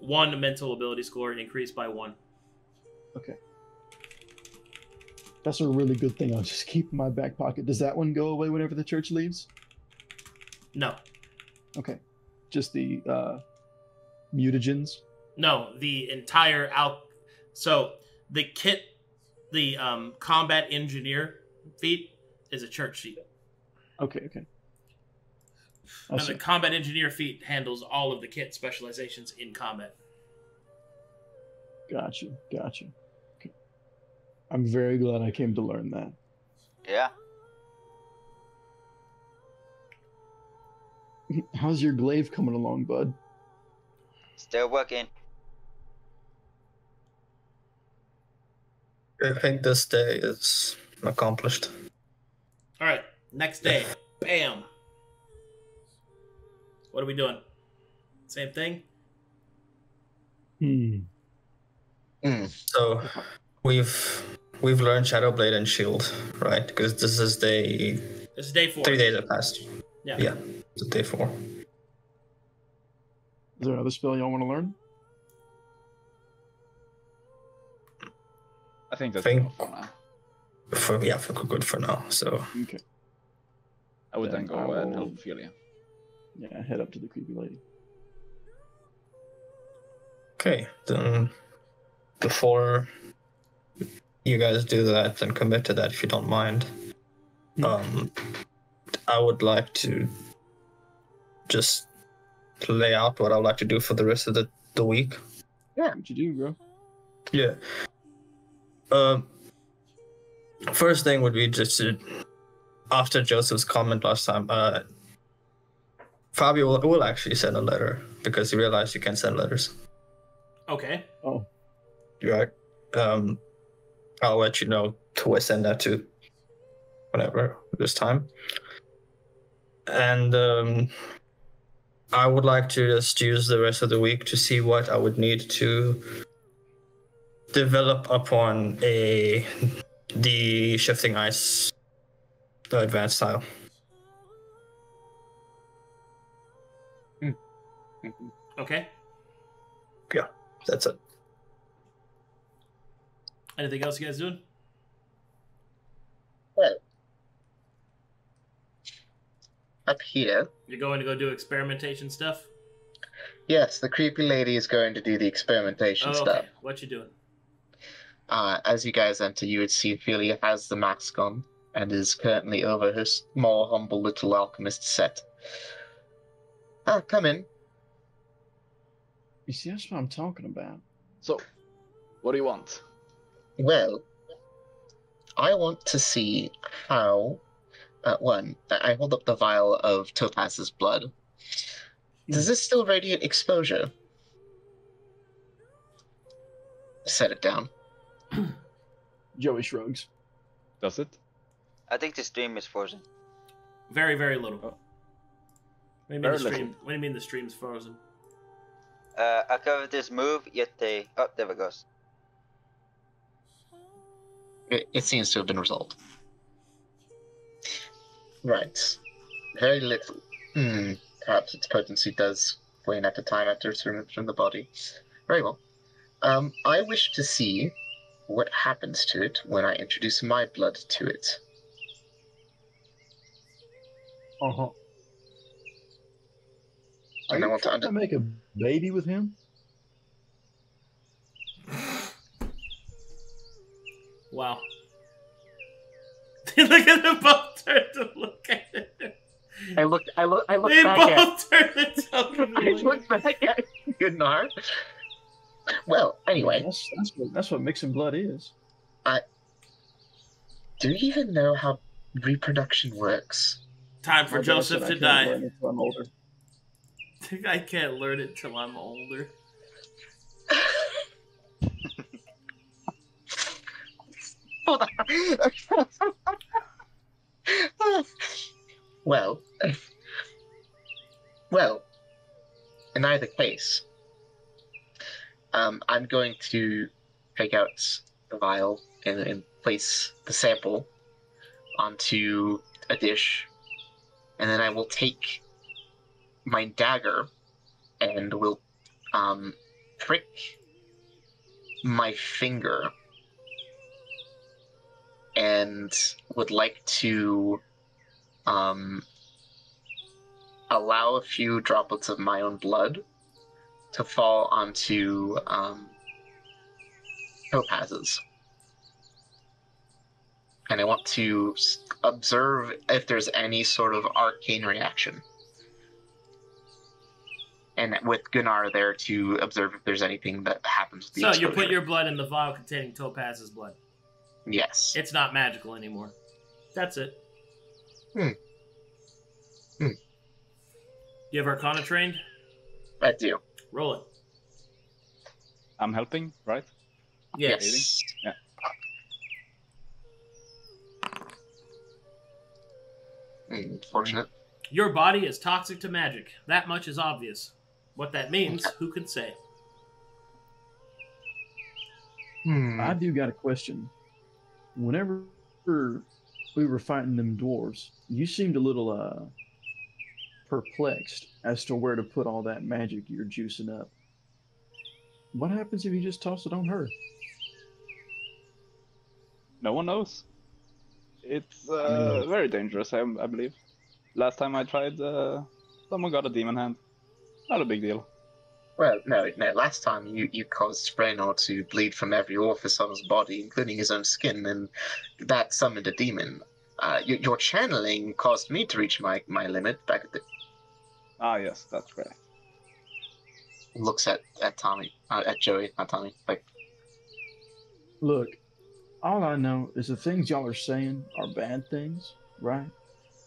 One mental ability score increased by one. Okay. That's a really good thing. I'll just keep in my back pocket. Does that one go away whenever the church leaves? No. Okay. Just the uh, mutagens? No, the entire... Al so the kit, the um, combat engineer feat is a church feat. Okay, okay. And the combat engineer feat handles all of the kit specializations in combat. Gotcha, gotcha. Okay. I'm very glad I came to learn that. Yeah. How's your glaive coming along, bud? Still working. I think this day is accomplished. All right, next day. Bam. What are we doing? Same thing? Hmm. Mm. So we've we've learned Shadow Blade and Shield, right? Because this is day. This is day four. Three days have passed. Yeah. Yeah. It's day four. Is there another spell y'all want to learn? I think that's think for now. For, yeah, for good for now. So. Okay. I would then, then go will... and help Ophelia. Yeah, head up to the creepy lady. Okay, then before you guys do that, then commit to that if you don't mind. Mm-hmm. Um, I would like to just lay out what I would like to do for the rest of the, the week. Yeah, what you do, bro? Yeah. Uh, first thing would be just to, after Joseph's comment last time, uh, Fabio will, will actually send a letter because he realized you can send letters. Okay. Oh. Right. Um, I'll let you know to send that to whenever this time. And um, I would like to just use the rest of the week to see what I would need to develop upon a the shifting ice, the advanced style. Okay. Yeah, that's it. Anything else you guys doing? Well, up here. You're going to go do experimentation stuff? Yes, the creepy lady is going to do the experimentation oh, okay. stuff. What you doing? Uh, as you guys enter, you would see Ophelia has the mask on and is currently over her small, humble little alchemist set. Ah, come in. You see, that's what I'm talking about. So, what do you want? Well, I want to see how, uh, one, I hold up the vial of Topaz's blood. Does this still radiate exposure? Set it down. Joey shrugs. Does it? I think the stream is frozen. Very, very little. Oh. What, do very little. what do you mean the stream's frozen? Uh, I covered this move, yet they... Oh, there it goes. It, it seems to have been resolved. Right. Very little. Hmm. Perhaps its potency does wane at the time after it's removed from the body. Very well. Um, I wish to see what happens to it when I introduce my blood to it. Uh-huh. Are and you I want trying to, under- to make a baby with him? Wow. Look at them both turn to look at it. I looked I look I looked they back both at turned it to I looked back at Gunnar. Well, anyway. That's, that's, what, that's what mixing blood is. I do you even know how reproduction works? Time for Joseph to die. Until I'm older. I can't learn it till I'm older. Hold on. Well, well, in either case, um, I'm going to take out the vial and, and place the sample onto a dish, and then I will take my dagger and will um, prick my finger and would like to um, allow a few droplets of my own blood to fall onto um, Topaz's. And I want to observe if there's any sort of arcane reaction. And with Gunnar there to observe if there's anything that happens with the exposure. So you put your blood in the vial containing Topaz's blood. Yes. It's not magical anymore. That's it. Hmm. Hmm. You have Arcana trained? I do. Roll it. I'm helping, right? Yes. Yeah. Unfortunate. Your body is toxic to magic. That much is obvious. What that means, who can say? Hmm. I do got a question. Whenever we were fighting them dwarves, you seemed a little uh, perplexed as to where to put all that magic you're juicing up. What happens if you just toss it on her? No one knows. It's uh, very dangerous, I, I believe. Last time I tried, uh, someone got a demon hand. Not a big deal. Well, no, no. Last time you, you caused Braynor to bleed from every orifice on his body, including his own skin, and that summoned a demon. Uh, your, your channeling caused me to reach my, my limit back at the... Ah, yes, that's correct. Looks at, at Tommy, uh, at Joey, not Tommy. Like, look, all I know is the things y'all are saying are bad things, right?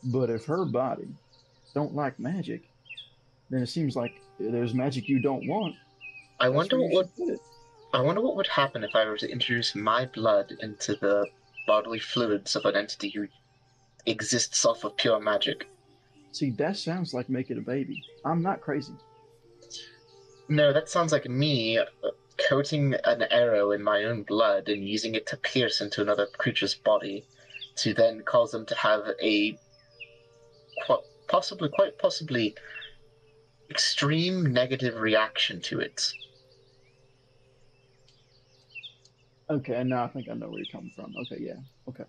But if her body don't like magic, then it seems like there's magic you don't want. I wonder what would, I wonder what would happen if I were to introduce my blood into the bodily fluids of an entity who exists off of pure magic. See, that sounds like making a baby. I'm not crazy. No, that sounds like me coating an arrow in my own blood and using it to pierce into another creature's body to then cause them to have a quite possibly, quite possibly extreme negative reaction to it. Okay, now I think I know where you're coming from. Okay, yeah, okay.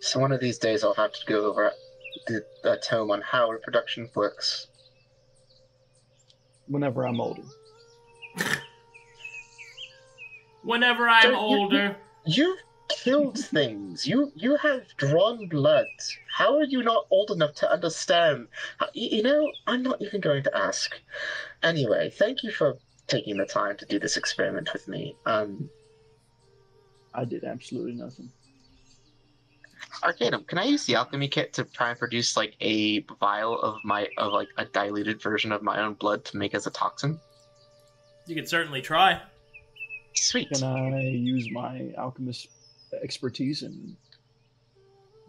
So one of these days I'll have to go over the, a tome on how reproduction works. Whenever I'm older. Whenever I'm so older. You, you've killed things. You you have drawn blood. How are you not old enough to understand? How, you know, I'm not even going to ask. Anyway, thank you for taking the time to do this experiment with me. Um, I did absolutely nothing. Arcadum, can I use the alchemy kit to try and produce like a vial of my of like a diluted version of my own blood to make as a toxin? You can certainly try. Sweet. Can I use my alchemist expertise and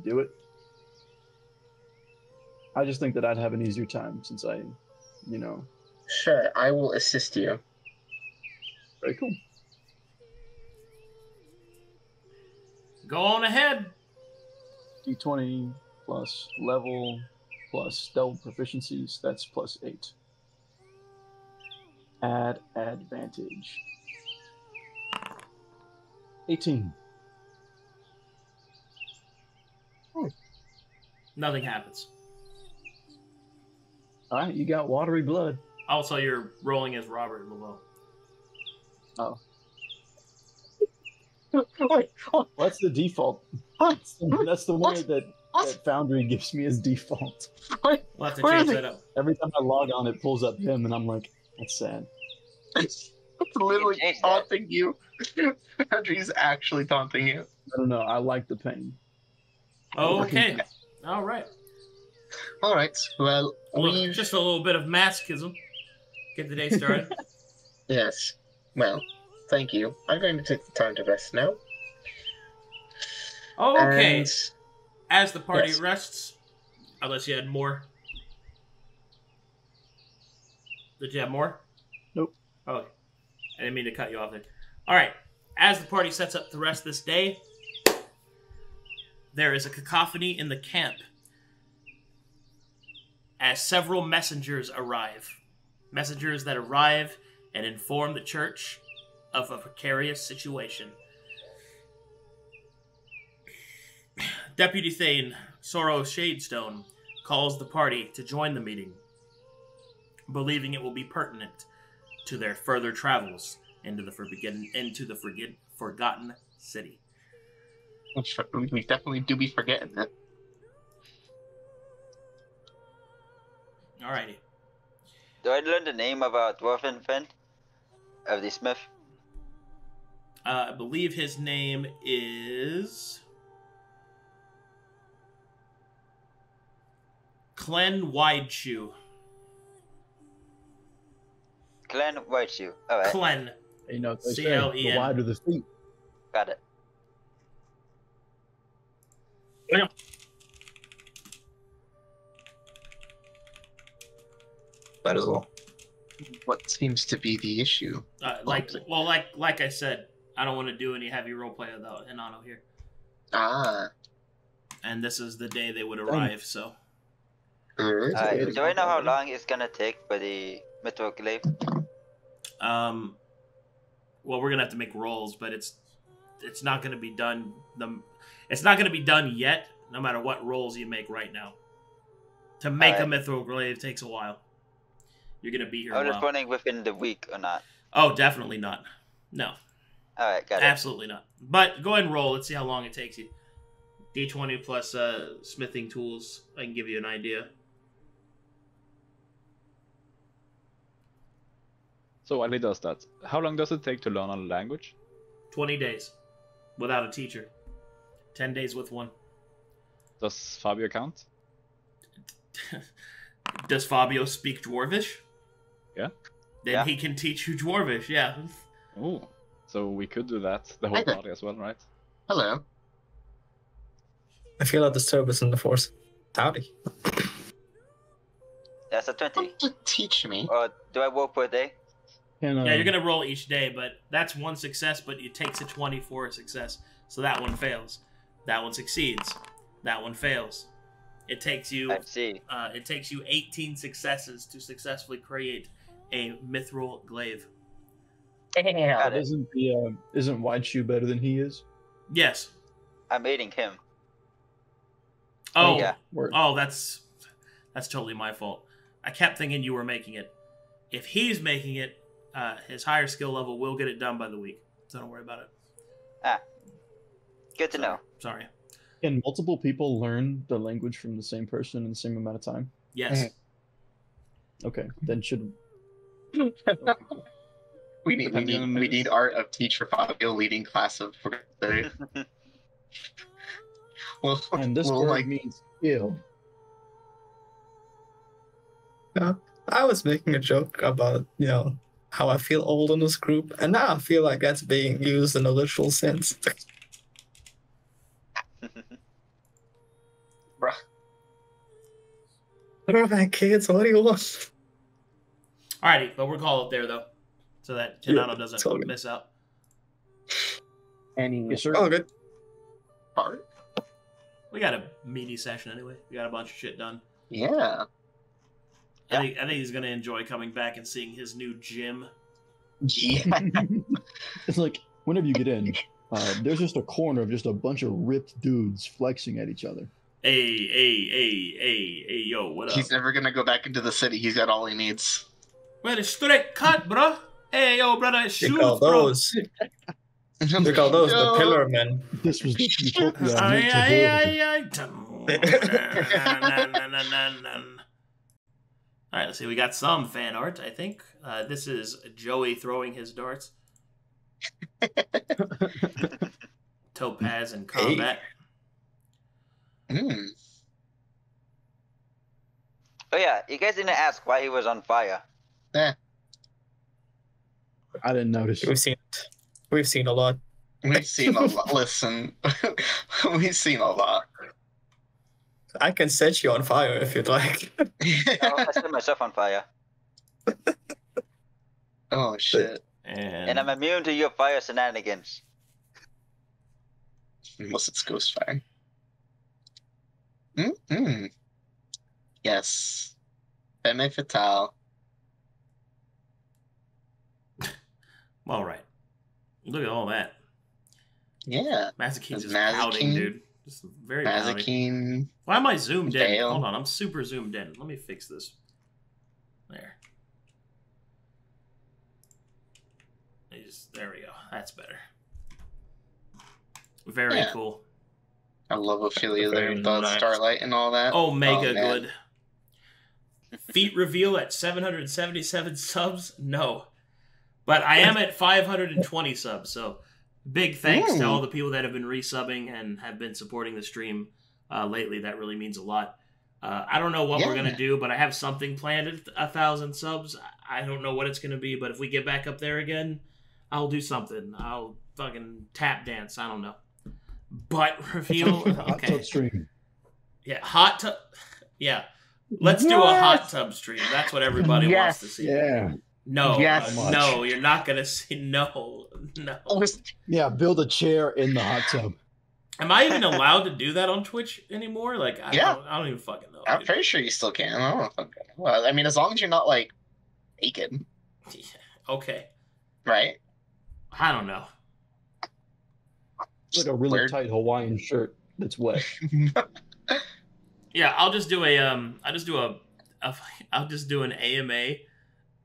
do it? I just think that I'd have an easier time since I, you know. Sure, I will assist you. Very cool. Go on ahead. D twenty plus level plus double proficiencies, that's plus eight. Add advantage. eighteen. Hmm. Nothing happens. Alright, you got watery blood. Also, you're rolling as Robert Lebeau. Oh. Wait, what? That's the default. That's the, that's the one that, that Foundry gives me as default. What? We'll have to change that up. Every time I log on, it pulls up him, and I'm like, that's sad. It's literally taunting you. Foundry's actually taunting you. I don't know. I like the pain. Oh, okay. All right. All right. Well, well just a little bit of masochism. Get the day started. Yes. Well, thank you. I'm going to take the time to rest now. Oh, okay. And... as the party yes. rests, unless you had more. Did you have more? Nope. Oh, okay. I didn't mean to cut you off there. All right. As the party sets up the rest this day, there is a cacophony in the camp as several messengers arrive. Messengers that arrive and inform the church of a precarious situation. Deputy Thane Soro Shadestone calls the party to join the meeting, believing it will be pertinent to their further travels into the, forbidden, into the forget, Forgotten City. We definitely do be forgetting that. Alrighty. Do I learn the name of our dwarven friend? Of the smith? Uh, I believe his name is... Clan Wide Shoe. Clan Wide Shoe. All right. Clan. You know, they say, the wider the feet. Got it. Damn. That is all. What seems to be the issue? Uh, like, well, like, like I said, I don't want to do any heavy roleplay without Hinano here. Ah. And this is the day they would arrive, so. Right. Uh, do I know how long it's gonna take for the mithril glaive? Um. Well, we're gonna have to make rolls, but it's, it's not gonna be done. The, it's not gonna be done yet. No matter what rolls you make right now, to make right. a mithril glaive takes a while. You're gonna be here. I was just wondering within the week or not. Oh, definitely not. No. All right, got it. Absolutely not. But go ahead and roll. Let's see how long it takes you. D twenty plus uh, smithing tools. I can give you an idea. So while he does that, how long does it take to learn a language? Twenty days, without a teacher. Ten days with one. Does Fabio count? Does Fabio speak Dwarvish? Yeah. Then yeah. he can teach you Dwarvish. Yeah. Oh, so we could do that. The whole party as well, right? Hello. I feel a disturbance in the force. Howdy. That's a twenty. You teach me. Or uh, do I roll per day? Can, um... Yeah, you're gonna roll each day, but that's one success. But it takes a twenty for a success, so that one fails. That one succeeds. That one fails. It takes you. I see. Uh, it takes you eighteen successes to successfully create a mithril glaive. Yeah. Isn't the um, isn't Wide Shoe better than he is? Yes. I'm aiding him. Oh, yeah. Oh, that's that's totally my fault. I kept thinking you were making it. If he's making it, uh, his higher skill level will get it done by the week. So don't worry about it. Ah, good to Sorry. know. Sorry. Can multiple people learn the language from the same person in the same amount of time? Yes. Okay, then should okay. we need we need we need art of teacher Fabio leading class of. Well, and this well, word like, means ill. Yeah, I was making a joke about, you know, how I feel old in this group, and now I feel like that's being used in a literal sense. Bruh. I don't have kids, what do you want? Alrighty, but we're called up there, though, so that Hinano yeah, doesn't totally. miss out. Any yes, sir? Oh, good. Alright. We got a meaty session anyway. We got a bunch of shit done. Yeah. I think, I think he's going to enjoy coming back and seeing his new gym. Yeah. It's like, whenever you get in, uh, there's just a corner of just a bunch of ripped dudes flexing at each other. Hey, hey, hey, hey, hey, yo, what up? He's never going to go back into the city. He's got all he needs. Well, it's straight cut, bro. Hey, yo, brother, it's shoes, bro. Look at those, the pillar men. This was just Utopia. Aye, aye, aye, Alright, let's see. We got some fan art, I think. Uh, this is Joey throwing his darts. Topaz in combat. Hey. Mm. Oh, yeah. You guys didn't ask why he was on fire. Eh. I didn't notice. We've seen it. We've seen a lot. We've seen a lot. Listen, we've seen a lot. I can set you on fire if you'd like. No, I set myself on fire. Oh, shit. And... and I'm immune to your fire shenanigans. Unless it's ghost fire. Mm-hmm. Yes. Femme fatale. All right. Look at all that. Yeah. Mazikeen's just pouting, dude. Just very Mazikeen. Why am I zoomed in? Dale. Hold on, I'm super zoomed in. Let me fix this. There. Just, there we go. That's better. Very yeah. cool. I love Ophelia there with the starlight and all that. Oh, mega oh, good. Feet reveal at seven hundred seventy-seven subs? No. But I am at five hundred twenty subs, so big thanks Ooh. to all the people that have been resubbing and have been supporting the stream uh, lately. That really means a lot. Uh, I don't know what yeah. we're going to do, but I have something planned at a thousand subs. I don't know what it's going to be, but if we get back up there again, I'll do something. I'll fucking tap dance. I don't know. Butt reveal. Okay. Hot tub stream. Yeah, hot tub. Yeah. Let's yes. do a hot tub stream. That's what everybody yes. wants to see. Yeah. No. Yes. Uh, no, you're not going to see. No. No. Yeah, build a chair in the hot tub. Am I even allowed to do that on Twitch anymore? Like, I, yeah. don't, I don't even fucking know. I'm dude. pretty sure you still can. I don't fucking know. Well, I mean, as long as you're not, like, naked. Yeah. Okay. Right? I don't know. Just like a really weird. tight Hawaiian shirt that's wet. Yeah, I'll just do a, um, I'll just do a, a, I'll just do an A M A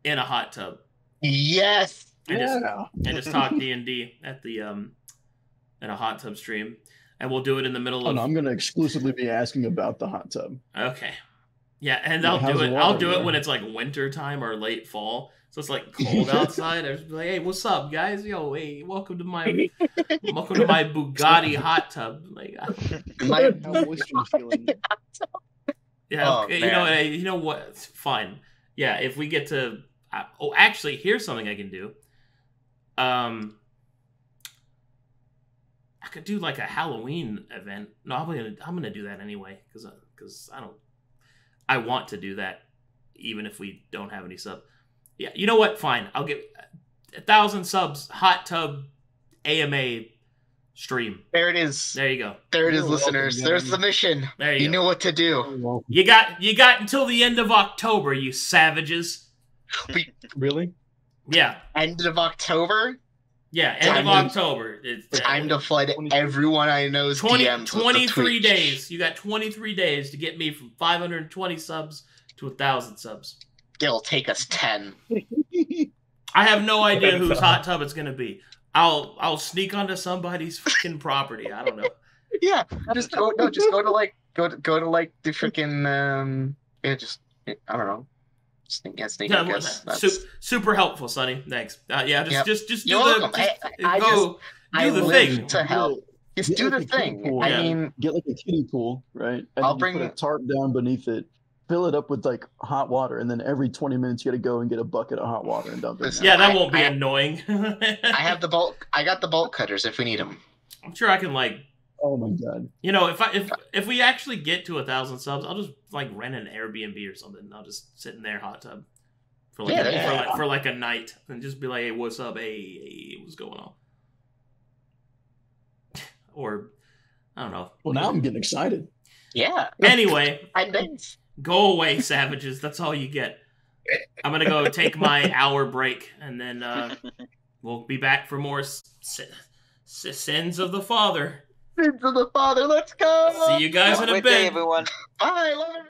in a hot tub. Yes! And yeah. just, and just talk D and D at the, um, in a hot tub stream. And we'll do it in the middle oh, of... No, I'm going to exclusively be asking about the hot tub. Okay. Yeah, and I'll do it. I'll do it when it's like winter time or late fall, so it's like cold outside. I was like, "Hey, what's up, guys? Yo, hey, welcome to my welcome to my Bugatti hot tub." Like, my moisture feeling. Yeah, oh, you know, you know what? It's fine. Yeah, if we get to, uh, oh, actually, here's something I can do. Um. I could do like a Halloween event. No, I'm gonna I'm gonna do that anyway because because I don't I want to do that even if we don't have any sub. Yeah, you know what? Fine, I'll get a thousand subs. Hot tub A M A stream. There it is. There you go. There it is, listeners. There's the mission. There you go. You knew what to do. You got you got until the end of October, you savages. We, really? Yeah. End of October. Yeah, end time of October. To, it's time to flood everyone I know's D Ms. twenty-three days. You got twenty-three days to get me from five hundred twenty subs to one thousand subs. It'll take us ten. I have no idea whose hot tub it's going to be. I'll I'll sneak onto somebody's freaking property. I don't know. Yeah, just go no, just go to like go to, go to like the freaking um yeah, just I don't know. Sneak, sneak, no, guess, super, super helpful, Sonny. Thanks. Uh, yeah, just, yep. just, just do You're the, just, I, I go, just, do I the thing to help. Just get do like the thing. Pool. I yeah. mean, get like a kiddie pool, right? And I'll bring put a tarp down beneath it, fill it up with like hot water, and then every twenty minutes you got to go and get a bucket of hot water and dump it. Listen, yeah, that I, won't be I, annoying. I have the bolt. I got the bolt cutters if we need them. I'm sure I can like. Oh my god! You know, if I if if we actually get to a thousand subs, I'll just like rent an Airbnb or something. And I'll just sit in their hot tub for like, yeah, a, yeah. for like for like a night and just be like, "Hey, what's up? Hey, hey what's going on?" Or I don't know. Well, now I'm getting excited. Yeah. Anyway, go away, savages. That's all you get. I'm gonna go take my hour break, and then uh, we'll be back for more sins of the father. Into the father, let's go. See you guys in a bit, everyone. Bye, love everyone.